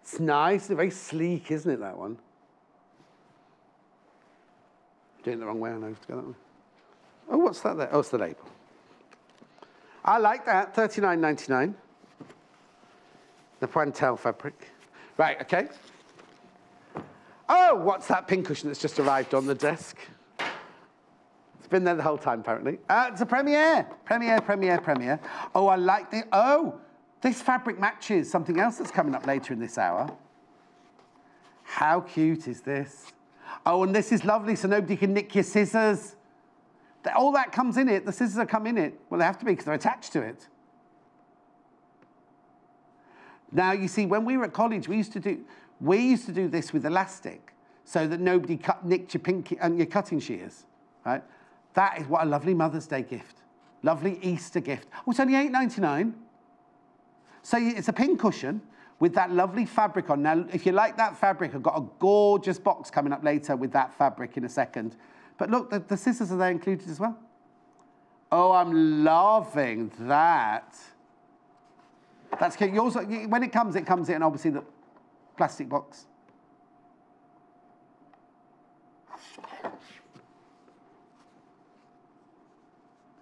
It's nice, very sleek, isn't it, that one? Doing it the wrong way, I know, I have to go that way. Oh, what's that there? Oh, it's the label. I like that, $39.99. The pointel fabric. Right, okay. Oh, what's that pin cushion that's just arrived on the desk? It's been there the whole time, apparently. It's a premiere. Premiere. Oh, I like the... Oh, this fabric matches something else that's coming up later in this hour. How cute is this? Oh, and this is lovely, so nobody can nick your scissors. All that comes in it. The scissors have come in it. Well, they have to be, because they're attached to it. Now, you see, when we were at college, we used to do this with elastic so that nobody nicked your pinky and your cutting shears, right? That is what a lovely Mother's Day gift. Lovely Easter gift. Oh, it's only $8.99. So it's a pin cushion with that lovely fabric on. Now, if you like that fabric, I've got a gorgeous box coming up later with that fabric in a second. But look, the scissors are there included as well. Oh, I'm loving that. That's cute. You also, when it comes in, obviously, the plastic box.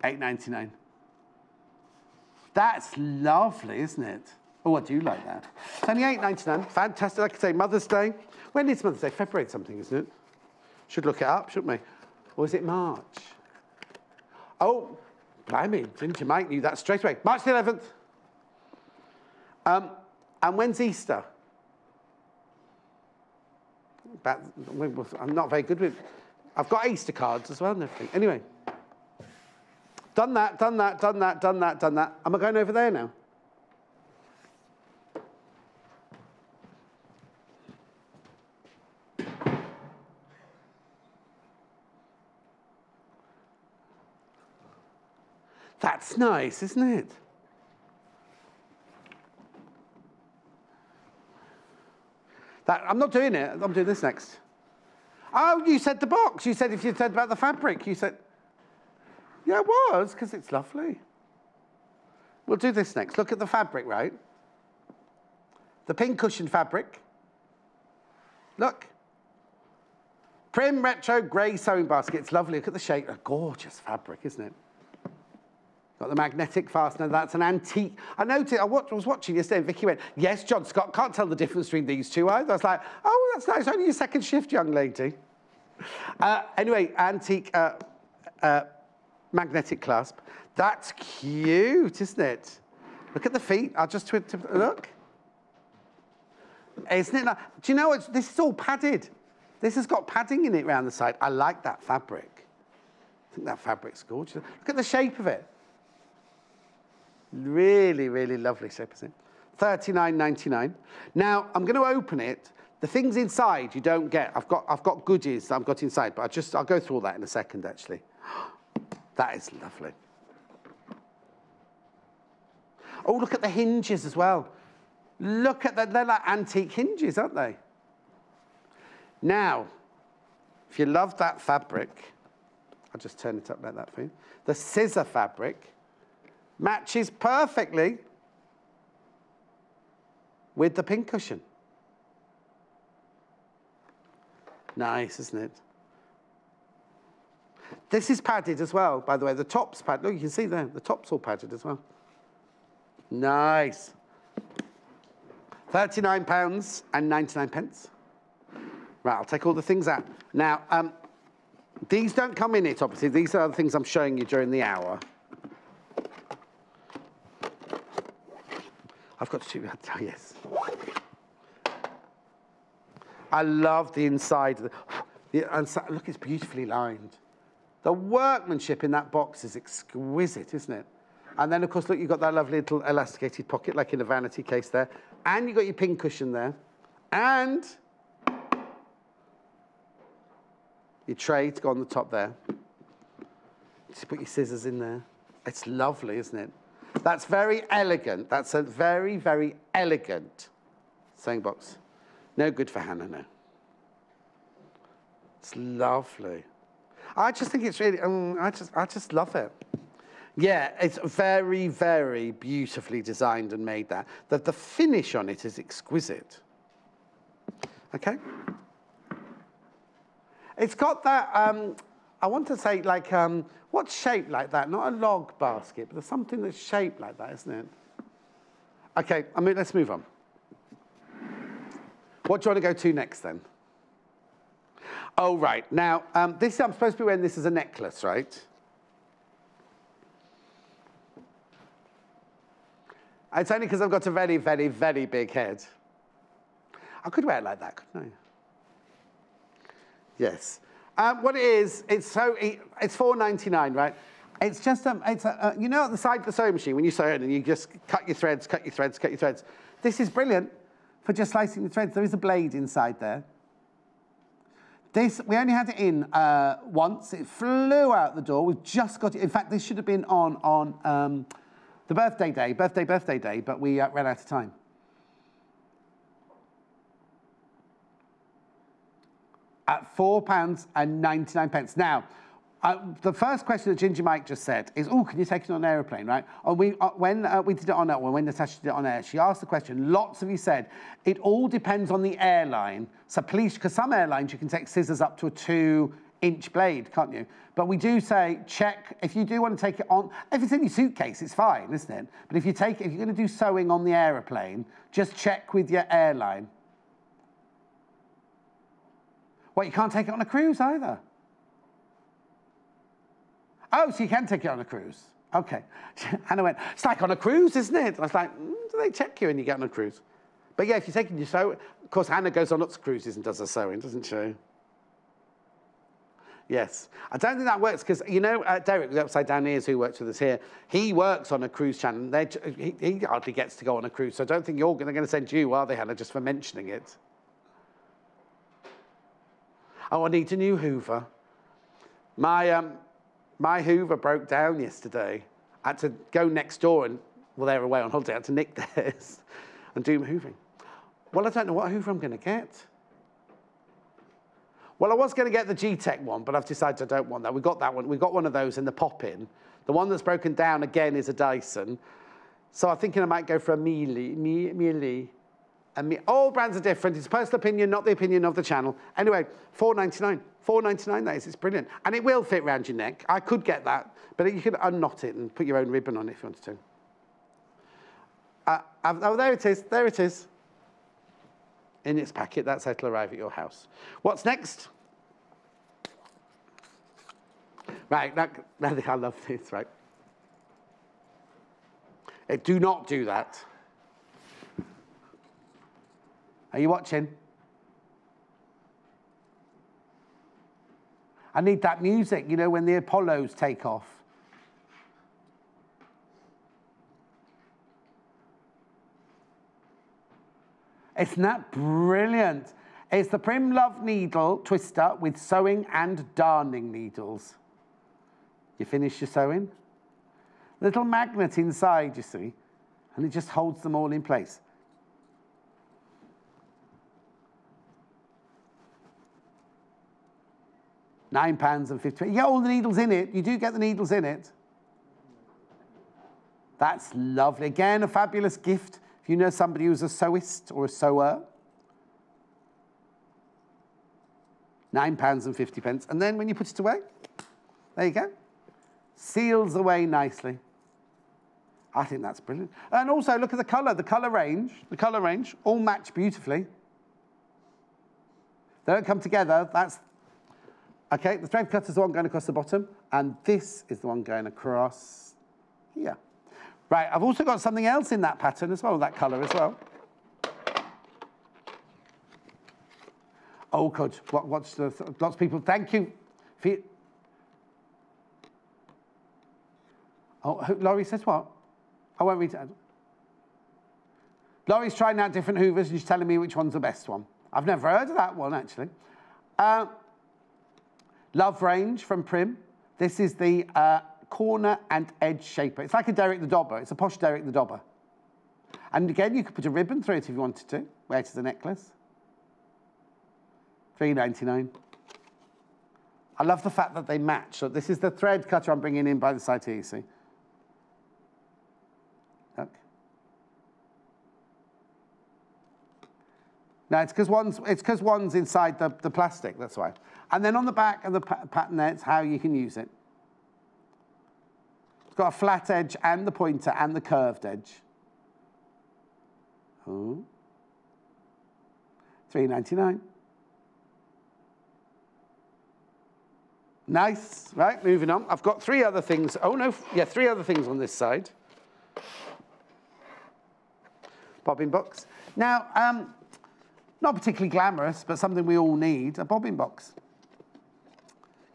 $8.99. That's lovely, isn't it? Oh, I do like that. It's only $8.99. Fantastic. Like I say, Mother's Day. When is Mother's Day? February something, isn't it? Should look it up, shouldn't we? Or is it March? Oh, blimey. Ginger Mike knew that straight away. March the 11th. And when's Easter? I'm not very good with... I've got Easter cards as well and everything. Anyway. Done that, done that, done that, done that, done that. Am I going over there now? That's nice, isn't it? That, I'm not doing it. I'm doing this next. Oh, you said the box. You said if you said about the fabric, you said... Yeah, it was, because it's lovely. We'll do this next. Look at the fabric, right? The pink cushion fabric. Look. Prim retro grey sewing basket. It's lovely. Look at the shape. A gorgeous fabric, isn't it? Got the magnetic fastener. That's an antique. I noticed, I was watching yesterday and Vicky went, yes, John Scott, can't tell the difference between these two either. I was like, oh, that's nice. Only your second shift, young lady. Anyway, antique... magnetic clasp. That's cute, isn't it? Look at the feet. I'll just twist it. Look. Isn't it? Do you know what? This is all padded. This has got padding in it around the side. I like that fabric. I think that fabric's gorgeous. Look at the shape of it. Really, really lovely shape, isn't it? $39.99. Now, I'm going to open it. The things inside you don't get. I've got goodies that I've got inside, but I'll go through all that in a second, actually. That is lovely. Oh, look at the hinges as well. Look at they're like antique hinges, aren't they? Now, if you love that fabric, I'll just turn it up like that for you. The scissor fabric matches perfectly with the pink cushion. Nice, isn't it? This is padded as well, by the way. The top's padded. Look, you can see there. The top's all padded as well. Nice. £39.99. Right, I'll take all the things out. Now, these don't come in it, obviously. These are the things I'm showing you during the hour. I've got to shoot. Oh, yes. I love the inside. Look, it's beautifully lined. The workmanship in that box is exquisite, isn't it? And then, of course, look, you've got that lovely little elasticated pocket, like in a vanity case there. And you've got your pin cushion there. And your tray to go on the top there. Just put your scissors in there. It's lovely, isn't it? That's very elegant. That's a very, very elegant sewing box. No good for Hannah, no. It's lovely. I just think it's really, I just love it. Yeah, it's very, very beautifully designed and made that. The finish on it is exquisite. Okay? It's got that, I want to say, like, what's shaped like that? Not a log basket, but there's something that's shaped like that, isn't it? Okay, I mean, let's move on. What do you want to go to next, then? Oh, right. Now, this I'm supposed to be wearing this as a necklace, right? It's only because I've got a very, very, very big head. I could wear it like that, couldn't I? Yes. What it is, it's $4.99, right? It's just, you know, at the side of the sewing machine, when you sew it and you just cut your threads, cut your threads, cut your threads. This is brilliant for just slicing the threads. There is a blade inside there. This, we only had it in once. It flew out the door. We've just got it. In fact, this should have been on the birthday day, but we ran out of time. At £4.99. Now, The first question that Ginger Mike just said is, oh, can you take it on an aeroplane, right? Or when we did it on that one, when Natasha did it on air, she asked the question, lots of you said, it all depends on the airline. So please, because some airlines, you can take scissors up to a 2-inch blade, can't you? But we do say, check, if you do want to take it on, if it's in your suitcase, it's fine, isn't it? But if you take it, if you're going to do sewing on the aeroplane, just check with your airline. Well, you can't take it on a cruise either. Oh, so you can take it on a cruise. Okay. Hannah went, it's like on a cruise, isn't it? I was like, do they check you when you get on a cruise? But yeah, if you're taking your sewing, of course, Hannah goes on lots of cruises and does her sewing, doesn't she? Yes. I don't think that works because, you know, Derek, the Upside Down Ears, who works with us here, he works on a cruise channel. He hardly gets to go on a cruise, so I don't think you're going to send you, are they, Hannah, just for mentioning it? Oh, I need a new Hoover. My Hoover broke down yesterday. I had to go next door and, well, they were away on holiday. I had to nick theirs and do my hoovering. Well, I don't know what Hoover I'm going to get. Well, I was going to get the G-Tech one, but I've decided I don't want that. We got that one. We got one of those in the pop-in. The one that's broken down, again, is a Dyson. So I'm thinking I might go for a Miele. All brands are different. It's personal opinion, not the opinion of the channel. Anyway, £4.99. £4.99 that is, it's brilliant. And it will fit round your neck. I could get that, but you could unknot it and put your own ribbon on it if you wanted to. Oh, there it is, there it is. In its packet, that's how it'll arrive at your house. What's next? Right, I love this, right. Do not do that. Are you watching? I need that music, you know, when the Apollos take off. Isn't that brilliant? It's the Primlove needle twister with sewing and darning needles. You finish your sewing. Little magnet inside, you see, and it just holds them all in place. £9.50. You get all the needles in it. You do get the needles in it. That's lovely. Again, a fabulous gift if you know somebody who's a sewist or a sewer. £9.50. And then when you put it away, there you go. Seals away nicely. I think that's brilliant. And also, look at the colour range. The colour range all match beautifully. They don't come together. That's... Okay, the thread cutter is the one going across the bottom, and this is the one going across here. Right, I've also got something else in that pattern as well, that colour as well. Oh, God, what's the... Lots of people, thank you. Oh, Laurie says what? I won't read it. Laurie's trying out different hoovers, and she's telling me which one's the best one. I've never heard of that one, actually. Love range from Prim. This is the corner and edge shaper. It's like a Derek the Dobber. It's a posh Derek the Dobber. And again, you could put a ribbon through it if you wanted to. Wear it as a necklace. £3.99. I love the fact that they match. So this is the thread cutter I'm bringing in by the side here, you see. Look. No, it's because one's inside the plastic, that's why. And then on the back of the pattern there, it's how you can use it. It's got a flat edge and the pointer and the curved edge. Ooh. £3.99. Nice, right, moving on. I've got three other things. Oh, no, yeah, three other things on this side. Bobbin box. Now, not particularly glamorous, but something we all need, a bobbin box.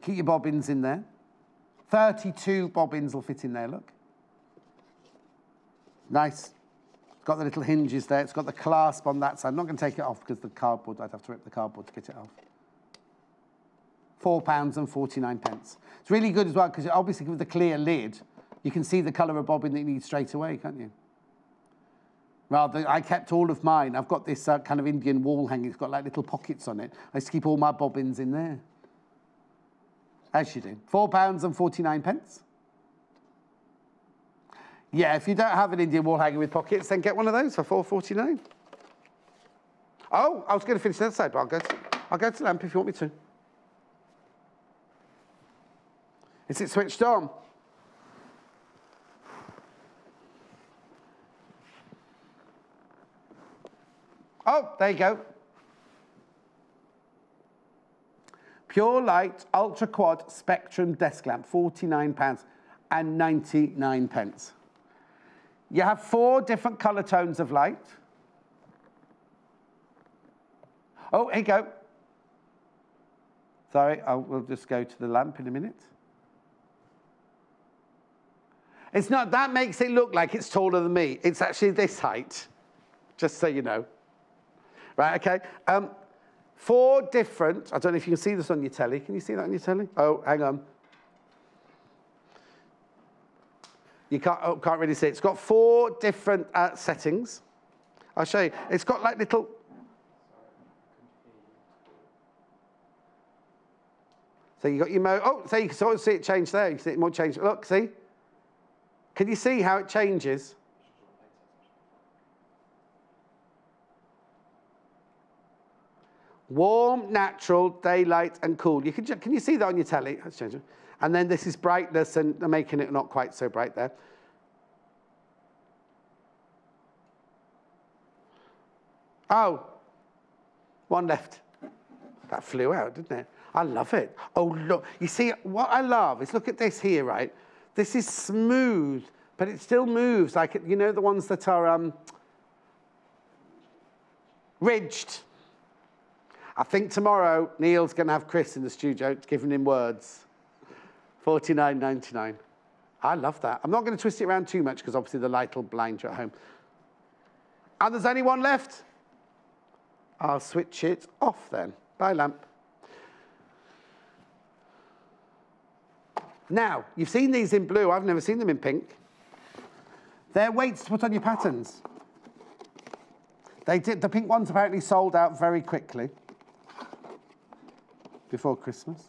Keep your bobbins in there. 32 bobbins will fit in there, look. Nice. It's got the little hinges there. It's got the clasp on that side. I'm not going to take it off because the cardboard, I'd have to rip the cardboard to get it off. £4.49. It's really good as well because obviously with the clear lid, you can see the colour of bobbin that you need straight away, can't you? Rather, I kept all of mine. I've got this kind of Indian wall hanging. It's got like little pockets on it. I used to keep all my bobbins in there. How'd she do? £4.49. Yeah, if you don't have an Indian wall hanger with pockets, then get one of those for £4.49. Oh, I was going to finish the other side, but I'll go to the lamp if you want me to. Is it switched on? Oh, there you go. Pure Light Ultra Quad Spectrum Desk Lamp, £49.99. You have 4 different colour tones of light. Oh, here you go. Sorry, we'll just go to the lamp in a minute. It's not, that makes it look like it's taller than me. It's actually this height, just so you know. Right, okay. 4 different, I don't know if you can see this on your telly. Can you see that on your telly? Oh, hang on. You can't really see it. It's got 4 different settings. I'll show you. It's got like little... So you got your mode. Oh, so you can sort of see it change there. You can see it more change. Look, see? Can you see how it changes? Warm, natural, daylight, and cool. You can you see that on your telly? Let's change it. And then this is brightness, and they're making it not quite so bright there. Oh, one left. That flew out, didn't it? I love it. Oh, look. You see, what I love is, look at this here, right? This is smooth, but it still moves. Like, you know, the ones that are ridged. I think tomorrow, Neil's going to have Chris in the studio giving him words. £49.99. I love that. I'm not going to twist it around too much because obviously the light will blind you at home. And there's only one left. I'll switch it off then. Bye, lamp. Now, you've seen these in blue. I've never seen them in pink. They're weights to put on your patterns. They did. The pink ones apparently sold out very quickly before Christmas.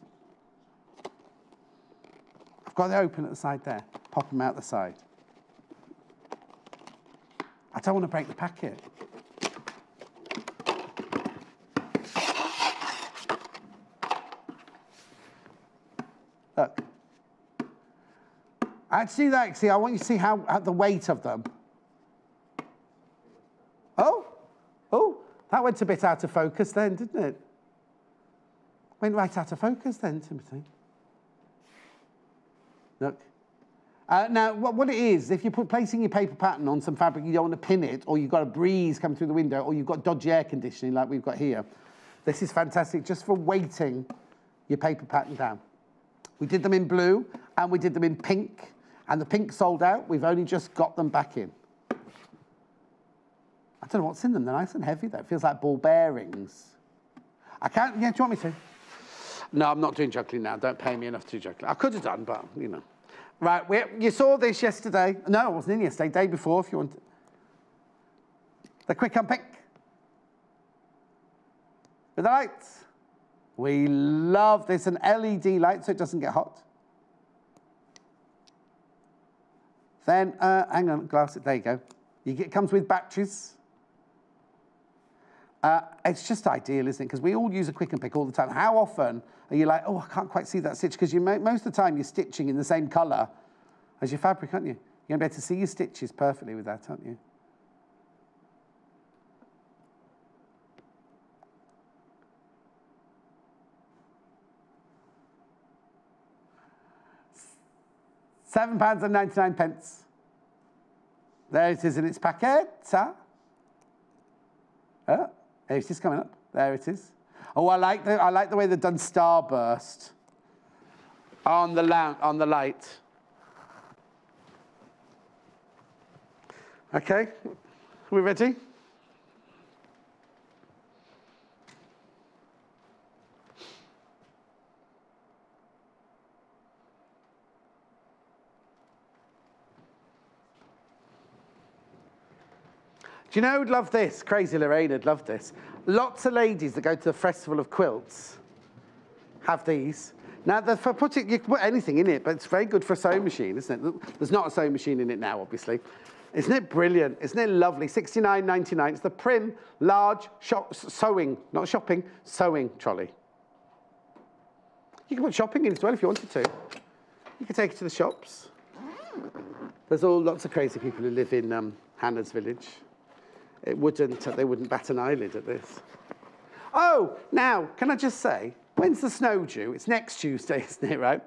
I've got them open at the side there. Pop them out the side. I don't want to break the packet. Look. Actually, like, see, I want you to see how the weight of them. Oh, oh, that went a bit out of focus then, didn't it? Went right out of focus then, Timothy. Look. Now, what it is, if you're placing your paper pattern on some fabric, you don't want to pin it, or you've got a breeze coming through the window, or you've got dodgy air conditioning like we've got here. This is fantastic just for weighting your paper pattern down. We did them in blue, and we did them in pink, and the pink sold out. We've only just got them back in. I don't know what's in them. They're nice and heavy, though. It feels like ball bearings. I can't... Yeah, do you want me to? No, I'm not doing juggling now. Don't pay me enough to do juggling. I could have done, but, you know. Right, you saw this yesterday. No, I wasn't in yesterday. Day before, if you want. The quick unpick. With the lights. We love this. An LED light, so it doesn't get hot. Then, hang on, glass it. There you go. It comes with batteries. It's just ideal, isn't it? Because we all use a quick and pick all the time. How often are you like, oh, I can't quite see that stitch? Because most of the time you're stitching in the same colour as your fabric, aren't you? You're going to be able to see your stitches perfectly with that, aren't you? £7.99. There it is in its packet. Oh, it's just coming up. There it is. Oh, I like the way they've done starburst on the light. Okay, we ready? Do you know who'd love this? Crazy Lorraine would love this. Lots of ladies that go to the Festival of Quilts have these. Now, for putting, you can put anything in it, but it's very good for a sewing machine, isn't it? There's not a sewing machine in it now, obviously. Isn't it brilliant? Isn't it lovely? $69.99. It's the Prim Large Sewing Trolley. You can put shopping in as well if you wanted to. You can take it to the shops. There's all lots of crazy people who live in Hannah's village. They wouldn't bat an eyelid at this. Oh, now, can I just say, when's the snow due? It's next Tuesday, isn't it, right?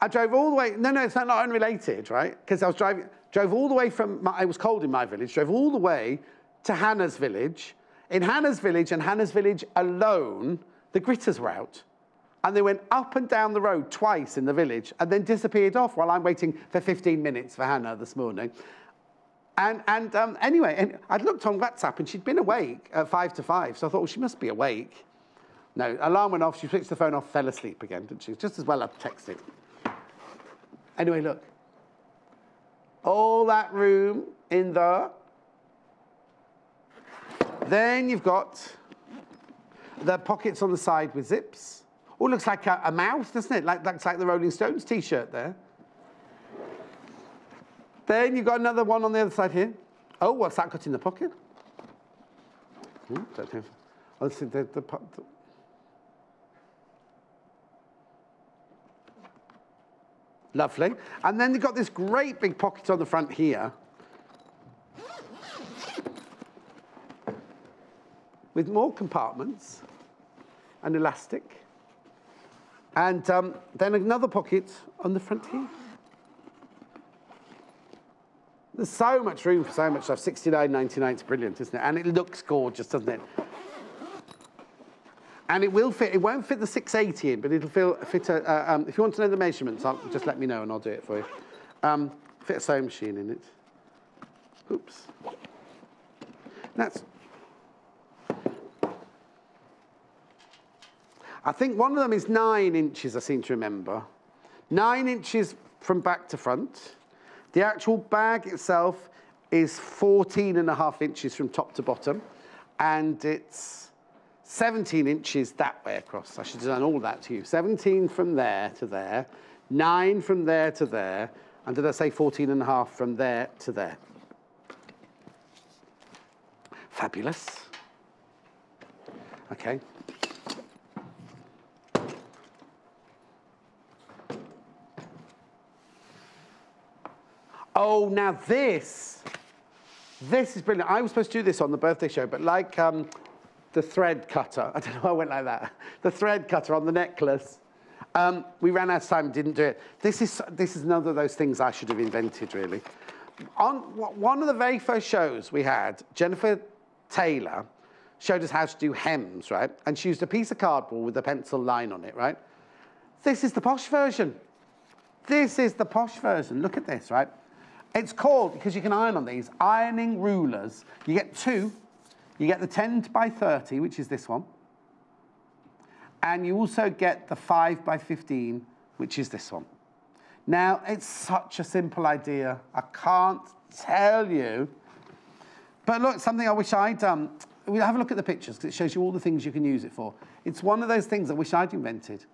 I drove all the way, no, it's not unrelated, right? Because I was driving, it was cold in my village, drove all the way to Hannah's village. In Hannah's village and Hannah's village alone, the gritters were out. And they went up and down the road twice in the village and then disappeared off while I'm waiting for 15 minutes for Hannah this morning. And anyway, and I'd looked on WhatsApp and she'd been awake at 5 to 5. So I thought, well, she must be awake. No, alarm went off. She switched the phone off, fell asleep again, didn't she? Just as well I've texted. Anyway, look. All that room in there. Then you've got the pockets on the side with zips. Oh, looks like a mouth, doesn't it? That's like the Rolling Stones T-shirt there. Then you've got another one on the other side here. Oh, what's that got in the pocket? Don't have. Oh, lovely. And then they've got this great big pocket on the front here. With more compartments and elastic. And then another pocket on the front here. There's so much room for so much stuff. $69.99, it's brilliant, isn't it? And it looks gorgeous, doesn't it? And it will fit, it won't fit the 680 in, but it'll fit a, if you want to know the measurements, just let me know and I'll do it for you. Fit a sewing machine in it. Oops. That's... I think one of them is 9 inches, I seem to remember. 9 inches from back to front. The actual bag itself is 14.5 inches from top to bottom, and it's 17 inches that way across. I should have done all that to you. 17 from there to there, 9 from there to there, and did I say 14.5 from there to there? Fabulous. Okay. Oh, now this is brilliant. I was supposed to do this on the birthday show, but like the thread cutter, I don't know why I went like that. The thread cutter on the necklace. We ran out of time and didn't do it. This is another of those things I should have invented, really. On one of the very first shows we had, Jennifer Taylor showed us how to do hems, right? And she used a piece of cardboard with a pencil line on it, right? This is the posh version. This is the posh version. Look at this, right? It's called, because you can iron on these, ironing rulers. You get two. You get the 10 by 30, which is this one. And you also get the 5 by 15, which is this one. Now, it's such a simple idea. I can't tell you. But look, something I wish I'd done. We'll have a look at the pictures, because it shows you all the things you can use it for. It's one of those things I wish I'd invented.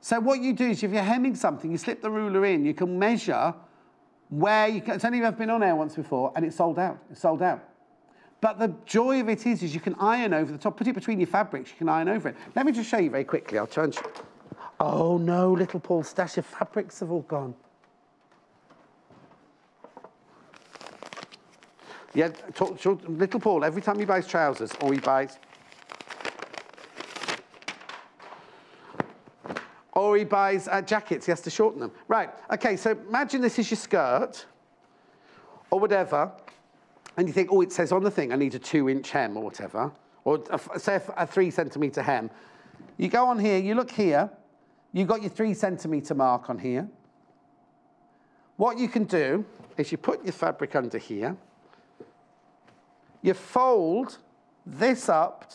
So what you do is, if you're hemming something, you slip the ruler in, you can measure where you can. It's only ever been on air once before, and it's sold out. It's sold out. But the joy of it is you can iron over the top. Put it between your fabrics, you can iron over it. Let me just show you very quickly. I'll try and... Oh, no, little Paul's stash of fabrics have all gone. Yeah, talk to little Paul. Every time he buys trousers or he buys... Or he buys jackets, he has to shorten them. Right, okay, so imagine this is your skirt or whatever, and you think, oh, it says on the thing, I need a 2-inch hem or whatever, or say a 3-centimetre hem. You go on here, you look here, you've got your 3-centimetre mark on here. What you can do is you put your fabric under here, you fold this up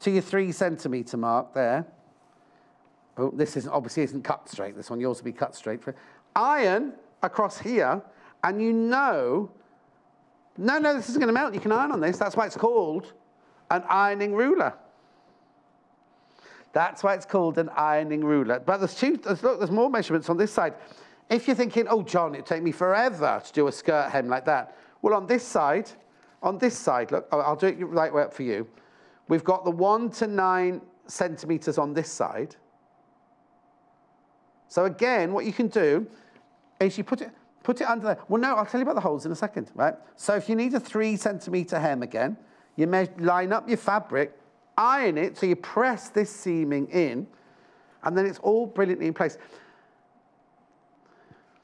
to your 3-centimetre mark there. Oh, this isn't, obviously isn't cut straight, this one. Yours will be cut straight. Iron across here, and you know... No, this isn't going to melt. You can iron on this. That's why it's called an ironing ruler. That's why it's called an ironing ruler. But there's two, look, there's more measurements on this side. If you're thinking, oh, John, it'd take me forever to do a skirt hem like that. Well, on this side, look, I'll do it right way up for you. We've got the 1 to 9 centimetres on this side. So again, what you can do is you put it under there. Well, no, I'll tell you about the holes in a second, right? So if you need a 3 centimetre hem again, you line up your fabric, iron it, so you press this seaming in, and then it's all brilliantly in place.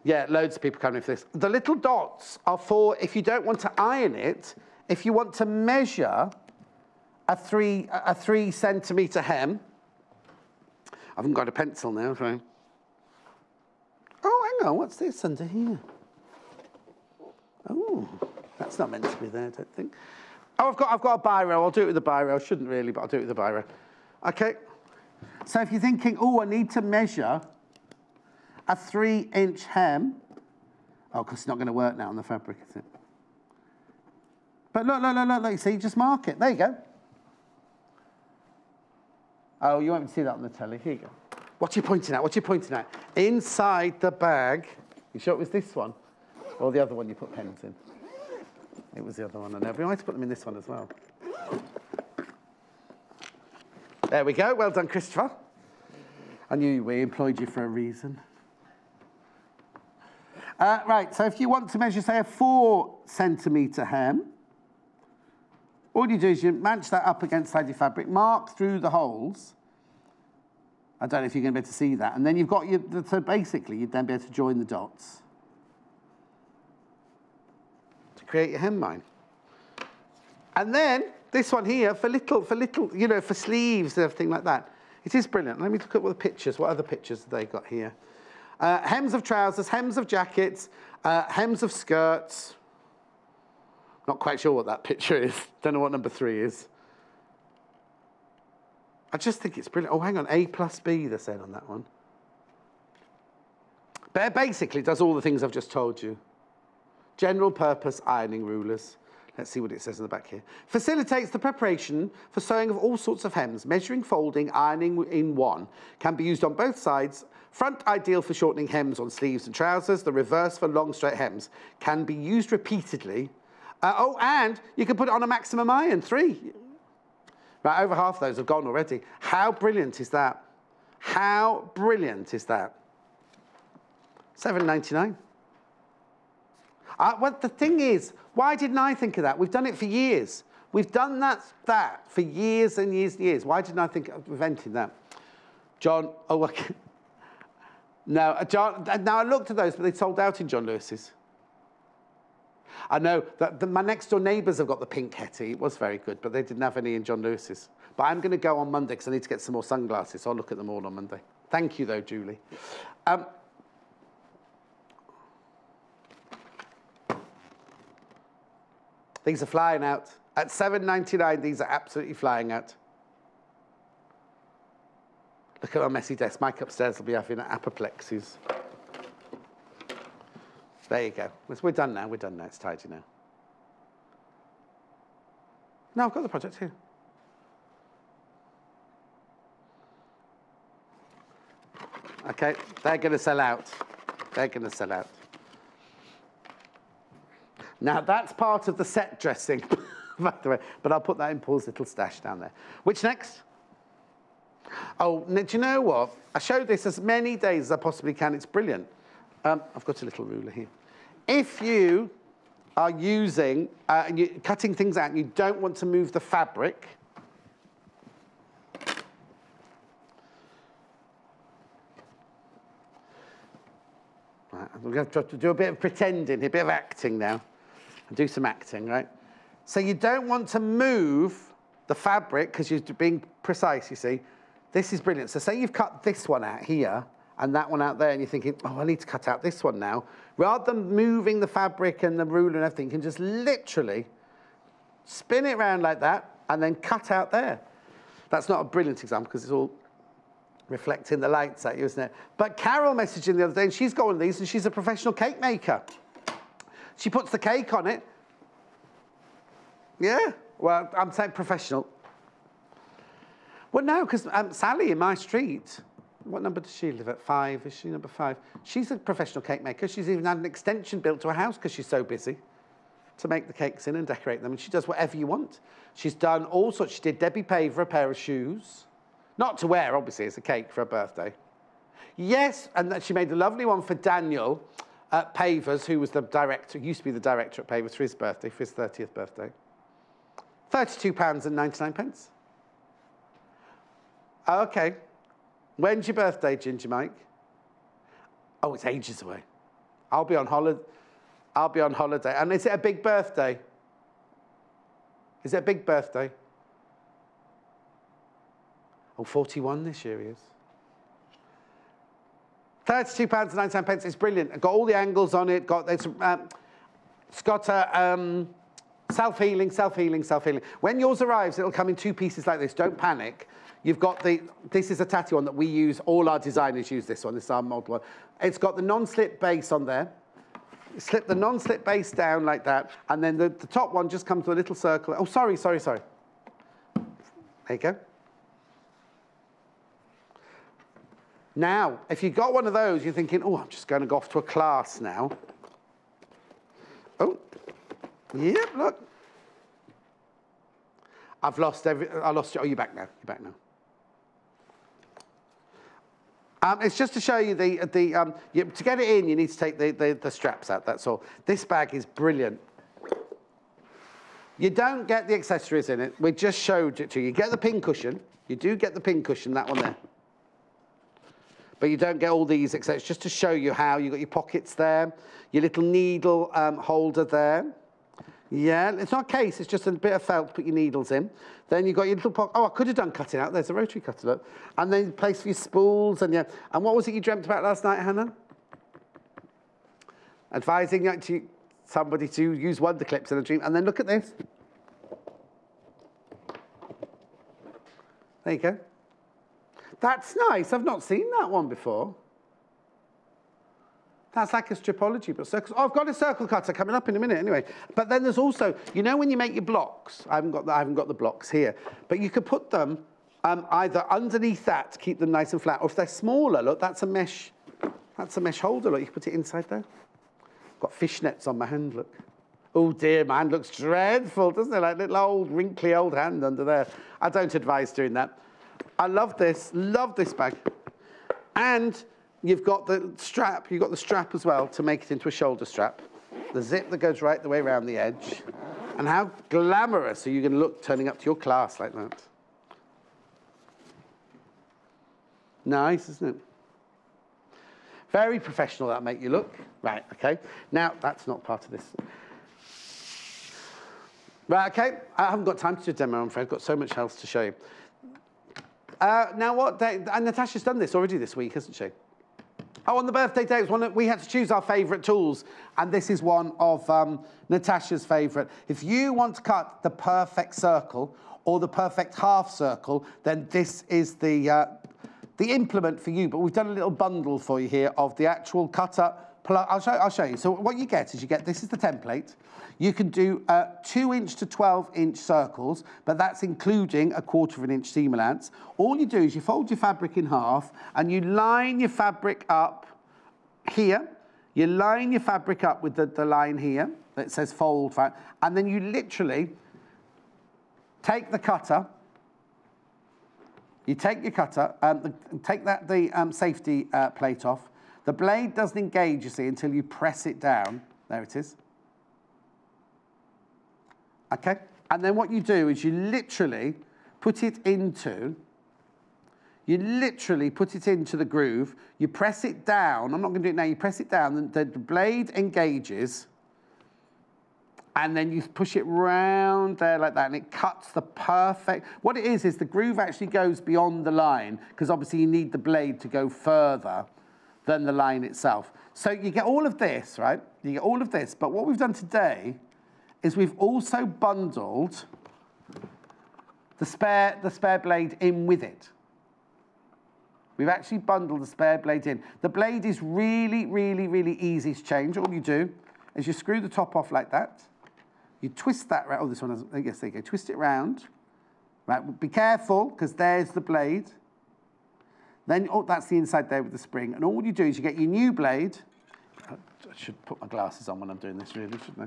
Yeah, loads of people coming for this. The little dots are for if you don't want to iron it, if you want to measure a three centimetre hem. I haven't got a pencil now, so. Oh, hang on, what's this under here? Oh, that's not meant to be there, I don't think. Oh, I've got a biro. I'll do it with the biro. I shouldn't really, but I'll do it with the biro. Okay. So if you're thinking, oh, I need to measure a 3-inch hem. Oh, because it's not going to work now on the fabric, is it? But look, look, look, look, look. See, just mark it. There you go. Oh, you won't see that on the telly. Here you go. What are you pointing at? What are you pointing at? Inside the bag. You sure it was this one? Or the other one you put pens in? It was the other one. I know. We might put them in this one as well. There we go. Well done, Christopher. I knew we employed you for a reason. Right, so if you want to measure, say, a 4 centimetre hem, all you do is you match that up against the side of your fabric, mark through the holes. I don't know if you're going to be able to see that. And then you've got your, so basically, you'd then be able to join the dots to create your hem line. And then this one here for little, you know, for sleeves and everything like that. It is brilliant. Let me look at what the pictures. What other pictures have they got here? Hems of trousers, hems of jackets, hems of skirts. Not quite sure what that picture is. Don't know what number 3 is. I just think it's brilliant. Oh, hang on. A+B, they said on that one. But it basically does all the things I've just told you. General purpose ironing rulers. Let's see what it says in the back here. Facilitates the preparation for sewing of all sorts of hems. Measuring, folding, ironing in one. Can be used on both sides. Front ideal for shortening hems on sleeves and trousers. The reverse for long straight hems. Can be used repeatedly. Oh, and you can put it on a maximum iron, 3. Right, over half of those have gone already. How brilliant is that? How brilliant is that? $7.99. Well, the thing is, why didn't I think of that? We've done it for years. We've done that for years and years and years. Why didn't I think of inventing that? John, oh, okay. No, John, now I looked at those, but they sold out in John Lewis's. I know that my next door neighbours have got the pink hetty. It was very good, but they didn't have any in John Lewis's. But I'm going to go on Monday because I need to get some more sunglasses, so I'll look at them all on Monday. Thank you, though, Julie. These are flying out. At $7.99, these are absolutely flying out. Look at my messy desk. Mike upstairs will be having apoplexies. There you go. We're done now. We're done now. It's tidy now. No, I've got the project here. Okay, they're going to sell out. They're going to sell out. Now, that's part of the set dressing, by the way. But I'll put that in Paul's little stash down there. Which next? Oh, do you know what? I showed this as many days as I possibly can. It's brilliant. I've got a little ruler here. If you are using, cutting things out and you don't want to move the fabric, right, we're going to have to do a bit of pretending, a bit of acting now. And do some acting, right? So you don't want to move the fabric because you're being precise, you see. This is brilliant. So say you've cut this one out here and that one out there, and you're thinking, oh, I need to cut out this one now. Rather than moving the fabric and the ruler and everything, you can just literally spin it around like that and then cut out there. That's not a brilliant example because it's all reflecting the lights at you, isn't it? But Carol messaged in the other day, and she's got one of these, and she's a professional cake maker. She puts the cake on it. Yeah, well, I'm saying professional. Well, no, because Sally in my street, what number does she live at? 5, is she number 5? She's a professional cake maker. She's even had an extension built to her house because she's so busy to make the cakes in and decorate them. And she does whatever you want. She's done all sorts. She did Debbie Paver a pair of shoes. Not to wear, obviously, as a cake for her birthday. Yes, and that she made a lovely one for Daniel at Pavers, who was the director, used to be the director at Pavers for his birthday, for his 30th birthday. £32.99. Oh, okay. When's your birthday, Ginger Mike? Oh, it's ages away. I'll be on holiday. I'll be on holiday. And is it a big birthday? Is it a big birthday? Oh, 41 this year he is. £32.99. It's brilliant. It's got all the angles on it. It's got a self-healing, self-healing, self-healing. When yours arrives, it'll come in two pieces like this. Don't panic. You've got the... This is a tatty one that we use. All our designers use this one. This is our model one. It's got the non-slip base on there. Slip the non-slip base down like that. And then the top one just comes to a little circle. Oh, sorry. There you go. Now, if you've got one of those, you're thinking, oh, I'm just going to go off to a class now. Oh, yep, look. I've lost I lost it. Oh, you're back now. You're back now. It's just to show you to get it in, you need to take the straps out, that's all. This bag is brilliant. You don't get the accessories in it. We just showed it to you. You get the pin cushion. You do get the pin cushion, that one there. But you don't get all these, except just to show you how. You've got your pockets there, your little needle holder there. Yeah, it's not a case, it's just a bit of felt to put your needles in. Then you've got your little pocket. Oh, I could have done cutting out. There's a rotary cutter, look. And then place for your spools. And, yeah. And what was it you dreamt about last night, Hannah? Advising somebody to use Wonder Clips in a dream. And then look at this. There you go. That's nice. I've not seen that one before. That's like a Stripology, but circles. Oh, I've got a circle cutter coming up in a minute anyway. But then there's also, you know when you make your blocks, I haven't got the blocks here, but you could put them either underneath that to keep them nice and flat, or if they're smaller, look, that's a mesh holder, look, you can put it inside there. I've got fishnets on my hand, look. Oh dear, my hand looks dreadful, doesn't it? Like little old, wrinkly old hand under there. I don't advise doing that. I love this bag. And you've got the strap, as well to make it into a shoulder strap. The zip that goes right the way around the edge. And how glamorous are you going to look turning up to your class like that? Nice, isn't it? Very professional, that'll make you look. Right, okay. Now, that's not part of this. Right, okay. I haven't got time to do a demo, I'm afraid. I've got so much else to show you. Now what day? And Natasha's done this already this week, hasn't she? Oh, on the birthday day, it was one that we had to choose our favourite tools, and this is one of Natasha's favourite. If you want to cut the perfect circle or the perfect half circle, then this is the implement for you. But we've done a little bundle for you here of the actual cutter. I'll show you. So what you get is this is the template. You can do 2-inch to 12-inch circles, but that's including a 1/4 inch seam allowance. All you do is you fold your fabric in half and you line your fabric up here. You line your fabric up with the line here that says fold, and then you literally take the cutter. You take your cutter, take the safety plate off. The blade doesn't engage, you see, until you press it down. There it is. Okay? And then what you do is you literally put it into... You literally put it into the groove. You press it down. I'm not going to do it now. You press it down. The blade engages. And then you push it round there like that, and it cuts the perfect... What it is the groove actually goes beyond the line, because obviously you need the blade to go further than the line itself. So you get all of this, right? You get all of this, but what we've done today is we've also bundled the spare blade in with it. We've actually bundled the spare blade in. The blade is really, really, really easy to change. All you do is you screw the top off like that. You twist that round. Oh, this one has, I guess, there you go. Twist it round. Right, be careful, because there's the blade. Then, oh, that's the inside there with the spring. And all you do is you get your new blade. I should put my glasses on when I'm doing this, really, shouldn't I?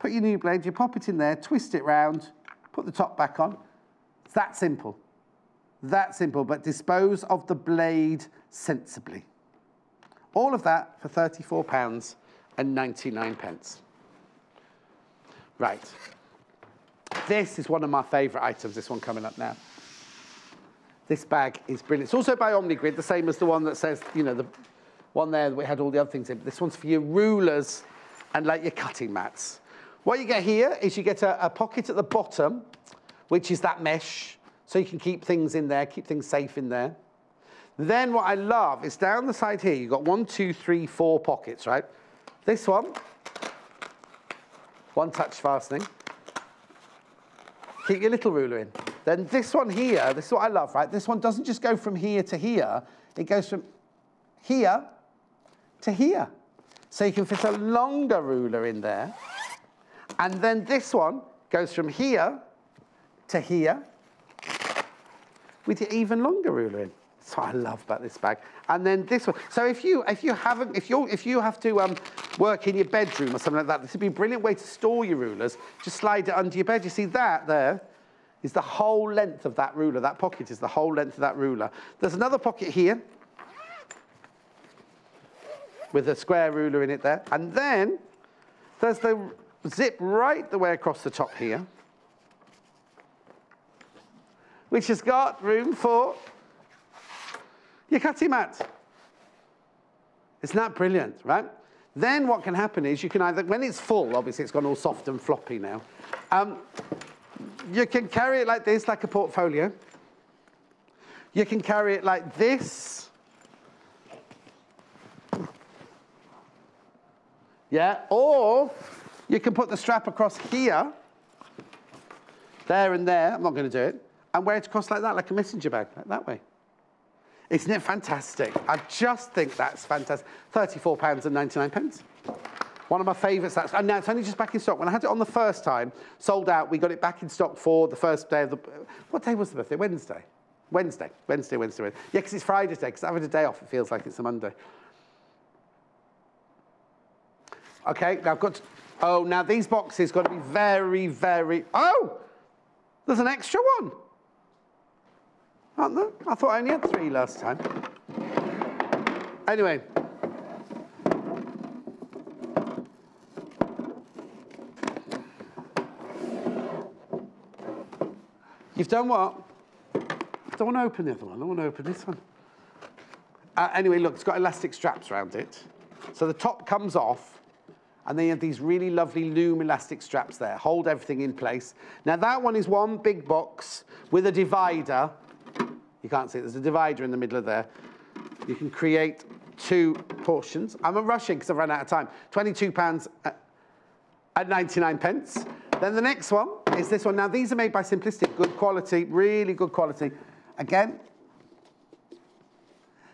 Put your new blade, you pop it in there, twist it round, put the top back on. It's that simple. That simple, but dispose of the blade sensibly. All of that for £34.99. Right. This is one of my favourite items, this one coming up now. This bag is brilliant. It's also by OmniGrid, the same as the one that says, you know, the one there that we had all the other things in. But this one's for your rulers and, like, your cutting mats. What you get here is you get a pocket at the bottom, which is that mesh, so you can keep things in there, keep things safe in there. Then what I love is down the side here, you've got 1, 2, 3, 4 pockets, right? This one, one-touch fastening. Keep your little ruler in. Then this one here, this is what I love, right? This one doesn't just go from here to here. It goes from here to here. So you can fit a longer ruler in there. And then this one goes from here to here with your even longer ruler in. That's what I love about this bag. And then this one. So if you have to work in your bedroom or something like that, this would be a brilliant way to store your rulers. Just slide it under your bed. You see that there is the whole length of that ruler. That pocket is the whole length of that ruler. There's another pocket here with a square ruler in it there. And then there's the zip right the way across the top here, which has got room for your cutting mat. Isn't that brilliant, right? Then what can happen is you can either, when it's full, obviously it's gone all soft and floppy now, you can carry it like this, like a portfolio. You can carry it like this. Yeah, or you can put the strap across here, there and there, I'm not going to do it, and wear it across like that, like a messenger bag, like that way. Isn't it fantastic? I just think that's fantastic. £34.99. One of my favourites. And now it's only just back in stock. When I had it on the first time, sold out. We got it back in stock for the first day of the... What day was the birthday? Wednesday. Wednesday. Yeah, because it's Friday today. Because I've had a day off. It feels like it's a Monday. OK, now I've got... to... Oh, now these boxes got to be very, very... Oh! There's an extra one. Aren't there? I thought I only had 3 last time. Anyway. You've done what? I don't want to open the other one. I want to open this one. Anyway, look, it's got elastic straps around it. So the top comes off. And they have these really lovely loom elastic straps there. Hold everything in place. Now, that one is one big box with a divider. You can't see it. There's a divider in the middle of there. You can create 2 portions. I'm rushing because I've run out of time. £22.99. Then the next one is this one. Now, these are made by Simplistic. Good quality, really good quality. Again.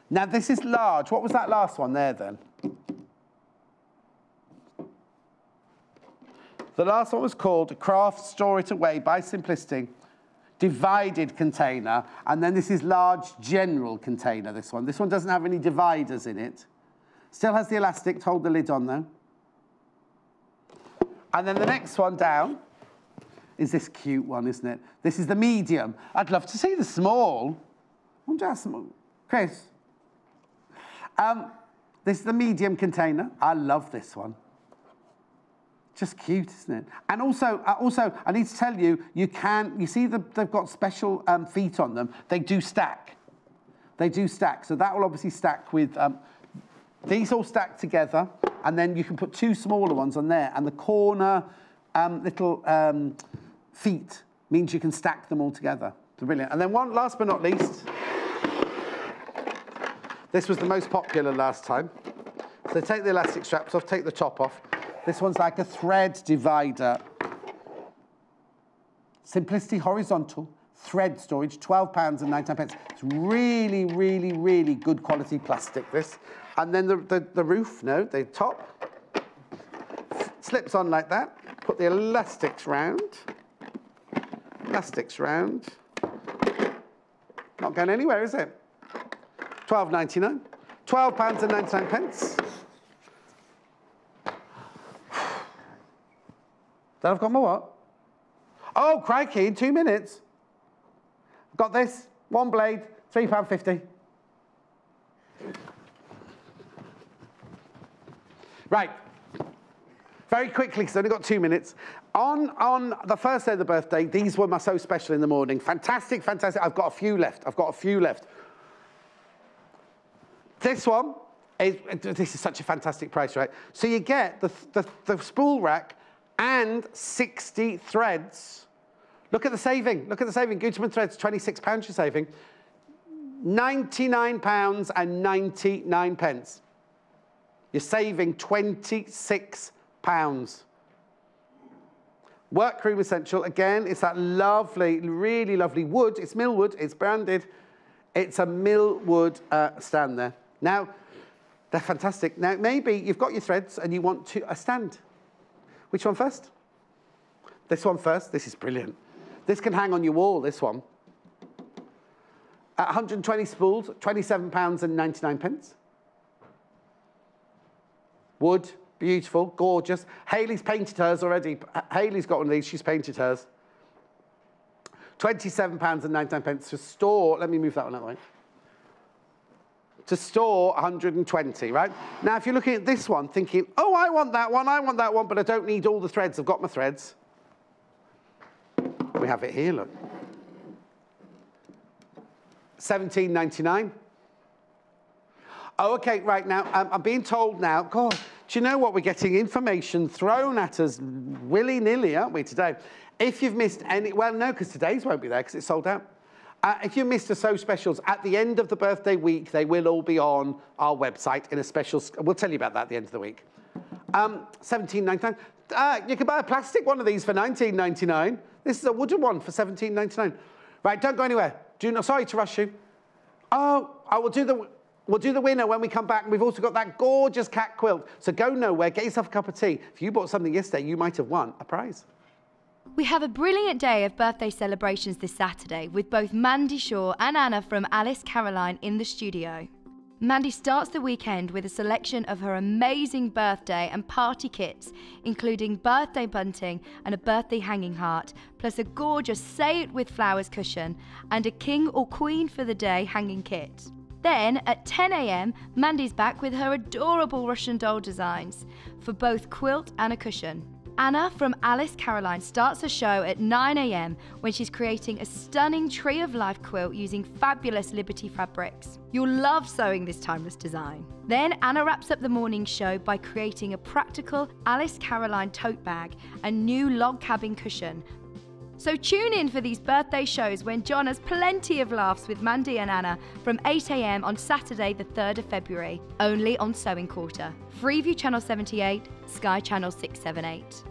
Now, this is large. What was that last one there, then? The last one was called Craft Store It Away by Simplistic, divided container. And then this is large general container, this one. This one doesn't have any dividers in it. Still has the elastic to hold the lid on, though. And then the next one down is this cute one, isn't it? This is the medium. I'd love to see the small. I wonder how small. Chris. This is the medium container. I love this one. Just cute, isn't it? And also, I need to tell you, you see they've got special feet on them. They do stack. They do stack. So that will obviously stack with, these all stack together. And then you can put 2 smaller ones on there. And the corner little feet means you can stack them all together. Brilliant. And then one, last but not least, this was the most popular last time. So take the elastic straps off, take the top off. This one's like a thread divider. Simplicity horizontal thread storage, £12.99. It's really, really, really good quality plastic, this. And then the roof, no, the top, slips on like that. Put the elastics round. plastics round. Not going anywhere, is it? £12.99. £12.99. Then I've got my what? Oh, crikey, 2 minutes. I've got this, one blade, £3.50. Right. Very quickly, because I've only got 2 minutes. On the first day of the birthday, these were my So Special in the Morning. Fantastic, fantastic. I've got a few left. I've got a few left. This one, this is such a fantastic price, right? So you get the spool rack and 60 threads. Look at the saving. Look at the saving. Gutermann threads, £26 you're saving. £99.99. You're saving £26. Workroom Essential, again, it's that lovely, really lovely wood. It's Millwood, it's branded. It's a Millwood stand there. Now, they're fantastic. Now, maybe you've got your threads and you want to a stand. Which one first? This one first. This is brilliant. This can hang on your wall, this one. At 120 spools, £27.99. Wood, beautiful, gorgeous. Hayley's painted hers already. Hayley's got one of these. She's painted hers. £27.99 to store. Let me move that one that way. To store 120, right? Now, if you're looking at this one, thinking, oh, I want that one, but I don't need all the threads. I've got my threads. We have it here, look. £17.99. Oh, OK, right now, I'm being told now, God, do you know what? We're getting information thrown at us willy-nilly, aren't we, today? If you've missed any, well, no, because today's won't be there because it's sold out. If you missed the So Specials, at the end of the birthday week, they will all be on our website in a special, we'll tell you about that at the end of the week. £17.99. You can buy a plastic one of these for £19.99. This is a wooden one for £17.99. Right, don't go anywhere. Do not, sorry to rush you. Oh, I will do the... We'll do the winner when we come back, and we've also got that gorgeous cat quilt. So go nowhere, get yourself a cup of tea. If you bought something yesterday, you might have won a prize. We have a brilliant day of birthday celebrations this Saturday with both Mandy Shaw and Hannah from Alice Caroline in the studio. Mandy starts the weekend with a selection of her amazing birthday and party kits, including birthday bunting and a birthday hanging heart, plus a gorgeous Say It With Flowers cushion and a King or Queen for the Day hanging kit. Then, at 10 AM, Mandy's back with her adorable Russian doll designs for both quilt and a cushion. Anna from Alice Caroline starts her show at 9 AM when she's creating a stunning Tree of Life quilt using fabulous Liberty fabrics. You'll love sewing this timeless design. Then Anna wraps up the morning show by creating a practical Alice Caroline tote bag and new log cabin cushion. So tune in for these birthday shows when John has plenty of laughs with Mandy and Anna from 8 AM on Saturday the 3rd of February, only on Sewing Quarter. Freeview Channel 78, Sky Channel 678.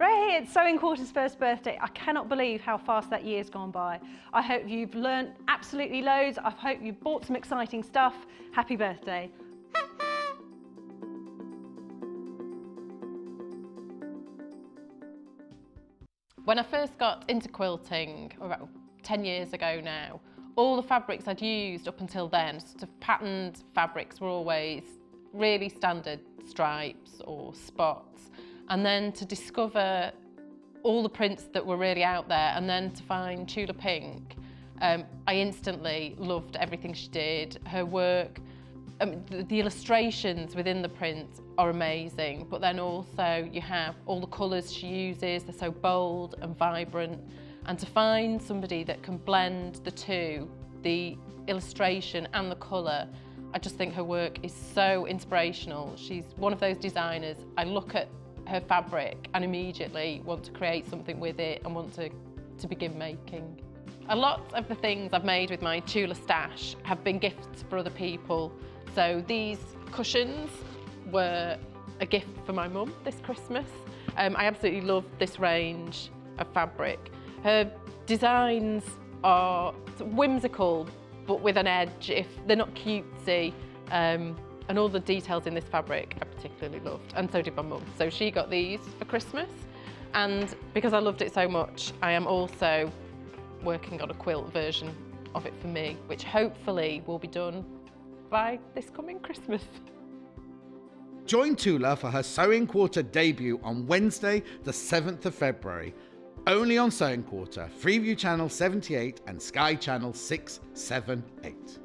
Right here, it's Sewing Quarter's first birthday. I cannot believe how fast that year's gone by. I hope you've learnt absolutely loads. I hope you bought some exciting stuff. Happy birthday. When I first got into quilting, about 10 years ago now, all the fabrics I'd used up until then, sort of patterned fabrics, were always really standard stripes or spots. And then to discover all the prints that were really out there, and then to find Tula Pink, I instantly loved everything she did. Her work, the illustrations within the print are amazing, but then also you have all the colours she uses. They're so bold and vibrant, and to find somebody that can blend the two, the illustration and the colour, I just think her work is so inspirational. She's one of those designers, I look at her fabric and immediately want to create something with it and want to begin making. A lot of the things I've made with my Tula stash have been gifts for other people. So these cushions were a gift for my mum this Christmas. I absolutely love this range of fabric. Her designs are whimsical, but with an edge, if they're not cutesy. And all the details in this fabric I particularly loved, and so did my mum. So she got these for Christmas. And because I loved it so much, I am also working on a quilt version of it for me, which hopefully will be done by this coming Christmas. Join Tula for her Sewing Quarter debut on Wednesday, the 7th of February. Only on Sewing Quarter, Freeview Channel 78 and Sky Channel 678.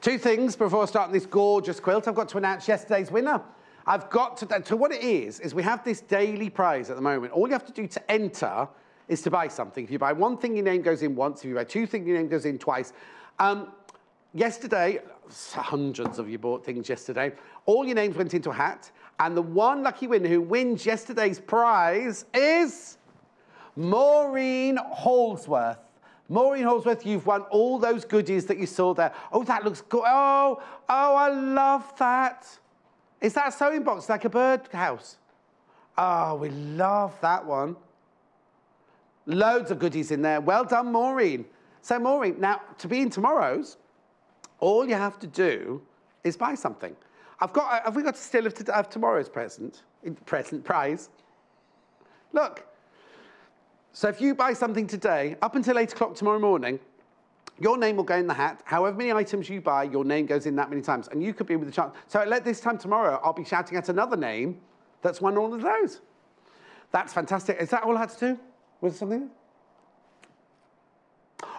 Two things before starting this gorgeous quilt. I've got to announce yesterday's winner. I've got to... So what it is we have this daily prize at the moment. All you have to do to enter is to buy something. If you buy one thing, your name goes in once. If you buy two things, your name goes in twice. Yesterday, hundreds of you bought things yesterday. All your names went into a hat. And the one lucky winner who wins yesterday's prize is... Maureen Holdsworth. Maureen Holdsworth, you've won all those goodies that you saw there. Oh, that looks good. Oh, I love that. Is that a sewing box like a birdhouse? Oh, we love that one. Loads of goodies in there. Well done, Maureen. So, Maureen, now, to be in tomorrow's, all you have to do is buy something. I've got... Have we got a still of tomorrow's present prize? Look. So if you buy something today, up until 8 o'clock tomorrow morning, your name will go in the hat. However many items you buy, your name goes in that many times. And you could be with the chance. So at this time tomorrow, I'll be shouting at another name that's won all of those. That's fantastic. Is that all I had to do? Was there something?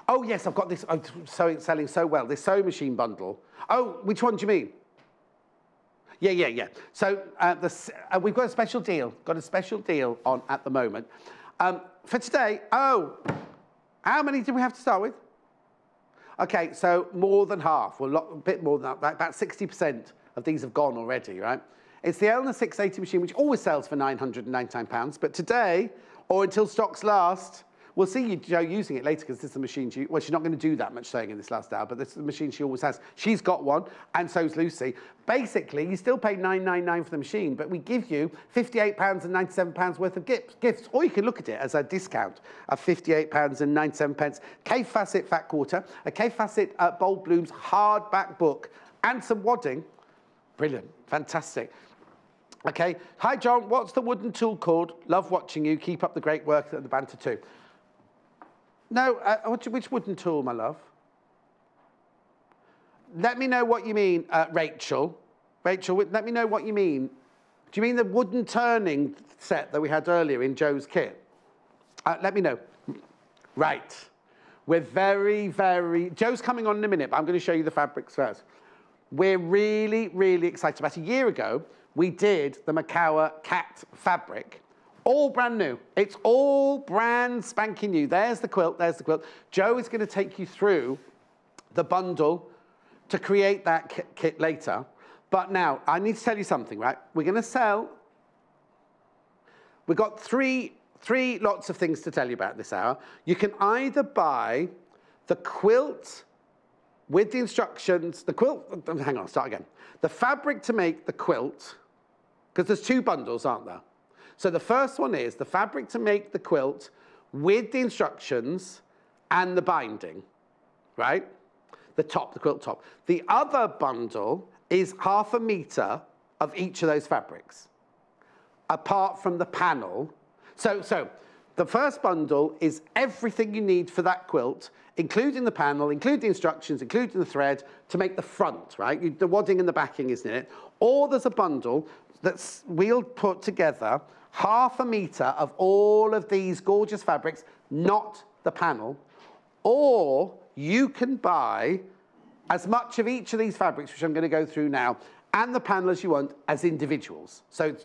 Oh, yes, I've got this. Oh, it's selling so well. This sewing machine bundle. Oh, which one do you mean? Yeah. So we've got a special deal. Got a special deal on at the moment. For today, how many did we have to start with? Okay, so more than half, well, a bit more than that, about 60% of these have gone already, right? It's the Elna 680 machine, which always sells for £999, but today, or until stocks last, we'll see you, Jo, using it later, because this is the machine she... Well, she's not going to do that much sewing in this last hour, but this is the machine she always has. She's got one, and so's Lucy. Basically, you still pay £9.99 for the machine, but we give you £58 and 97 pounds worth of gifts. Or you can look at it as a discount of £58 and 97 pence. Kaffe Fassett Fat Quarter, a Kaffe Fassett Bold Blooms hardback book, and some wadding. Brilliant. Fantastic. OK. Hi, John. What's the wooden tool called? Love watching you. Keep up the great work at the banter too. No, which wooden tool, my love? Let me know what you mean, Rachel. Rachel, let me know what you mean. Do you mean the wooden turning set that we had earlier in Jo's kit? Let me know. Right. We're very, very... Jo's coming on in a minute, but I'm going to show you the fabrics first. We're really, really excited. About a year ago, we did the Macawa cat fabric. All brand new. It's all brand spanking new. There's the quilt, there's the quilt. Jo is going to take you through the bundle to create that kit later. But now, I need to tell you something, right? We're going to sell... We've got three lots of things to tell you about this hour. You can either buy the quilt with the instructions... The quilt... Hang on, start again. The fabric to make the quilt... Because there's two bundles, aren't there? So the first one is the fabric to make the quilt with the instructions and the binding, right? The top, the quilt top. The other bundle is half a metre of each of those fabrics, apart from the panel. So the first bundle is everything you need for that quilt, including the panel, including the instructions, including the thread, to make the front, right? The wadding and the backing, isn't it? Or there's a bundle that we'll put together half a metre of all of these gorgeous fabrics, not the panel, or you can buy as much of each of these fabrics, which I'm going to go through now, and the panel as you want, as individuals. So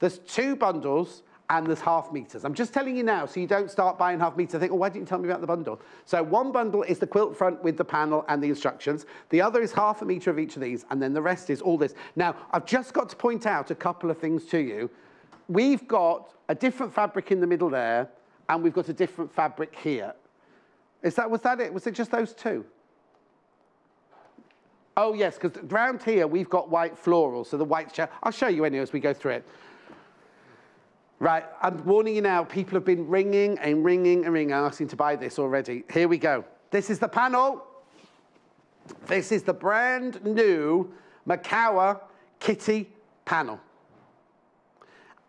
there's two bundles and there's half metres. I'm just telling you now so you don't start buying half metres and think, oh, why didn't you tell me about the bundle? So one bundle is the quilt front with the panel and the instructions. The other is half a metre of each of these, and then the rest is all this. Now, I've just got to point out a couple of things to you. We've got a different fabric in the middle there, and we've got a different fabric here. Was that it? Was it just those two? Oh, yes, because round here we've got white floral, so the white's... I'll show you anyway as we go through it. Right, I'm warning you now, people have been ringing and ringing and ringing asking to buy this already. Here we go. This is the panel. This is the brand new Macawa Kitty panel.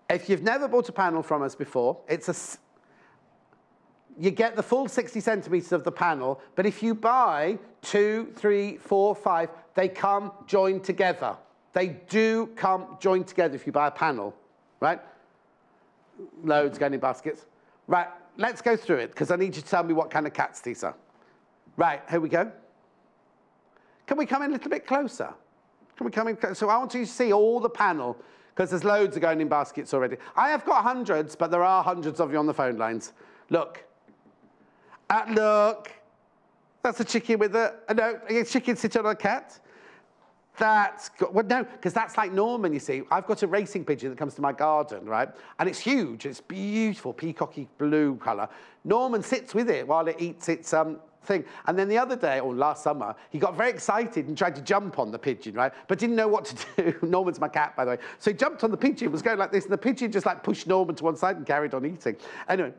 If you've never bought a panel from us before, it's a... You get the full 60 centimetres of the panel, but if you buy 2, 3, 4, 5, they come joined together. They do come joined together if you buy a panel, right? Loads going in baskets. Right, let's go through it, because I need you to tell me what kind of cats these are. Right, here we go. Can we come in a little bit closer? Can we come in closer? So I want you to see all the panel, because there's loads are going in baskets already. I have got hundreds, but there are hundreds of you on the phone lines. Look. Look, that's a chicken with a, no, a chicken sitting on a cat. That's, well, no, because that's like Norman, you see. I've got a racing pigeon that comes to my garden, right? And it's huge, it's beautiful, peacocky blue colour. Norman sits with it while it eats its thing. And then the other day, or last summer, he got very excited and tried to jump on the pigeon, right? But didn't know what to do. Norman's my cat, by the way. So he jumped on the pigeon, was going like this, and the pigeon just like pushed Norman to one side and carried on eating. Anyway.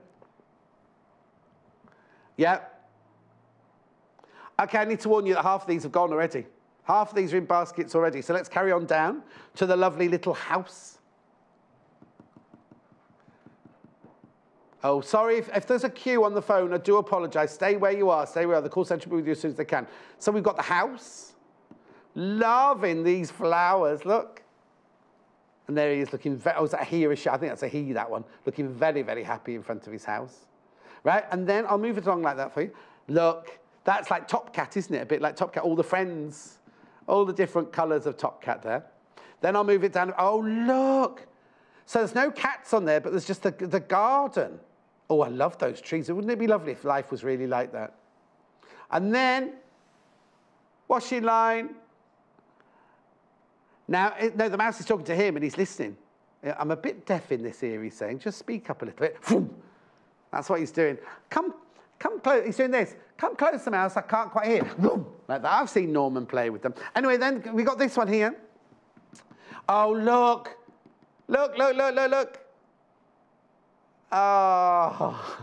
Yeah. Okay, I need to warn you that half of these have gone already. Half of these are in baskets already. So let's carry on down to the lovely little house. Oh, sorry, if there's a queue on the phone, I do apologise. Stay where you are, stay where you are. The call centre will be with you as soon as they can. So we've got the house. Loving these flowers, look. And there he is looking, oh, is that a he or a she? I think that's a he, that one. Looking very, very happy in front of his house. Right, and then I'll move it along like that for you. Look, that's like Top Cat, isn't it? A bit like Top Cat, all the friends, all the different colours of Top Cat there. Then I'll move it down. Oh, look. So there's no cats on there, but there's just the garden. Oh, I love those trees. Wouldn't it be lovely if life was really like that? And then, washing line. Now, no, the mouse is talking to him and he's listening. I'm a bit deaf in this ear, he's saying. Just speak up a little bit. That's what he's doing. Come close. He's doing this. Come close, the mouse. I can't quite hear. Like that. I've seen Norman play with them. Anyway, then we got this one here. Oh, look. Look, look, look, look, look. Oh.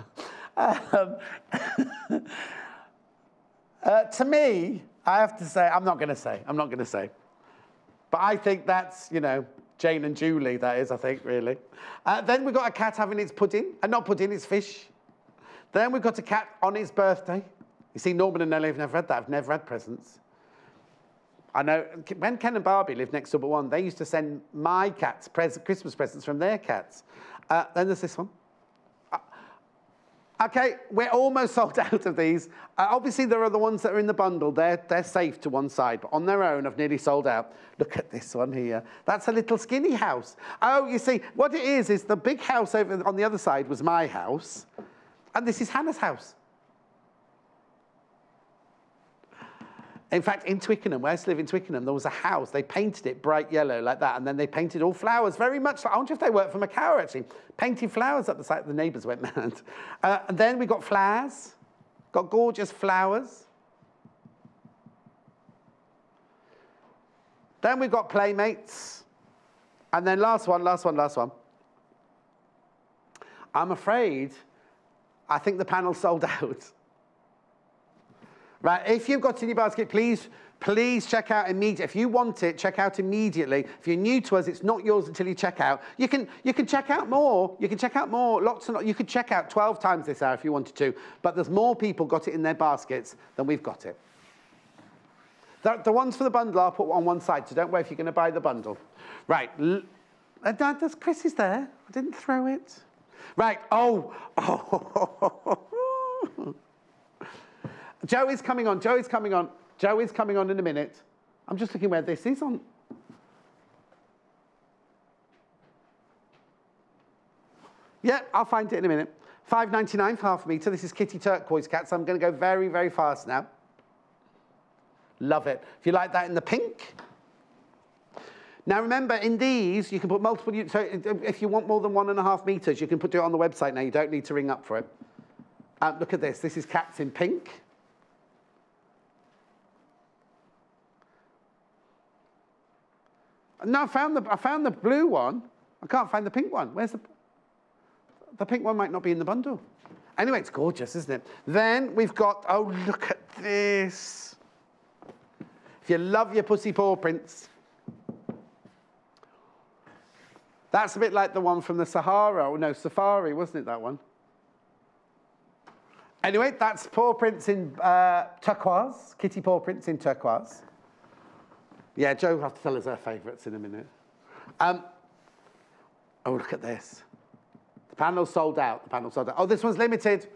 To me, I have to say, I'm not going to say. But I think that's, you know, Jane and Julie, that is, I think, really. Then we've got a cat having its pudding. Not pudding, it's fish. Then we've got a cat on its birthday. You see, Norman and Nellie have never had that. I've never had presents. I know, when Ken and Barbie lived next door but one, they used to send my cats Christmas presents from their cats. Then there's this one. OK, we're almost sold out of these. Obviously, there are the ones that are in the bundle. They're safe to one side, but on their own, I've nearly sold out. Look at this one here. That's a little skinny house. Oh, you see, what it is the big house over on the other side was my house, and this is Hannah's house. In fact, in Twickenham, where I used to live in Twickenham, there was a house. They painted it bright yellow like that, and then they painted all flowers, very much like, I wonder if they worked for Macau, actually. Painted flowers up the side. The neighbours went mad. And then we got flowers, got gorgeous flowers. Then we got playmates. And then last one. I'm afraid, I think the panel sold out. Right, if you've got it in your basket, please check out immediately. If you want it, check out immediately. If you're new to us, it's not yours until you check out. You can check out more. You can check out more, lots and lots. You could check out 12 times this hour if you wanted to, but there's more people got it in their baskets than we've got it. The ones for the bundle are put on one side, so don't worry if you're going to buy the bundle. Right, Chris is there. I didn't throw it. Right, oh. Joe is coming on in a minute. I'm just looking where this is on. Yeah, I'll find it in a minute. $5.99 for half a metre. This is Kitty Turquoise Cat, so I'm going to go very, very fast now. Love it. If you like that in the pink. Now, remember, in these, you can put multiple... So if you want more than 1.5 metres, you can do it on the website now. You don't need to ring up for it. Look at this. This is cats in pink. No, I found the blue one. I can't find the pink one. Where's the... the pink one might not be in the bundle. Anyway, it's gorgeous, isn't it? Then we've got, oh, look at this. If you love your pussy paw prints. That's a bit like the one from the Sahara. Oh, no, Safari, wasn't it, that one? Anyway, that's paw prints in turquoise, kitty paw prints in turquoise. Yeah, Jo will have to tell us her favourites in a minute. Oh, look at this. The panel's sold out. The panel's sold out. Oh, this one's limited.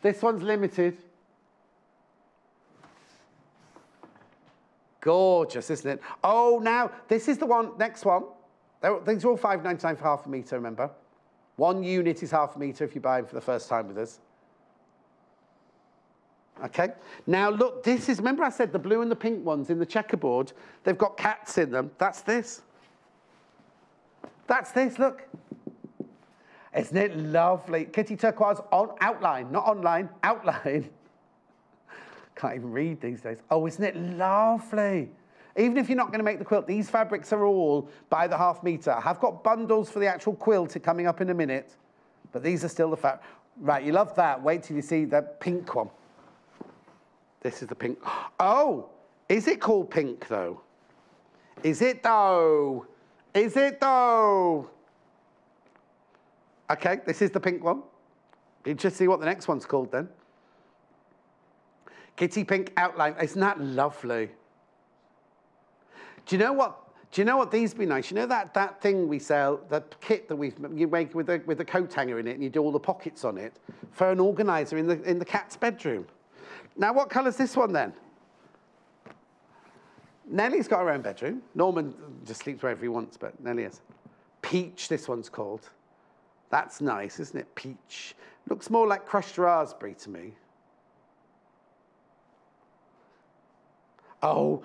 This one's limited. Gorgeous, isn't it? Oh, now, this is the one, next one. These are all $5.99 for half a metre, remember? One unit is half a metre if you buy them for the first time with us. Okay. Now, look, this is, remember I said the blue and the pink ones in the checkerboard, they've got cats in them. That's this. That's this, look. Isn't it lovely? Kitty turquoise on outline, not online, outline. Can't even read these days. Oh, isn't it lovely? Even if you're not going to make the quilt, these fabrics are all by the half metre. I have got bundles for the actual quilt coming up in a minute, but these are still the fabric. Right, you love that. Wait till you see the pink one. This is the pink. Oh, is it called pink, though? Is it, though? Is it though? Okay, this is the pink one. Be interested to see what the next one's called then. Kitty pink outline. Isn't that lovely? Do you know what? Do you know what these be nice? You know that thing we sell, the kit that you make with the coat hanger in it, and you do all the pockets on it for an organizer in the cat's bedroom. Now, what colour's this one then? Nellie's got her own bedroom. Norman just sleeps wherever he wants, but Nellie is. Peach, this one's called. That's nice, isn't it? Peach. Looks more like crushed raspberry to me. Oh,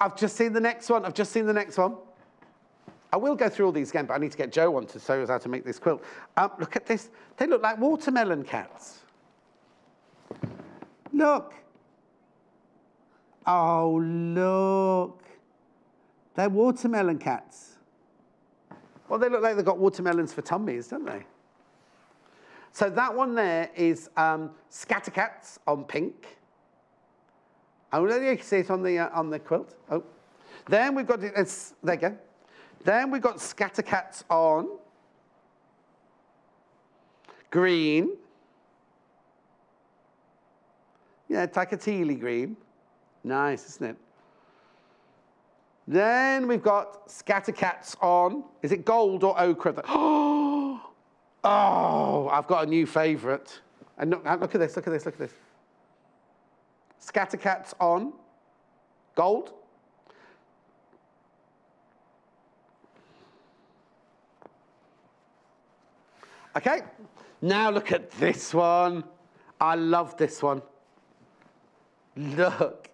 I've just seen the next one. I've just seen the next one. I will go through all these again, but I need to get Jo on to show us how to make this quilt. Look at this. They look like watermelon cats. Look. Oh, look. They're watermelon cats. Well, they look like they've got watermelons for tummies, don't they? So that one there is scattercats on pink. And you can see it on the quilt. Oh. Then we've got, there you go. Then we've got scattercats on green. Yeah, it's like a tealy green. Nice, isn't it? Then we've got scattercats on. Is it gold or ochre? Oh, I've got a new favourite. And look at this, look at this, look at this. Scattercats on gold. Okay, now look at this one. I love this one. Look.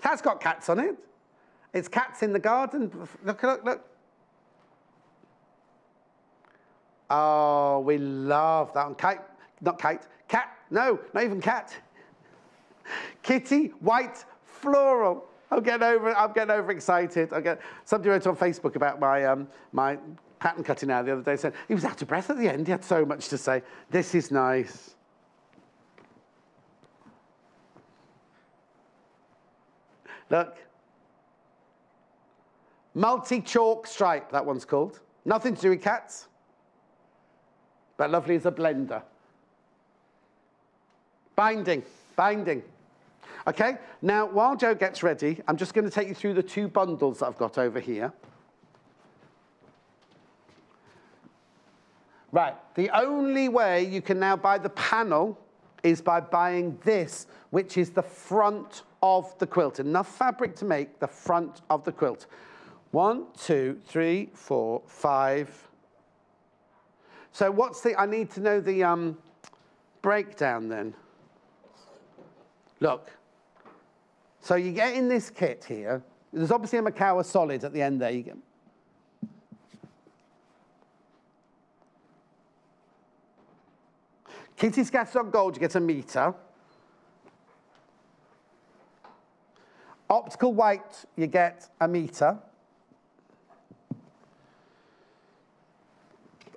That's got cats on it. It's cats in the garden. Look, look, look. Oh, we love that one. Kite, not kite. Cat, no, not even cat. Kitty, white, floral. I'm getting overexcited. Somebody wrote on Facebook about my pattern cutting hour the other day, said he was out of breath at the end. He had so much to say. This is nice. Look. Multi-chalk stripe, that one's called. Nothing to do with cats. But lovely as a blender. Binding, binding. Okay, now while Jo gets ready, I'm just going to take you through the two bundles that I've got over here. Right, the only way you can now buy the panel is by buying this, which is the front of the quilt. Enough fabric to make the front of the quilt. 1, 2, 3, 4, 5. So what's the, I need to know the breakdown then. Look. So you get in this kit here. There's obviously a Macawa solid at the end there. You get. Kitty scattered on gold, you get a metre. Optical white, you get a metre.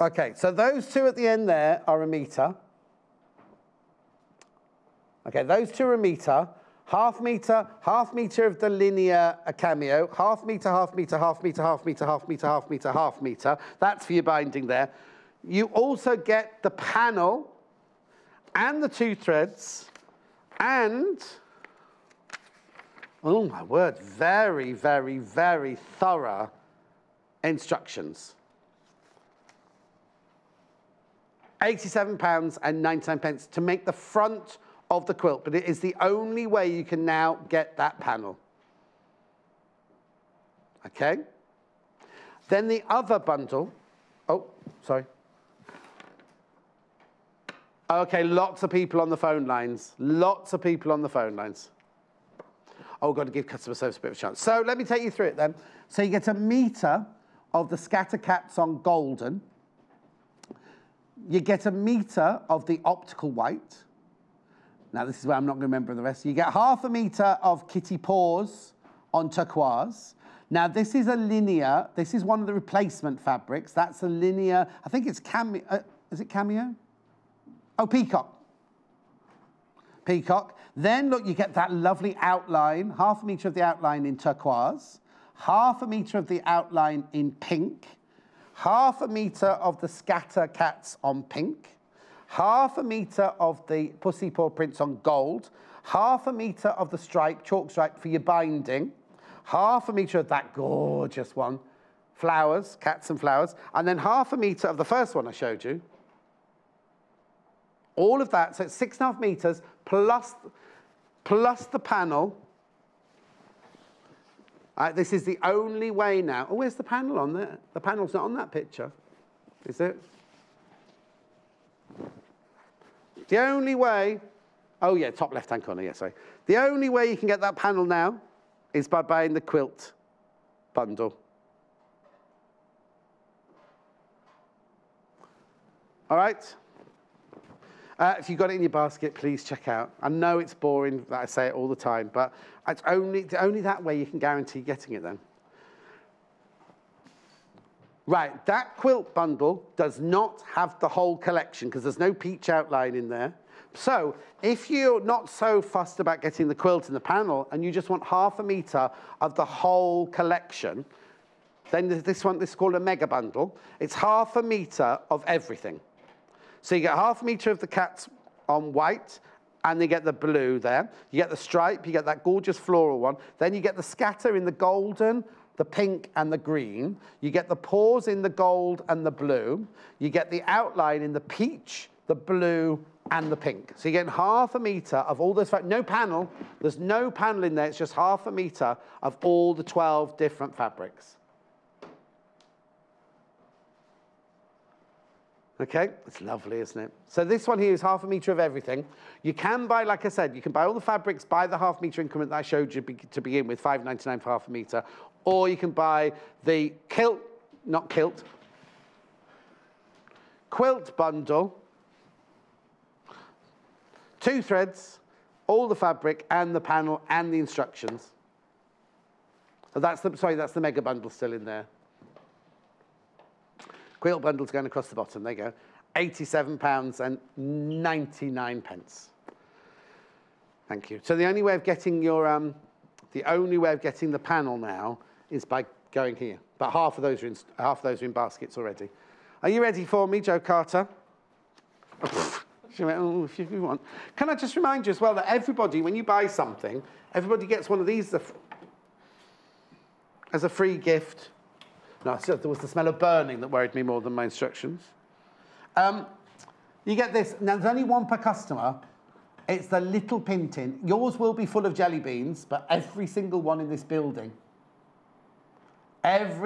Okay, so those two at the end there are a metre. Okay, those two are a metre. Half metre of the linear a cameo. Half metre, half metre, half metre, half metre, half metre, half metre, half metre. That's for your binding there. You also get the panel and the two threads and... oh, my word, very, very, very thorough instructions. £87.99 to make the front of the quilt, but it is the only way you can now get that panel. Okay? Then the other bundle... oh, sorry. Okay, lots of people on the phone lines. Lots of people on the phone lines. Oh, got to give customer service a bit of a chance. So let me take you through it then. So you get a metre of the scatter caps on golden. You get a metre of the optical white. Now, this is where I'm not going to remember the rest. You get half a metre of kitty paws on turquoise. Now, this is a linear. This is one of the replacement fabrics. That's a linear. I think it's cameo. Is it cameo? Oh, peacock. Peacock. Then, look, you get that lovely outline, half a metre of the outline in turquoise, half a metre of the outline in pink, half a metre of the scatter cats on pink, half a metre of the pussy paw prints on gold, half a metre of the stripe, chalk stripe for your binding, half a metre of that gorgeous one, flowers, cats and flowers, and then half a metre of the first one I showed you. All of that, so it's 6.5 metres plus the panel. This is the only way now. Oh, where's the panel on there? The panel's not on that picture, is it? The only way, oh yeah, top left-hand corner, yeah, sorry. The only way you can get that panel now is by buying the quilt bundle. All right? If you've got it in your basket, please check out. I know it's boring that I say it all the time, but it's only that way you can guarantee getting it then. Right, that quilt bundle does not have the whole collection because there's no peach outline in there. So if you're not so fussed about getting the quilt and the panel and you just want half a metre of the whole collection, then there's this one, this is called a mega bundle. It's half a metre of everything. So you get half a metre of the cats on white, and you get the blue there. You get the stripe, you get that gorgeous floral one. Then you get the scatter in the golden, the pink, and the green. You get the paws in the gold and the blue. You get the outline in the peach, the blue, and the pink. So you're getting half a metre of all those, no panel, there's no panel in there, it's just half a metre of all the 12 different fabrics. Okay, it's lovely, isn't it? So this one here is half a metre of everything. You can buy, like I said, you can buy all the fabrics by the half metre increment that I showed you to begin with, £5.99 for half a metre, or you can buy the quilt bundle, two threads, all the fabric and the panel and the instructions. So that's the, sorry, that's the mega bundle still in there. Quilt bundle's going across the bottom, there you go. £87.99. Thank you. So the only way of getting your, the only way of getting the panel now is by going here. But half of those are in baskets already. Are you ready for me, Jo Carter? She went, oh, if you want. Can I just remind you as well that everybody, when you buy something, everybody gets one of these as a free gift. No, so there was the smell of burning that worried me more than my instructions. You get this. Now, there's only one per customer. It's the little pin tin. Yours will be full of jelly beans, but every single one in this building, has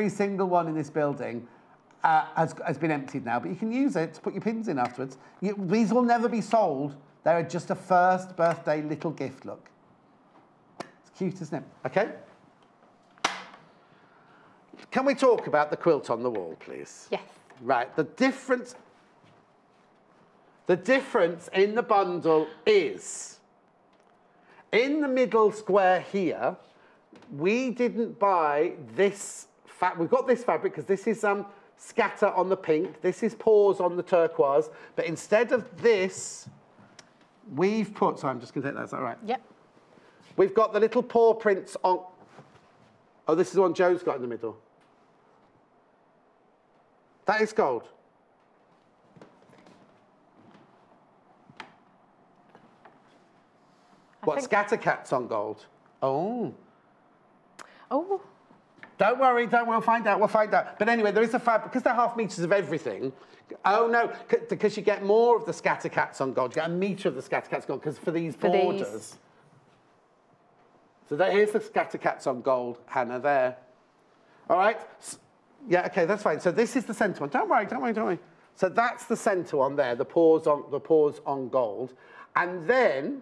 been emptied now. But you can use it to put your pins in afterwards. These will never be sold. They're just a first birthday little gift, look. It's cute, isn't it? Okay. Can we talk about the quilt on the wall, please? Yes. Right, the difference in the bundle is, in the middle square here, we didn't buy this fabric. We've got this fabric because scatter on the pink. This is pause on the turquoise. But instead of this, we've put... So I'm just going to take that. Is that right? Yep. We've got the little paw prints on... Oh, this is the one Joe's got in the middle. That is gold. What, scattercat's on gold? Oh. Oh. Don't worry, don't worry, we'll find out, we'll find out. But anyway, there is a fab, because they're half metres of everything. Oh no, because you get more of the scattercats on gold. You get a metre of the scattercats on gold, because for these borders. These. So there, here's the scattercats on gold, Hannah, there. All right? So, yeah, okay, that's fine. So this is the centre one. Don't worry, don't worry, don't worry. So that's the centre one there, the paws on gold. And then...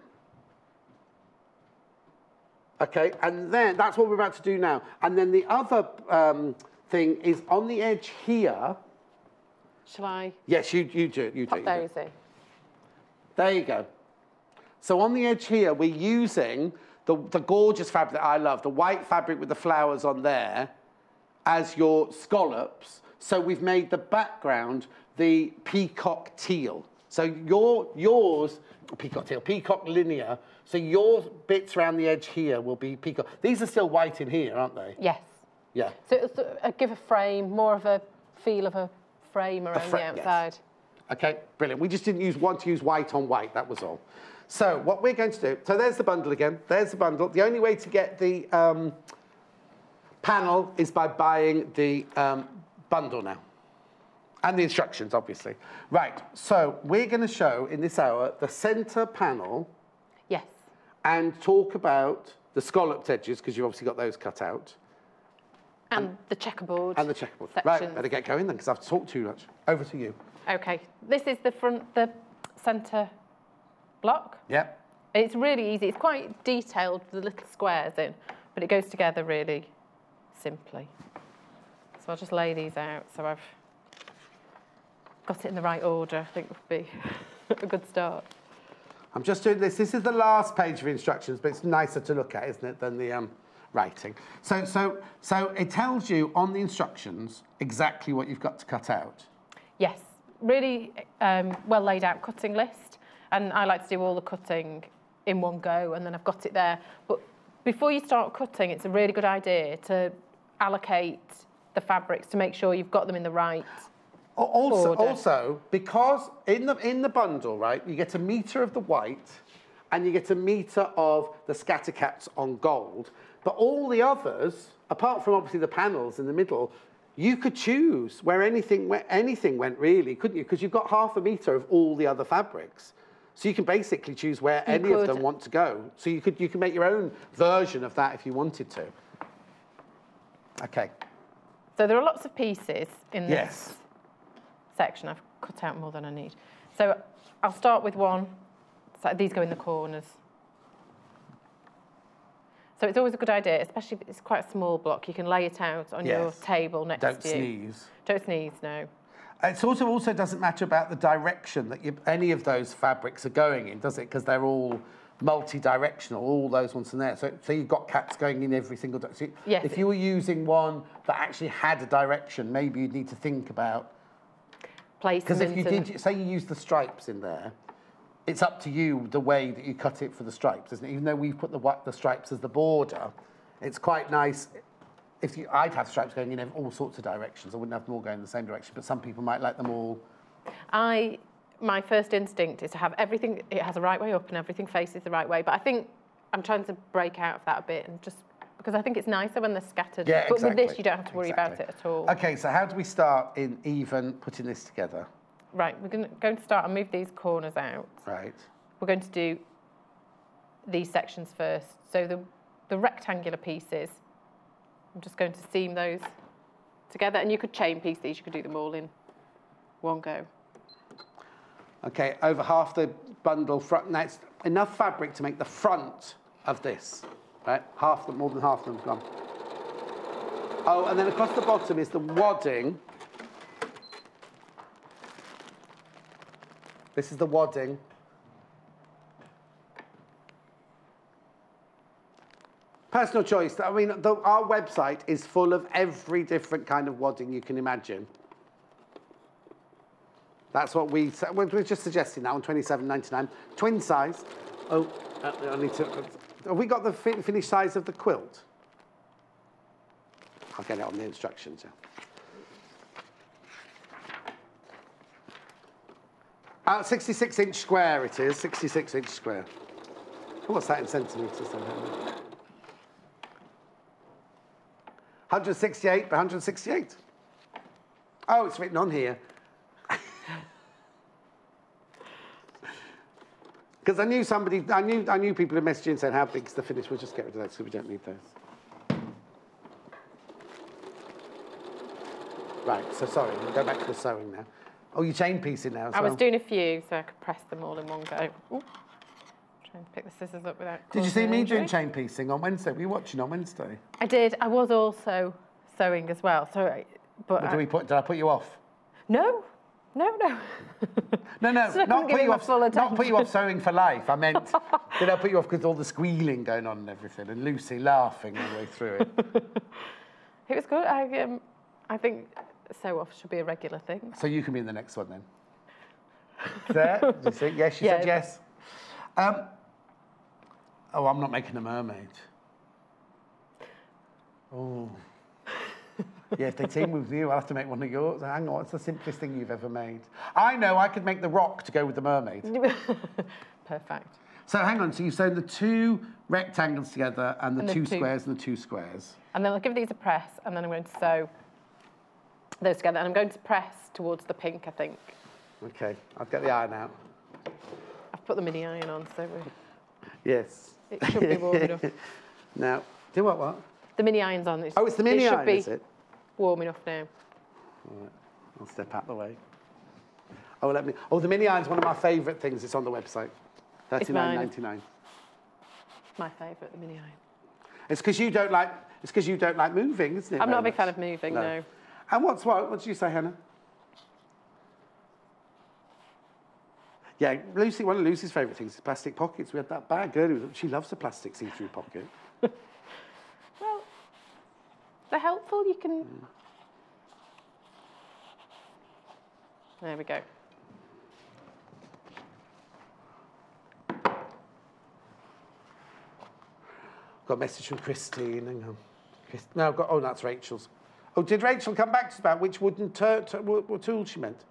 Okay, and then that's what we're about to do now. And then the other thing is on the edge here. Shall I? Yes, you do it. You do it. There you go. There you go. So on the edge here, we're using the gorgeous fabric that I love, the white fabric with the flowers on there, as your scallops. So we've made the background the peacock teal. So yours, peacock teal, peacock linear. So your bits around the edge here will be peacock. These are still white in here, aren't they? Yes. Yeah. So it'll give a frame, more of a feel of a frame around the outside. Yes. Okay, brilliant. We just didn't want to use white on white, that was all. So what we're going to do, so there's the bundle again, there's the bundle. The only way to get the panel is by buying the bundle now. And the instructions, obviously. Right, so we're going to show, in this hour, the centre panel. Yes. And talk about the scalloped edges, because you've obviously got those cut out. And the checkerboard. And the checkerboard. Sections. Right, better get going then, because I've talked too much. Over to you. OK, this is the centre block. Yep. And it's really easy. It's quite detailed, the little squares in, but it goes together really simply. So I'll just lay these out, so I've... got it in the right order, I think would be a good start. I'm just doing this. This is the last page of instructions, but it's nicer to look at, isn't it, than the writing. So it tells you on the instructions exactly what you've got to cut out. Yes, really well laid out cutting list, and I like to do all the cutting in one go, and then I've got it there. But before you start cutting, it's a really good idea to allocate the fabrics to make sure you've got them in the right. Also, because in the bundle, right, you get a metre of the white and you get a metre of the scattercats on gold. But all the others, apart from obviously the panels in the middle, you could choose where anything went really, couldn't you? Because you've got half a metre of all the other fabrics. So you can basically choose where any of them want to go. So you could make your own version of that if you wanted to. Okay. So there are lots of pieces in this. Yes. Section. I've cut out more than I need. So I'll start with one. So these go in the corners. So it's always a good idea, especially if it's quite a small block. You can lay it out on your table next to you. Don't sneeze. Don't sneeze, no. It sort of also doesn't matter about the direction that any of those fabrics are going in, does it? Because they're all multi-directional, all those ones in there. So you've got cats going in every single direction. So yes. If you were using one that actually had a direction, maybe you'd need to think about... Because if you did, say you use the stripes in there, it's up to you the way that you cut it for the stripes, isn't it? Even though we've put the stripes as the border, it's quite nice. I'd have stripes going in all sorts of directions. I wouldn't have them all going in the same direction, but some people might like them all. My first instinct is to have everything, it has a right way up and everything faces the right way, but I think I'm trying to break out of that a bit and just... Because I think it's nicer when they're scattered. Yeah, exactly. But with this, you don't have to worry about it at all. OK, so how do we start in even putting this together? Right, we're going to start and move these corners out. Right. We're going to do these sections first. So the rectangular pieces, I'm just going to seam those together. And you could chain piece these. You could do them all in one go. OK, over half the bundle front. Now, it's enough fabric to make the front of this. Right, more than half of them's gone. Oh, and then across the bottom is the wadding. This is the wadding. Personal choice. I mean, our website is full of every different kind of wadding you can imagine. That's what we said. We're just suggesting now on $27.99. Twin size. Oh, I need to... Have we got the finished size of the quilt? I'll get it on the instructions, yeah. About 66-inch square it is, 66-inch square. What's that in centimetres then? 168 by 168. Oh, it's written on here. Because I knew somebody, I knew people who messaged you and said, how big's the finish? We'll just get rid of that because we don't need those. Right, so sorry, we'll go back to the sewing now. Oh, you chain piecing now as well? I was doing a few, so I could press them all in one go. Ooh. Trying to pick the scissors up without... Did you see me doing chain piecing on Wednesday? Were you watching on Wednesday? I did. I was also sewing as well, so... But did I put you off? No. No, no. No, so not put you off, not put you off sewing for life. I meant, did I put you off because all the squealing going on and everything, and Lucy laughing all the way through it? It was good. I think sew-off should be a regular thing. So you can be in the next one then. There, you see? Yes, she said yes. Oh, I'm not making a mermaid. Oh. Yeah, if they team with you, I'll have to make one of yours. Hang on, it's the simplest thing you've ever made. I know, I could make the rock to go with the mermaid. Perfect. So hang on, so you've sewn the two rectangles together and the two squares and the two squares. And then I'll give these a press and then I'm going to sew those together and I'm going to press towards the pink, I think. Okay, I'll get the iron out. I've put the mini iron on, so we... Yes. It should be warm enough. Now, do what? The mini iron's on. It's, oh, it's the mini iron, is it? Warm enough now. All right, I'll step out the way. Oh, let me. Oh, the mini iron's one of my favourite things. It's on the website. $39.99. My favourite, the mini iron. It's because you don't like. It's because you don't like moving, isn't it? I'm not a big fan of moving, no. And what's what? What did you say, Hannah? Yeah, Lucy. One of Lucy's favourite things is plastic pockets. We had that bag earlier. She loves a plastic see-through pocket. They're helpful, you can... There we go. Got a message from Christine, hang on. No, I've got, oh, that's Rachel's. Oh, did Rachel come back to us about which wooden tool she meant?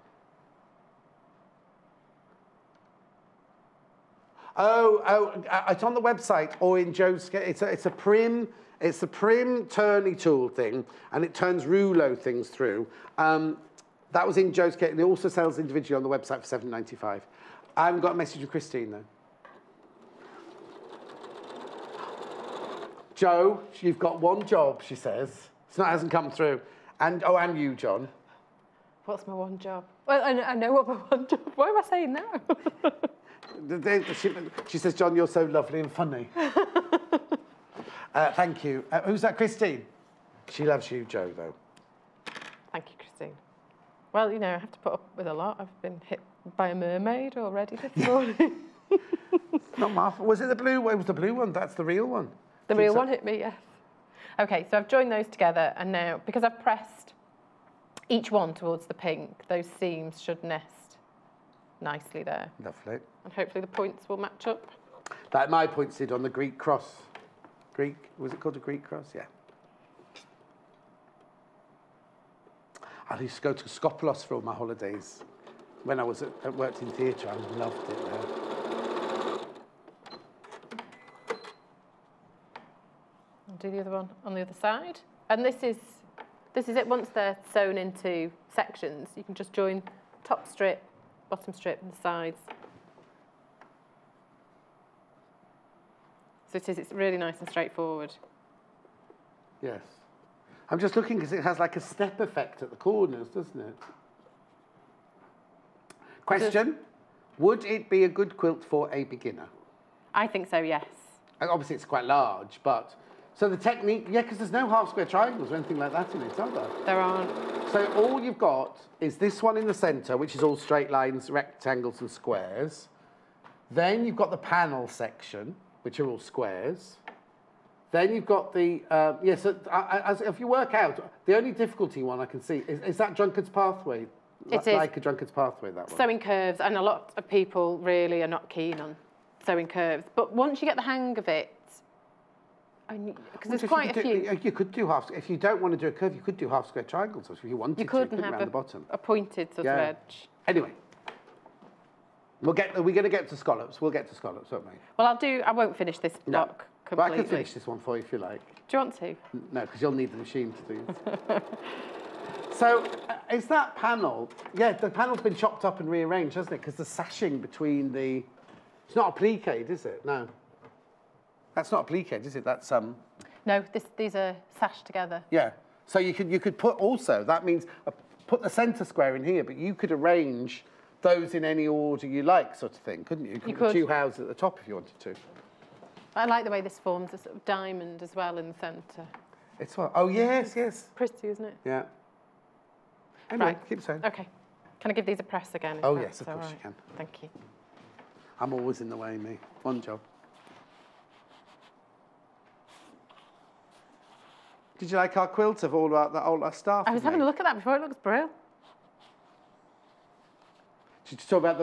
Oh, it's on the website, or in Joe's, it's a prim turny tool thing, and it turns rouleau things through. That was in Joe's kit, and it also sells individually on the website for $7.95. I haven't got a message from Christine, though. Jo, you've got one job, she says. It hasn't come through. And, oh, and you, John. What's my one job? Well, I know what my one job is. Why am I saying no? She says, John, you're so lovely and funny. Thank you. Who's that, Christine? She loves you, Jo, though. Thank you, Christine. Well, you know, I have to put up with a lot. I've been hit by a mermaid already this morning. Not my fault. Was it the blue one? It was the blue one. That's the real one. The real one hit me, yes. OK, so I've joined those together. And now, because I've pressed each one towards the pink, those seams should nest nicely there. Lovely. And hopefully the points will match up. Like my points did on the Greek cross. Greek, was it called a Greek cross? Yeah. I used to go to Skopelos for all my holidays. When I was at worked in theatre, I loved it there. I'll do the other one on the other side. And this is it. Once they're sewn into sections, you can just join top strip, bottom strip, and the sides. So it is, it's really nice and straightforward. Yes. I'm just looking because it has like a step effect at the corners, doesn't it? Question, would it be a good quilt for a beginner? I think so, yes. And obviously it's quite large, but... So the technique, yeah, because there's no half square triangles or anything like that in it, are there? There aren't. So all you've got is this one in the centre, which is all straight lines, rectangles and squares. Then you've got the panel section, which are all squares. Then you've got the, yes, yeah, so if you work out, the only difficulty one I can see is that Drunkard's Pathway It's like a drunkard's pathway, that one. Sewing curves, and a lot of people really are not keen on sewing curves. But once you get the hang of it, because there's quite a few. You could do half, if you don't want to do a curve, you could do half square triangles if you wanted to. You couldn't have a pointed sort of edge. Anyway, we're going to get to scallops. We'll get to scallops, won't we? Well, I won't finish this block completely. But I can finish this one for you if you like. Do you want to? No, because you'll need the machine to do this. So is that panel, the panel's been chopped up and rearranged, hasn't it? Because the sashing between the, it's not appliqué, is it? No. That's not appliqué, is it? That's No, these are sashed together. Yeah. So you could put also, that means put the centre square in here, but you could arrange those in any order you like, sort of thing, couldn't you? You could put two houses at the top if you wanted to. I like the way this forms a sort of diamond as well in the centre. It's what? Oh, yes, yes. Pretty, isn't it? Yeah. Anyway, right. Keep saying. Okay. Can I give these a press again? Oh, yes, of course you can. Thank you. I'm always in the way, me. One job. Did you like our quilt of all that all our stuff? I was having a look at that before. It looks brilliant. Did you talk about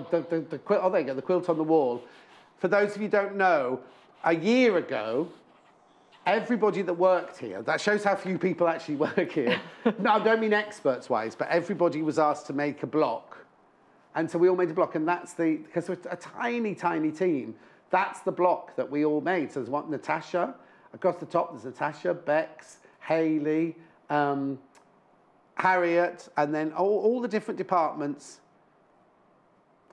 the quilt? Oh, there you go, the quilt on the wall. For those of you who don't know, a year ago, everybody that worked here, that shows how few people actually work here. No, I don't mean experts-wise, but everybody was asked to make a block. And so we all made a block, and that's the, because we're a tiny, tiny team, that's the block that we all made. So there's one, Natasha, across the top there's Natasha, Bex, Hayley, Harriet, and then all the different departments.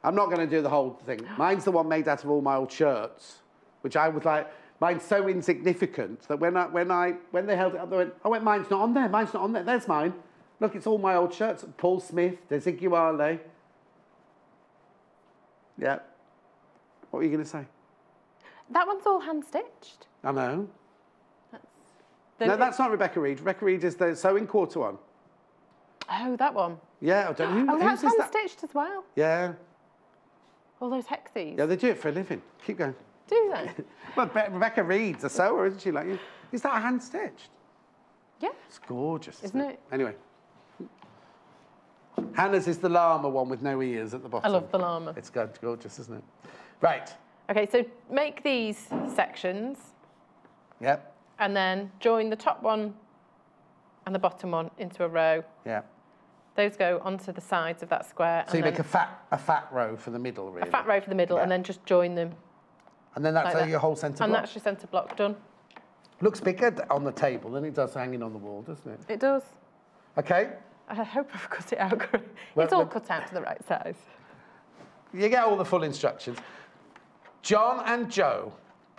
I'm not going to do the whole thing. Mine's the one made out of all my old shirts, which I was like, mine's so insignificant that when they held it up, they went, oh, wait, mine's not on there, mine's not on there, there's mine. Look, it's all my old shirts. Paul Smith, Desiguale. Yeah. What were you going to say? That one's all hand-stitched. I know. No, that's not Rebecca Reed. Rebecca Reed is the Sewing Quarter one. Oh, that one. Yeah, I don't know. Oh, that's hand-stitched as well. Yeah. All those hexies. Yeah, they do it for a living. Keep going. Do they? Well, Rebecca Reed's a sewer, isn't she? Like, is that hand-stitched? Yeah. It's gorgeous, isn't it? Anyway. Hannah's is the llama one with no ears at the bottom. I love the llama. It's gorgeous, isn't it? Right. Okay, so make these sections. Yep. And then join the top one and the bottom one into a row. Yeah. Those go onto the sides of that square. So you make a fat row for the middle, really. A fat row for the middle, and then just join them. And then that's like your whole centre block. And that's your centre block done. Looks bigger on the table than it does hanging on the wall, doesn't it? It does. Okay. I hope I've cut it out. It's all cut out to the right size. You get all the full instructions. John and Joe.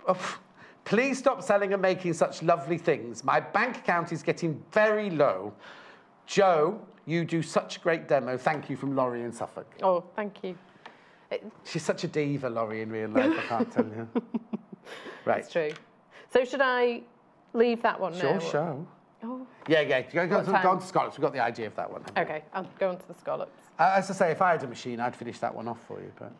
Oh, please stop selling and making such lovely things. My bank account is getting very low. Joe, you do such a great demo. Thank you, from Laurie in Suffolk. Oh, thank you. She's such a diva, Laurie, in real life, I can't tell you. Right. That's true. So should I leave that one now? Sure, sure. Oh. Yeah, yeah. Go on to scallops. We've got the idea of that one. OK, I'll go on to the scallops. As I say, if I had a machine, I'd finish that one off for you, but...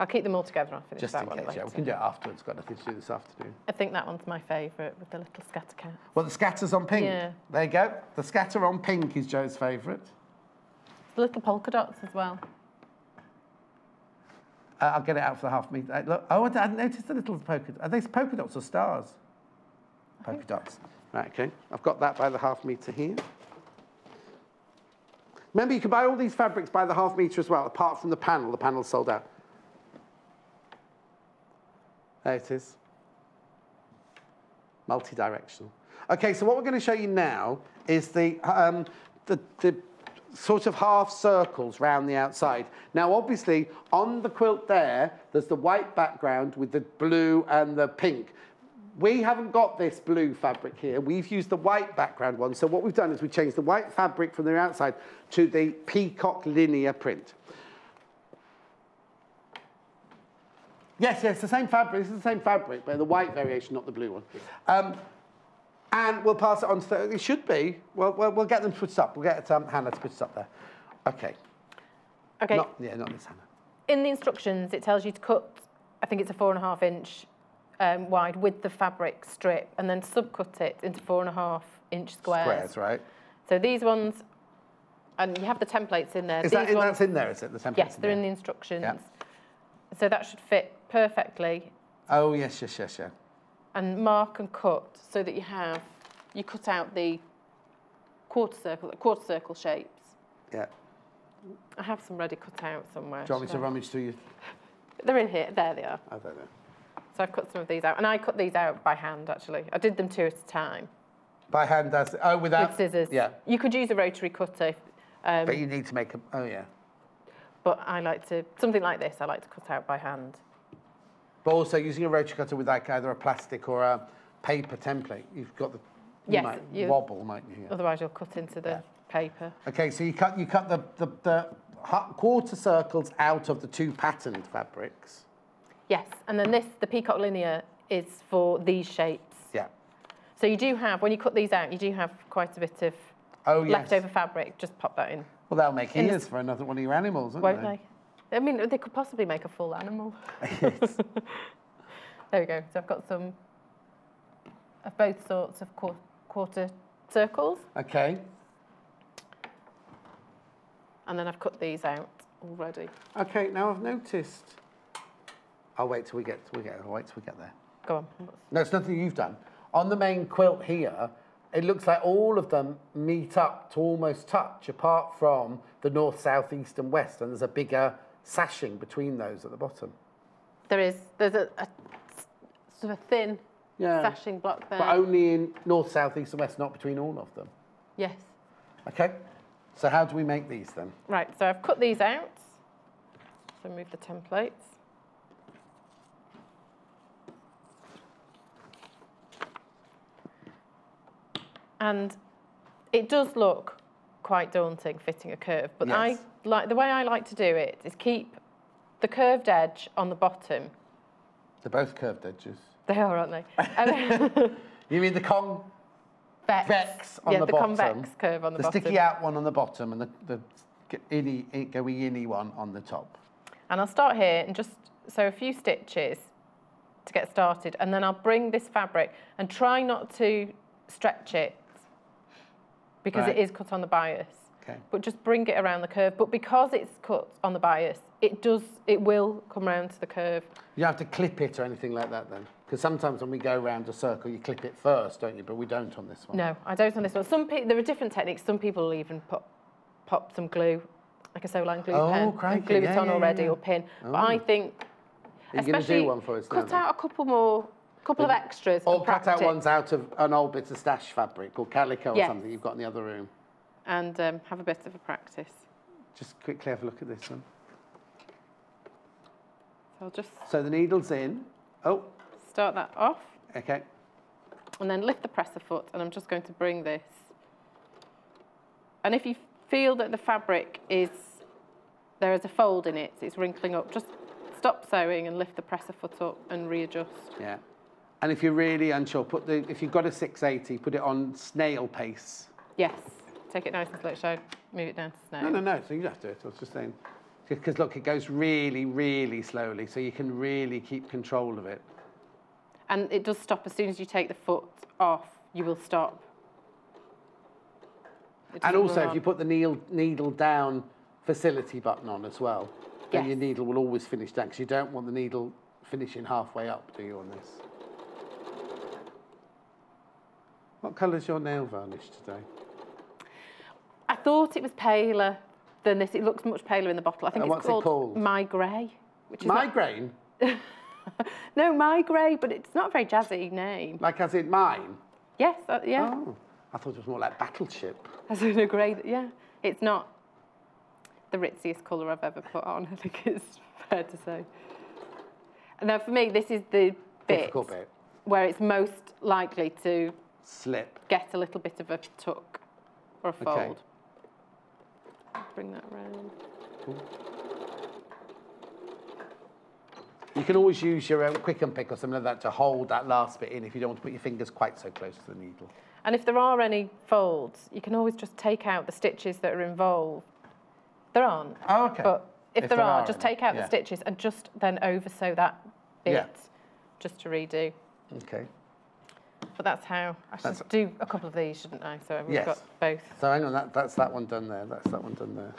I'll keep them all together and I'll finish that one later. Just in case, yeah. We can do it afterwards. Got nothing to do this afternoon. I think that one's my favourite, with the little scatter cat. Well, the scatter's on pink. Yeah. There you go. The scatter on pink is Joe's favourite. The little polka dots as well. I'll get it out for the half meter. Look, oh, I hadn't noticed the little polka dots. Are these polka dots or stars? Polka dots. Right, OK. I've got that by the half meter here. Remember, you can buy all these fabrics by the half meter as well, apart from the panel. The panel's sold out. There it is. Multi-directional. OK, so what we're going to show you now is the sort of half circles round the outside. Now, obviously, on the quilt there, there's the white background with the blue and the pink. We haven't got this blue fabric here. We've used the white background one. So what we've done is we changed the white fabric from the outside to the peacock linear print. Yes, yes, the same fabric. This is the same fabric, but the white variation, not the blue one. And we'll pass it on to... It should be... We'll get them put up. We'll get Hannah to put it up there. OK. OK. Not this Hannah. In the instructions, it tells you to cut, I think it's a 4.5-inch wide with the fabric strip, and then subcut it into 4.5-inch squares. Squares, right. So these ones And you have the templates in there. Is that, that's in there, is it? The templates? Yes, they're in the instructions. Yeah. So that should fit perfectly. Oh, yes, yes, yes, yeah. And mark and cut so that you have, you cut out the quarter circle shapes. Yeah. I have some ready cut out somewhere. Do you want me to rummage through you? They're in here. There they are. Oh, there they are. So I've cut some of these out. And I cut these out by hand, actually. I did them two at a time. By hand, that's... Oh, without... With scissors. Yeah. You could use a rotary cutter. But you need to make a... Oh, yeah. But I like to... Something like this, I like to cut out by hand. But also using a rotary cutter with like either a plastic or a paper template. You've got the... Yes, you might wobble, mightn't you? Yeah. Otherwise you'll cut into the paper. OK, so you cut the quarter circles out of the two patterned fabrics. Yes, and then this, the peacock linear, is for these shapes. Yeah. So you do have, when you cut these out, you do have quite a bit of leftover fabric. Just pop that in. Well, they'll make ears for another one of your animals, won't they? I mean, they could possibly make a full animal. Yes. There we go. So I've got some of both sorts of quarter circles. OK. And then I've cut these out already. OK, now I've noticed... I'll wait till we get there. Go on. No, it's nothing you've done. On the main quilt here, it looks like all of them meet up to almost touch, apart from the north, south, east, and west. And there's a bigger sashing between those at the bottom. There is. There's a sort of a thin sashing block there. But only in north, south, east, and west, not between all of them. Yes. Okay. So how do we make these then? Right. So I've cut these out. So move the templates. And it does look quite daunting, fitting a curve. But I like the way I like to do it is keep the curved edge on the bottom. They're both curved edges. They are, aren't they? You mean the convex on the bottom? Yeah, the convex curve on the bottom. The sticky out one on the bottom and the gooey inny one on the top. And I'll start here and just sew a few stitches to get started. And then I'll bring this fabric and try not to stretch it, because it is cut on the bias, but just bring it around the curve. But because it's cut on the bias, it will come round to the curve. You don't have to clip it or anything like that then? Because sometimes when we go round a circle, you clip it first, don't you? But we don't on this one. No, I don't on this one. There are different techniques. Some people will even pop some glue, like a Solan glue pen, and glue it on already or pin. Oh. But I think, especially, do one for us, cut out a couple of extras. Or cut out ones out of an old bit of stash fabric or calico or something you've got in the other room. And have a bit of a practice. Just quickly have a look at this one. So I'll just... So the needle's in. Oh. Start that off. Okay. And then lift the presser foot and I'm just going to bring this. And if you feel that the fabric is... There is a fold in it, it's wrinkling up, just stop sewing and lift the presser foot up and readjust. Yeah. And if you're really unsure, if you've got a 680, put it on snail pace. Yes. Take it nice and slow. Shall I move it down to snail? No. So you don't have to do it. I was just saying. Because, look, it goes really, really slowly, so you can really keep control of it. And it does stop. As soon as you take the foot off, you will stop. And also, if you put the needle down facility button on as well, then your needle will always finish down, because you don't want the needle finishing halfway up, do you, on this? What colour's your nail varnish today? I thought it was paler than this. It looks much paler in the bottle. I think it's called My Grey. Which is Migraine? No, My Grey, but it's not a very jazzy name. Like as in mine? Yes, yeah. Oh, I thought it was more like Battleship. As in a grey, yeah. It's not the ritziest colour I've ever put on, I think it's fair to say. And now for me, this is the difficult bit where it's most likely to... Slip. Get a little bit of a tuck or a fold. Bring that round. Cool. You can always use your quick and pick or something like that to hold that last bit in if you don't want to put your fingers quite so close to the needle. And if there are any folds, you can always just take out the stitches that are involved. There aren't. Oh, okay. But if there are, just take out the stitches and just then oversew that bit just to redo. Okay. But that's how I should do a couple of these, shouldn't I? So we've got both. So hang on, that's that one done there. That's that one done there.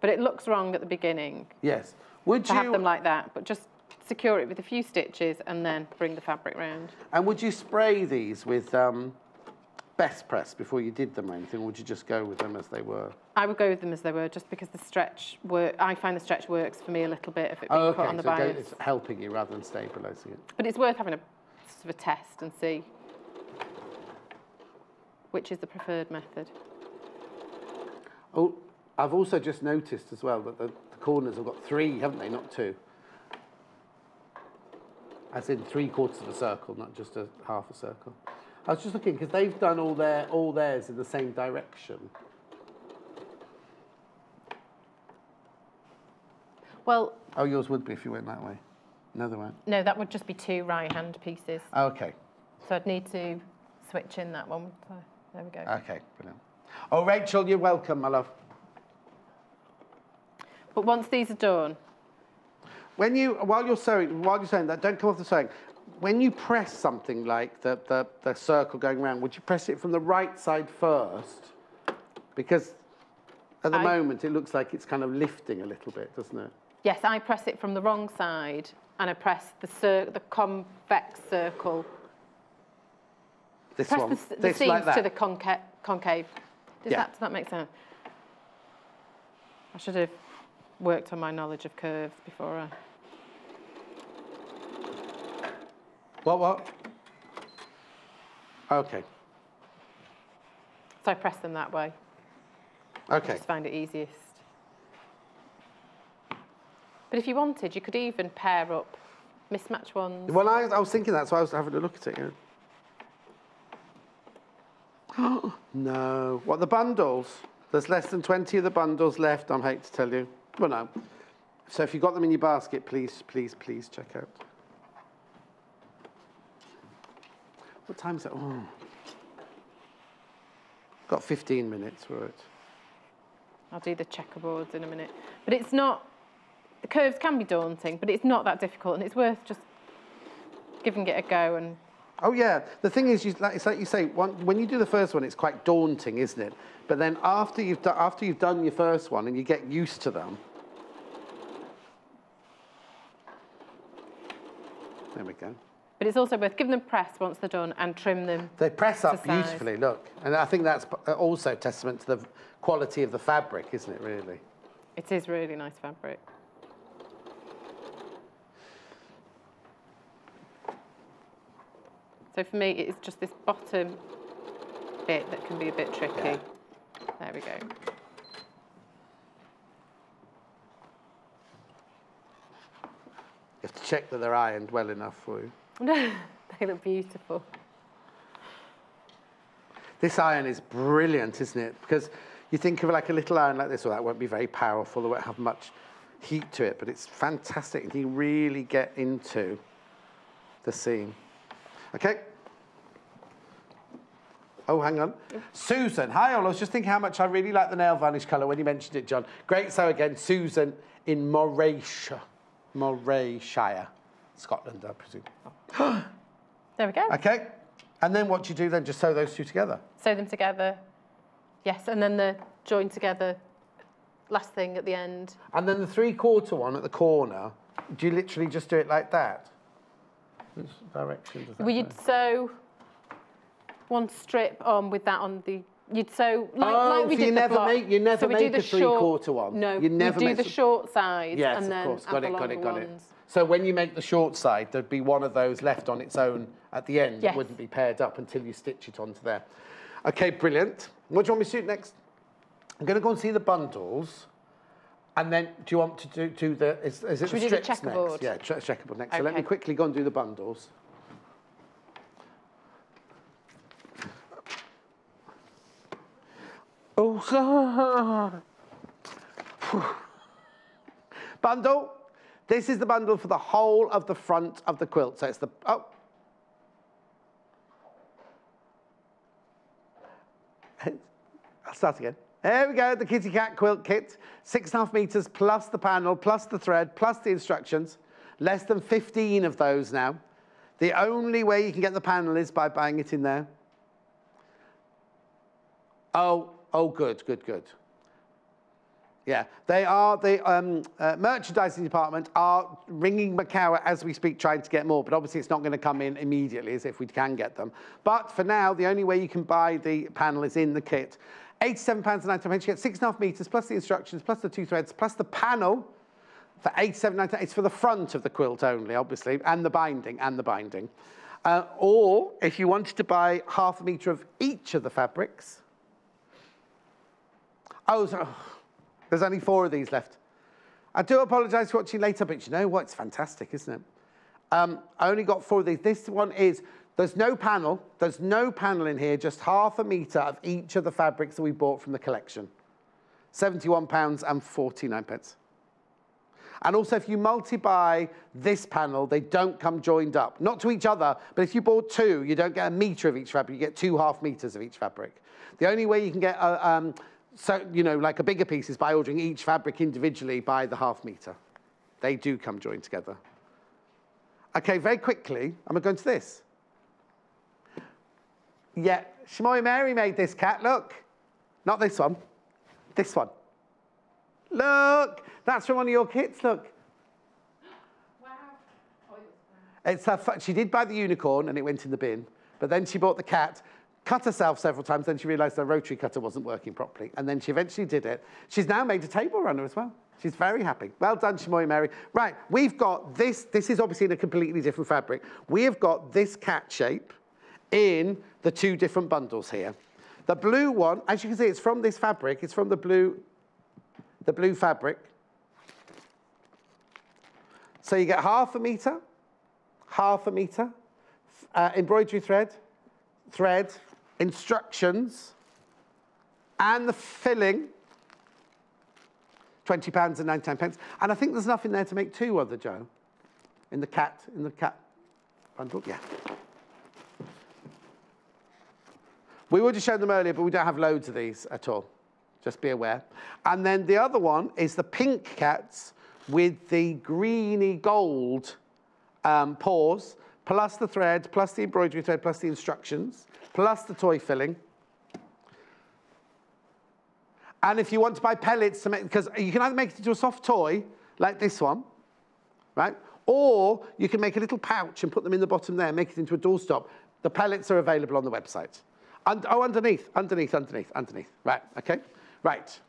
But it looks wrong at the beginning. Yes. Would to you have them like that? But just secure it with a few stitches and then bring the fabric round. And would you spray these with best press before you did them or anything, or would you just go with them as they were? I would go with them as they were, just because the stretch work. I find the stretch works for me a little bit if it's put on the bias. It's helping you rather than stabilising it. But it's worth having a sort of a test and see which is the preferred method. Oh, I've also just noticed as well that the corners have got three, haven't they? Not two. As in 3/4 of a circle, not just a half a circle. I was just looking because they've done all theirs in the same direction. Well. Oh, yours would be if you went that way. No, they won't. No, that would just be two right hand pieces. Okay. So I'd need to switch in that one. So there we go. Okay, brilliant. Oh, Rachel, you're welcome, my love. But once these are done. When you, while you're sewing that, don't come off the sewing. When you press something like the circle going round, would you press it from the right side first? Because at the moment it looks like it's kind of lifting a little bit, doesn't it? Yes, I press it from the wrong side and I press the convex circle. This press one? The seams like to the concave. Does that make sense? I should have worked on my knowledge of curves before I... What? Okay. So I press them that way. Okay. I just find it easiest. But if you wanted, you could even pair up mismatch ones. Well, I was thinking that, so I was having a look at it. Yeah. Oh, no. What, the bundles? There's less than 20 of the bundles left, I hate to tell you. Well, no. So if you've got them in your basket, please, please, please check out. What time is it? Oh. Got 15 minutes, right? I'll do the checkerboards in a minute. But it's not, the curves can be daunting, but it's not that difficult and it's worth just giving it a go. And oh yeah, the thing is, it's like you say, when you do the first one, it's quite daunting, isn't it? But then after you've done your first one and you get used to them. There we go. But it's also worth giving them press once they're done and trim them. They press up beautifully, look. And I think that's also testament to the quality of the fabric, isn't it, really? It is really nice fabric. So for me, it's just this bottom bit that can be a bit tricky. Yeah. There we go. You have to check that they're ironed well enough for you. They look beautiful. This iron is brilliant, isn't it? Because you think of like a little iron like this, well, that won't be very powerful, it won't have much heat to it, but it's fantastic. You can really get into the seam. Okay. Oh, hang on. Susan, hi all. I was just thinking how much I really like the nail varnish colour when you mentioned it, John. Great sew again, Susan in Morayshire. Scotland, I presume. Oh. There we go. Okay. And then what do you do then? Just sew those two together? Sew them together. Yes, and then the join together last thing at the end. And then the 3/4 one at the corner, do you literally just do it like that? Which direction does that go? You'd sew one strip on with that on the... You'd sew... like we did the block. You never so make a 3/4 one. No, you never do the short sides. Yes, and then of course. Got it. So when you make the short side, there'd be one of those left on its own at the end. Yes. It wouldn't be paired up until you stitch it onto there. Okay, brilliant. What do you want me to shoot next? I'm going to go and see the bundles. And then do you want to do the... Is it the strips next? Yeah, checkerboard next. Okay. So let me quickly go and do the bundles. Oh, God. Bundle. This is the bundle for the whole of the front of the quilt. So it's the... Oh. I'll start again. There we go, the kitty cat quilt kit. 6.5 meters plus the panel, plus the thread, plus the instructions. Less than 15 of those now. The only way you can get the panel is by buying it in there. Oh, good. Yeah, they are, the merchandising department are ringing Macau as we speak, trying to get more, but obviously it's not going to come in immediately as if we can get them. But for now, the only way you can buy the panel is in the kit. £87.99, you get 6.5 meters, plus the instructions, plus the 2 threads, plus the panel for £87.99. It's for the front of the quilt only, obviously, and the binding, or if you wanted to buy 0.5 meter of each of the fabrics. Oh, sorry. There's only 4 of these left. I do apologise for watching later, but you know what? It's fantastic, isn't it? I only got 4 of these. This one is, there's no panel. There's no panel in here, just 0.5 metre of each of the fabrics that we bought from the collection. £71.49. And also, if you multi-buy this panel, they don't come joined up. Not to each other, but if you bought 2, you don't get a metre of each fabric. You get 2.5 metres of each fabric. The only way you can get a... So, you know, like a bigger piece is by ordering each fabric individually by the 0.5 metre. They do come joined together. Okay, very quickly, am I going to this? Yeah, Shimoy Mary made this cat, look. Not this one, this one. Look, that's from one of your kits, look. Wow. It's her, she did buy the unicorn and it went in the bin, but then she bought the cat, cut herself several times, then she realised her rotary cutter wasn't working properly, and then she eventually did it. She's now made a table runner as well. She's very happy. Well done, Shimoy Mary. Right, we've got this. This is obviously in a completely different fabric. We have got this cat shape in the 2 different bundles here. The blue one, as you can see, it's from this fabric. It's from the blue fabric. So you get 0.5 metre, 0.5 metre, embroidery thread, instructions, and the filling, £20.99. And I think there's enough in there to make 2 other, Jo. In the cat bundle, yeah. We would have shown them earlier, but we don't have loads of these at all. Just be aware. And then the other one is the pink cats with the greeny gold paws, plus the thread, plus the embroidery thread, plus the instructions, plus the toy filling. And if you want to buy pellets to make, because you can either make it into a soft toy, like this one, right? Or you can make a little pouch and put them in the bottom there, make it into a doorstop. The pellets are available on the website. And, oh, underneath, right, okay? Right,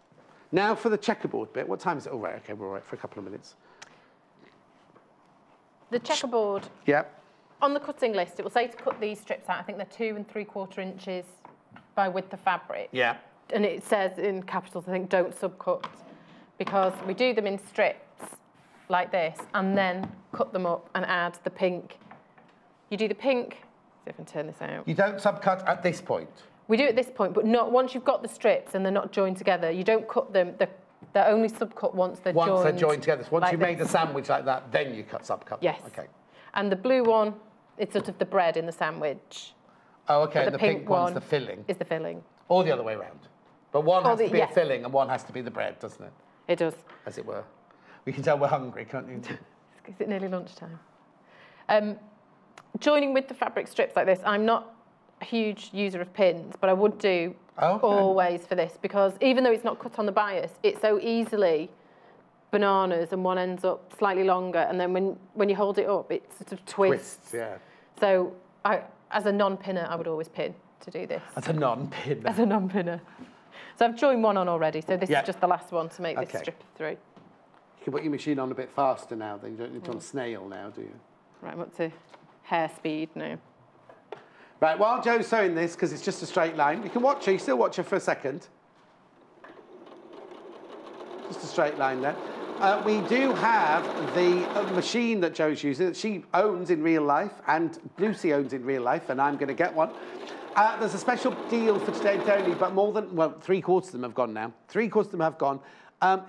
now for the checkerboard bit. What time is it? Oh, right, okay, we're all right for a couple of minutes. The checkerboard. Yeah. On the cutting list, it will say to cut these strips out. I think they're 2 3/4 inches by width of fabric. Yeah. And it says in capitals, I think, don't subcut, because we do them in strips like this and then cut them up and add the pink. You do the pink. See if I can turn this out. You don't subcut at this point? We do at this point, but not once you've got the strips and they're not joined together. You don't cut them. They're only subcut once they're joined. Once they're joined together. So once like you've made the sandwich like that, then you cut subcut. Yes. Okay. And the blue one, it's sort of the bread in the sandwich. Oh, okay, and the pink one's the filling. Is the filling. Or the other way around. But one has to be a filling and one has to be the bread, doesn't it? It does. As it were. We can tell we're hungry, can't you? Is it nearly lunchtime? Joining with the fabric strips like this, I'm not a huge user of pins, but I would do always for this, because even though it's not cut on the bias, it's so easily bananas and one ends up slightly longer, and then when you hold it up, it sort of twists. Yeah. So as a non-pinner, I would always pin to do this. As a non-pinner. As a non-pinner. So I've joined one on already, so this is just the last one to make this strip through. You can put your machine on a bit faster now, then you don't need it on snail now, do you? Right, I'm up to hair speed now. Right, while Jo's sewing this, because it's just a straight line, you can watch her, you still watch her for a second. Just a straight line there. We do have the machine that Jo's using, that she owns in real life, and Lucy owns in real life, and I'm going to get one. There's a special deal for today only, but more than, well, 3/4 of them have gone now. 3/4 of them have gone.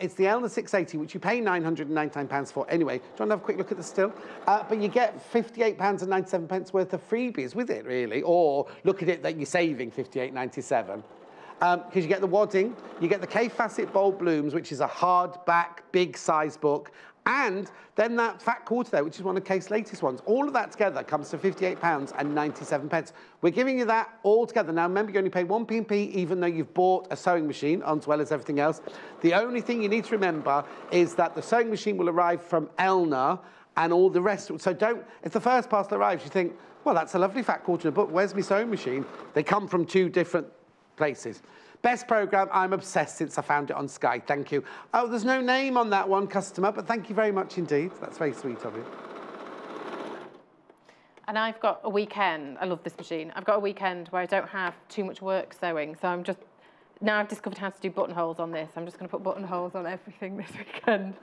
It's the Elna 680, which you pay £999 for anyway. Do you want to have a quick look at this still? But you get £58.97 worth of freebies with it, really, or look at it that you're saving £58.97. Because you get the wadding, you get the Kaffe Fassett Bold Blooms, which is a hardback, big size book, And then that fat quarter there, which is one of Kate's latest ones, all of that together comes to £58.97. We're giving you that all together. Now, remember, you only pay one P&P even though you've bought a sewing machine, as well as everything else. The only thing you need to remember is that the sewing machine will arrive from Elna and all the rest. So don't, if the first parcel arrives, you think, well, that's a lovely fat quarter in a book. Where's my sewing machine? They come from two different places. Best programme, I'm obsessed since I found it on Sky, thank you. Oh, there's no name on that one, customer, but thank you very much indeed. That's very sweet of you. And I've got a weekend, I love this machine, I've got a weekend where I don't have too much work sewing, so I'm just, now I've discovered how to do buttonholes on this, I'm just going to put buttonholes on everything this weekend.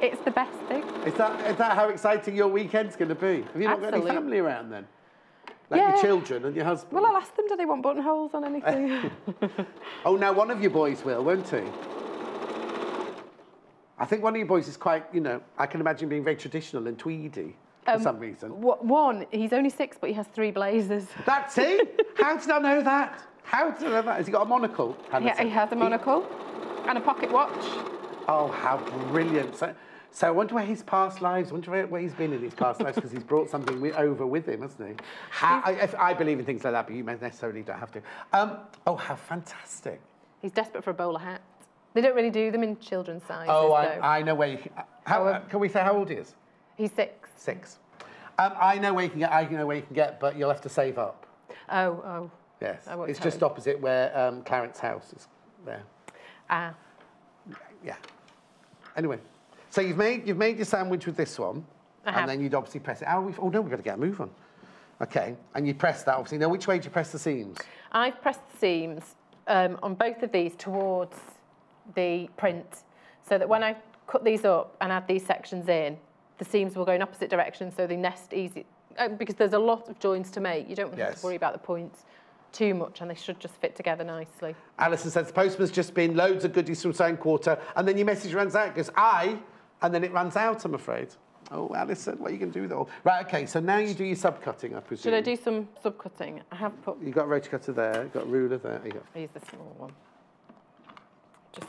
It's the best thing. Is that how exciting your weekend's going to be? Have you not got any family around then? Like your children and your husband. Well, I'll ask them, do they want buttonholes on anything? Oh, now one of your boys will, won't he? I think one of your boys is quite, you know, I can imagine being very traditional and tweedy for some reason. One, he's only 6, but he has 3 blazers. That's it? How did I know that? How did I know that? Has he got a monocle? Yeah, he has a monocle and a pocket watch. Oh, how brilliant. So I wonder where his past lives, I wonder where he's been in his past lives, because he's brought something over with him, hasn't he? I believe in things like that, but you necessarily don't have to. Oh, how fantastic. He's desperate for a bowler hat. They don't really do them in children's sizes, though. I know where you... can we say how old he is? He's 6. 6. I know where you can get, but you'll have to save up. Oh. Yes. It's just opposite where Clarence's house is there. Ah. Yeah. Anyway. So you've made your sandwich with this one, and then you'd obviously press it. Oh no, we've got to get a move on. Okay, and you press that obviously. Now, which way do you press the seams? I've pressed the seams on both of these towards the print, so that when I cut these up and add these sections in, the seams will go in opposite directions, so they nest easy. Because there's a lot of joins to make, you don't have to worry about the points too much, and they should just fit together nicely. Alison says the postman's just been loads of goodies from Sewing Quarter, and then your message runs out because and then it runs out, I'm afraid. Oh, Alison, what are you going to do with it all? Right, OK, so now you do your subcutting, I presume. Should I do some subcutting? I have put... You've got a rotor cutter there, you've got a ruler there. You go. I use the small one. Just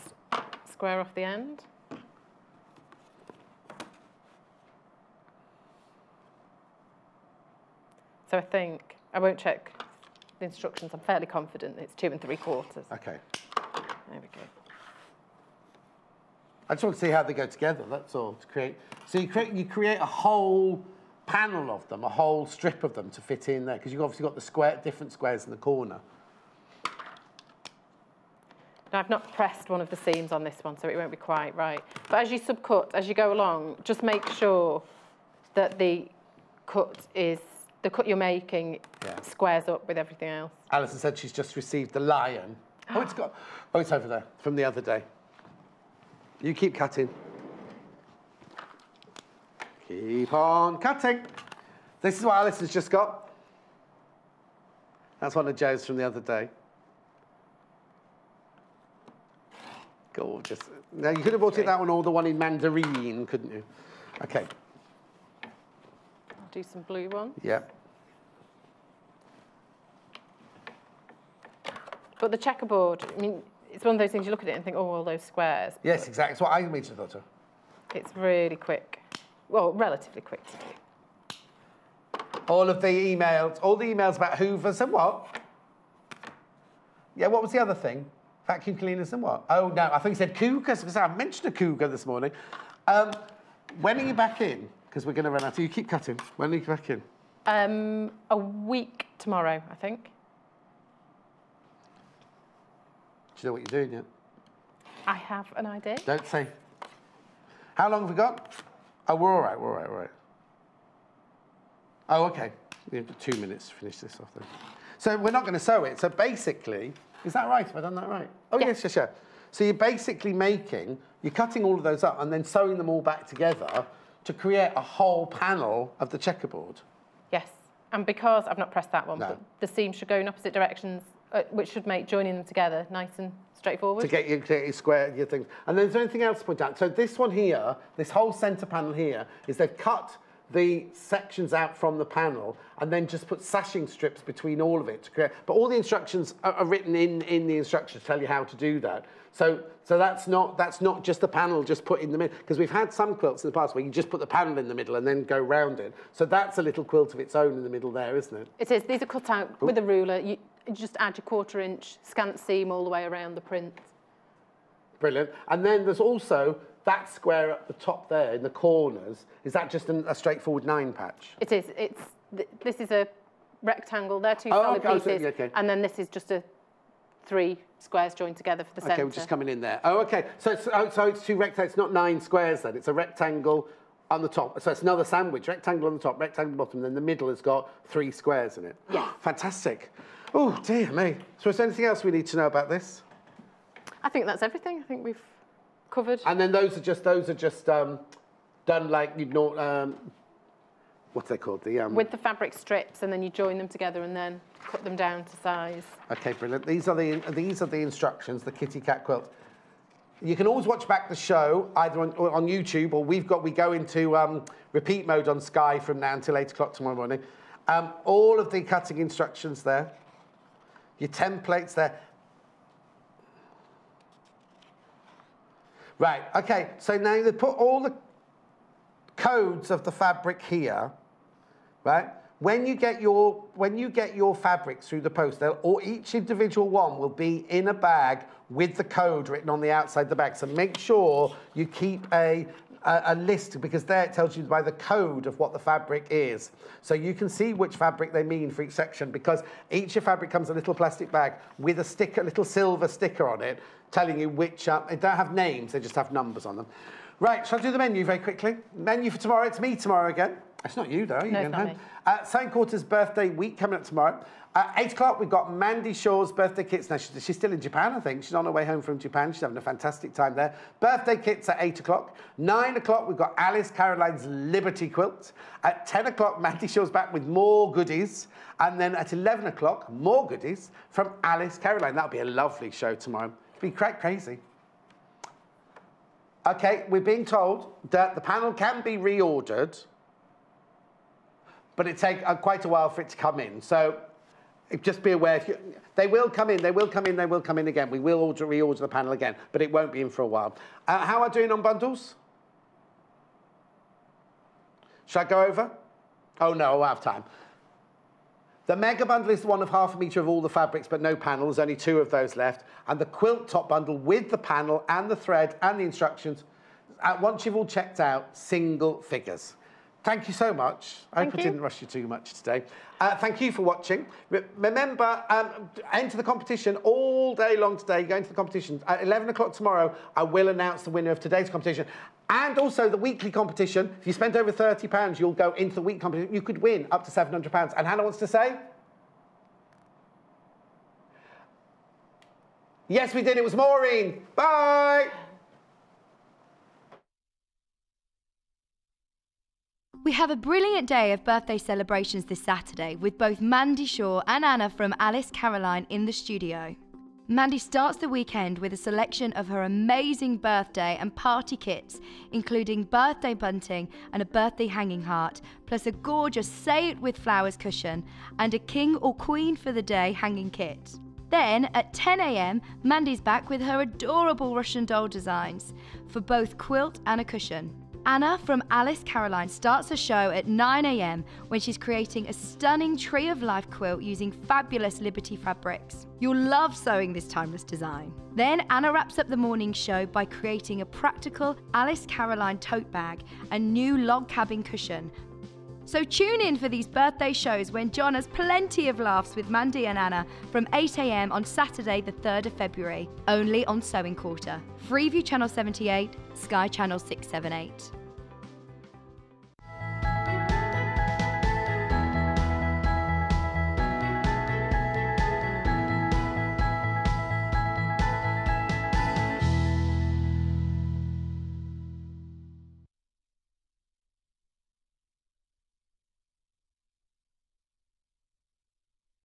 square off the end. So I think... I won't check the instructions. I'm fairly confident it's 2 3/4. OK. There we go. I just want to see how they go together, that's all, to create. So you create a whole panel of them, a whole strip of them to fit in there, because you've obviously got the different squares in the corner. Now, I've not pressed one of the seams on this one, so it won't be quite right. But as you subcut, as you go along, just make sure that the cut you're making squares up with everything else. Alison said she's just received the lion. Oh, it's over there, from the other day. You keep cutting. Keep on cutting. This is what Alice has just got. That's one of Joe's from the other day. Gorgeous. Now, you could have bought it that one or the one in Mandarin, couldn't you? OK. Do some blue ones. Yeah. But the checkerboard, I mean... It's one of those things you look at it and think, oh, all those squares. Yes, exactly. It's what I immediately thought of. It's really quick. Well, relatively quick to do. All the emails about Hoovers and what? Yeah, what was the other thing? Vacuum cleaners and what? Oh, no, I think he said cougars, because I mentioned a cougar this morning. When are you back in? Because we're going to run out. You keep cutting. When are you back in? A week tomorrow, I think. Do you know what you're doing yet? I have an idea. Don't say. How long have we got? Oh, we're all right. Oh, OK. We have 2 minutes to finish this off then. So we're not going to sew it. So basically, is that right? Have I done that right? Oh, yes. So you're basically you're cutting all of those up and then sewing them all back together to create a whole panel of the checkerboard. Yes. And because I've not pressed that one, the seam should go in opposite directions, which should make joining them together nice and straightforward. To get your square, your things. And then there's anything else to point out. So this one here, this whole centre panel here, is they've cut the sections out from the panel and then just put sashing strips between all of it to create. But all the instructions are written in the instructions to tell you how to do that. So that's not just the panel just put in the middle, because we've had some quilts in the past where you just put the panel in the middle and then go round it. So that's a little quilt of its own in the middle there, isn't it? It is. These are cut out with a ruler. You just add your quarter-inch scant seam all the way around the print. Brilliant. And then there's also that square at the top there in the corners. Is that just a straightforward 9-patch? It is. It's this is a rectangle. They're two solid pieces, okay. And then this is just a 3 squares joined together for the centre. Okay, we're just coming in there. Oh, okay. So it's 2 rectangles. It's not 9 squares then. It's a rectangle on the top. So it's another sandwich. Rectangle on the top, rectangle on the bottom. Then the middle has got 3 squares in it. Yeah. Fantastic. Oh dear me. So is there anything else we need to know about this? I think that's everything. I think we've covered. And then those are just done like you'd not. What's they called? The with the fabric strips, and then you join them together, and then cut them down to size. Okay, brilliant. These are the instructions. The Kitty Cat quilt. You can always watch back the show either on YouTube, or we go into repeat mode on Sky from now until 8 o'clock tomorrow morning. All of the cutting instructions there. Your templates there. Right, okay, so now they put all the codes of the fabric here, right? When you get your fabrics through the post, or each individual one will be in a bag with the code written on the outside the bag. So make sure you keep a list, because there it tells you by the code of what the fabric is. So you can see which fabric they mean for each section, because each fabric comes in a little plastic bag with a sticker, a little silver sticker on it, telling you which, they don't have names, they just have numbers on them. Right, shall I do the menu very quickly? Menu for tomorrow, it's me tomorrow again. It's not you though, you're going home. Sewing Quarter's birthday week coming up tomorrow. 8 o'clock, we've got Mandy Shaw's birthday kits. Now, she's still in Japan, I think. She's on her way home from Japan. She's having a fantastic time there. Birthday kits at 8 o'clock. 9 o'clock, we've got Alice Caroline's Liberty quilt. At 10 o'clock, Mandy Shaw's back with more goodies. And then at 11 o'clock, more goodies from Alice Caroline. That'll be a lovely show tomorrow. It'll be quite crazy. Okay, we're being told that the panel can be reordered, but it takes quite a while for it to come in. So just be aware, they will come in again. We will reorder the panel again, but it won't be in for a while. How are we doing on bundles? Should I go over? Oh no, I'll have time. The mega bundle is the one of half a metre of all the fabrics, but no panels, only 2 of those left. And the quilt top bundle with the panel and the thread and the instructions, once you've all checked out, single figures. Thank you so much. I hope I didn't rush you too much today. Thank you for watching. Remember, enter the competition all day long today. Go into the competition. At 11 o'clock tomorrow, I will announce the winner of today's competition. And also the weekly competition. If you spend over £30, you'll go into the weekly competition. You could win up to £700. And Hannah wants to say? Yes, we did. It was Maureen. Bye. We have a brilliant day of birthday celebrations this Saturday with both Mandy Shaw and Anna from Alice Caroline in the studio. Mandy starts the weekend with a selection of her amazing birthday and party kits, including birthday bunting and a birthday hanging heart, plus a gorgeous Say It With Flowers cushion and a King or Queen for the Day hanging kit. Then, at 10 AM, Mandy's back with her adorable Russian doll designs for both quilt and a cushion. Anna from Alice Caroline starts her show at 9 AM when she's creating a stunning Tree of Life quilt using fabulous Liberty fabrics. You'll love sewing this timeless design. Then Anna wraps up the morning show by creating a practical Alice Caroline tote bag and new log cabin cushion. So tune in for these birthday shows when John has plenty of laughs with Mandy and Anna from 8 AM on Saturday the 3rd of February, only on Sewing Quarter. Freeview Channel 78, Sky Channel 678.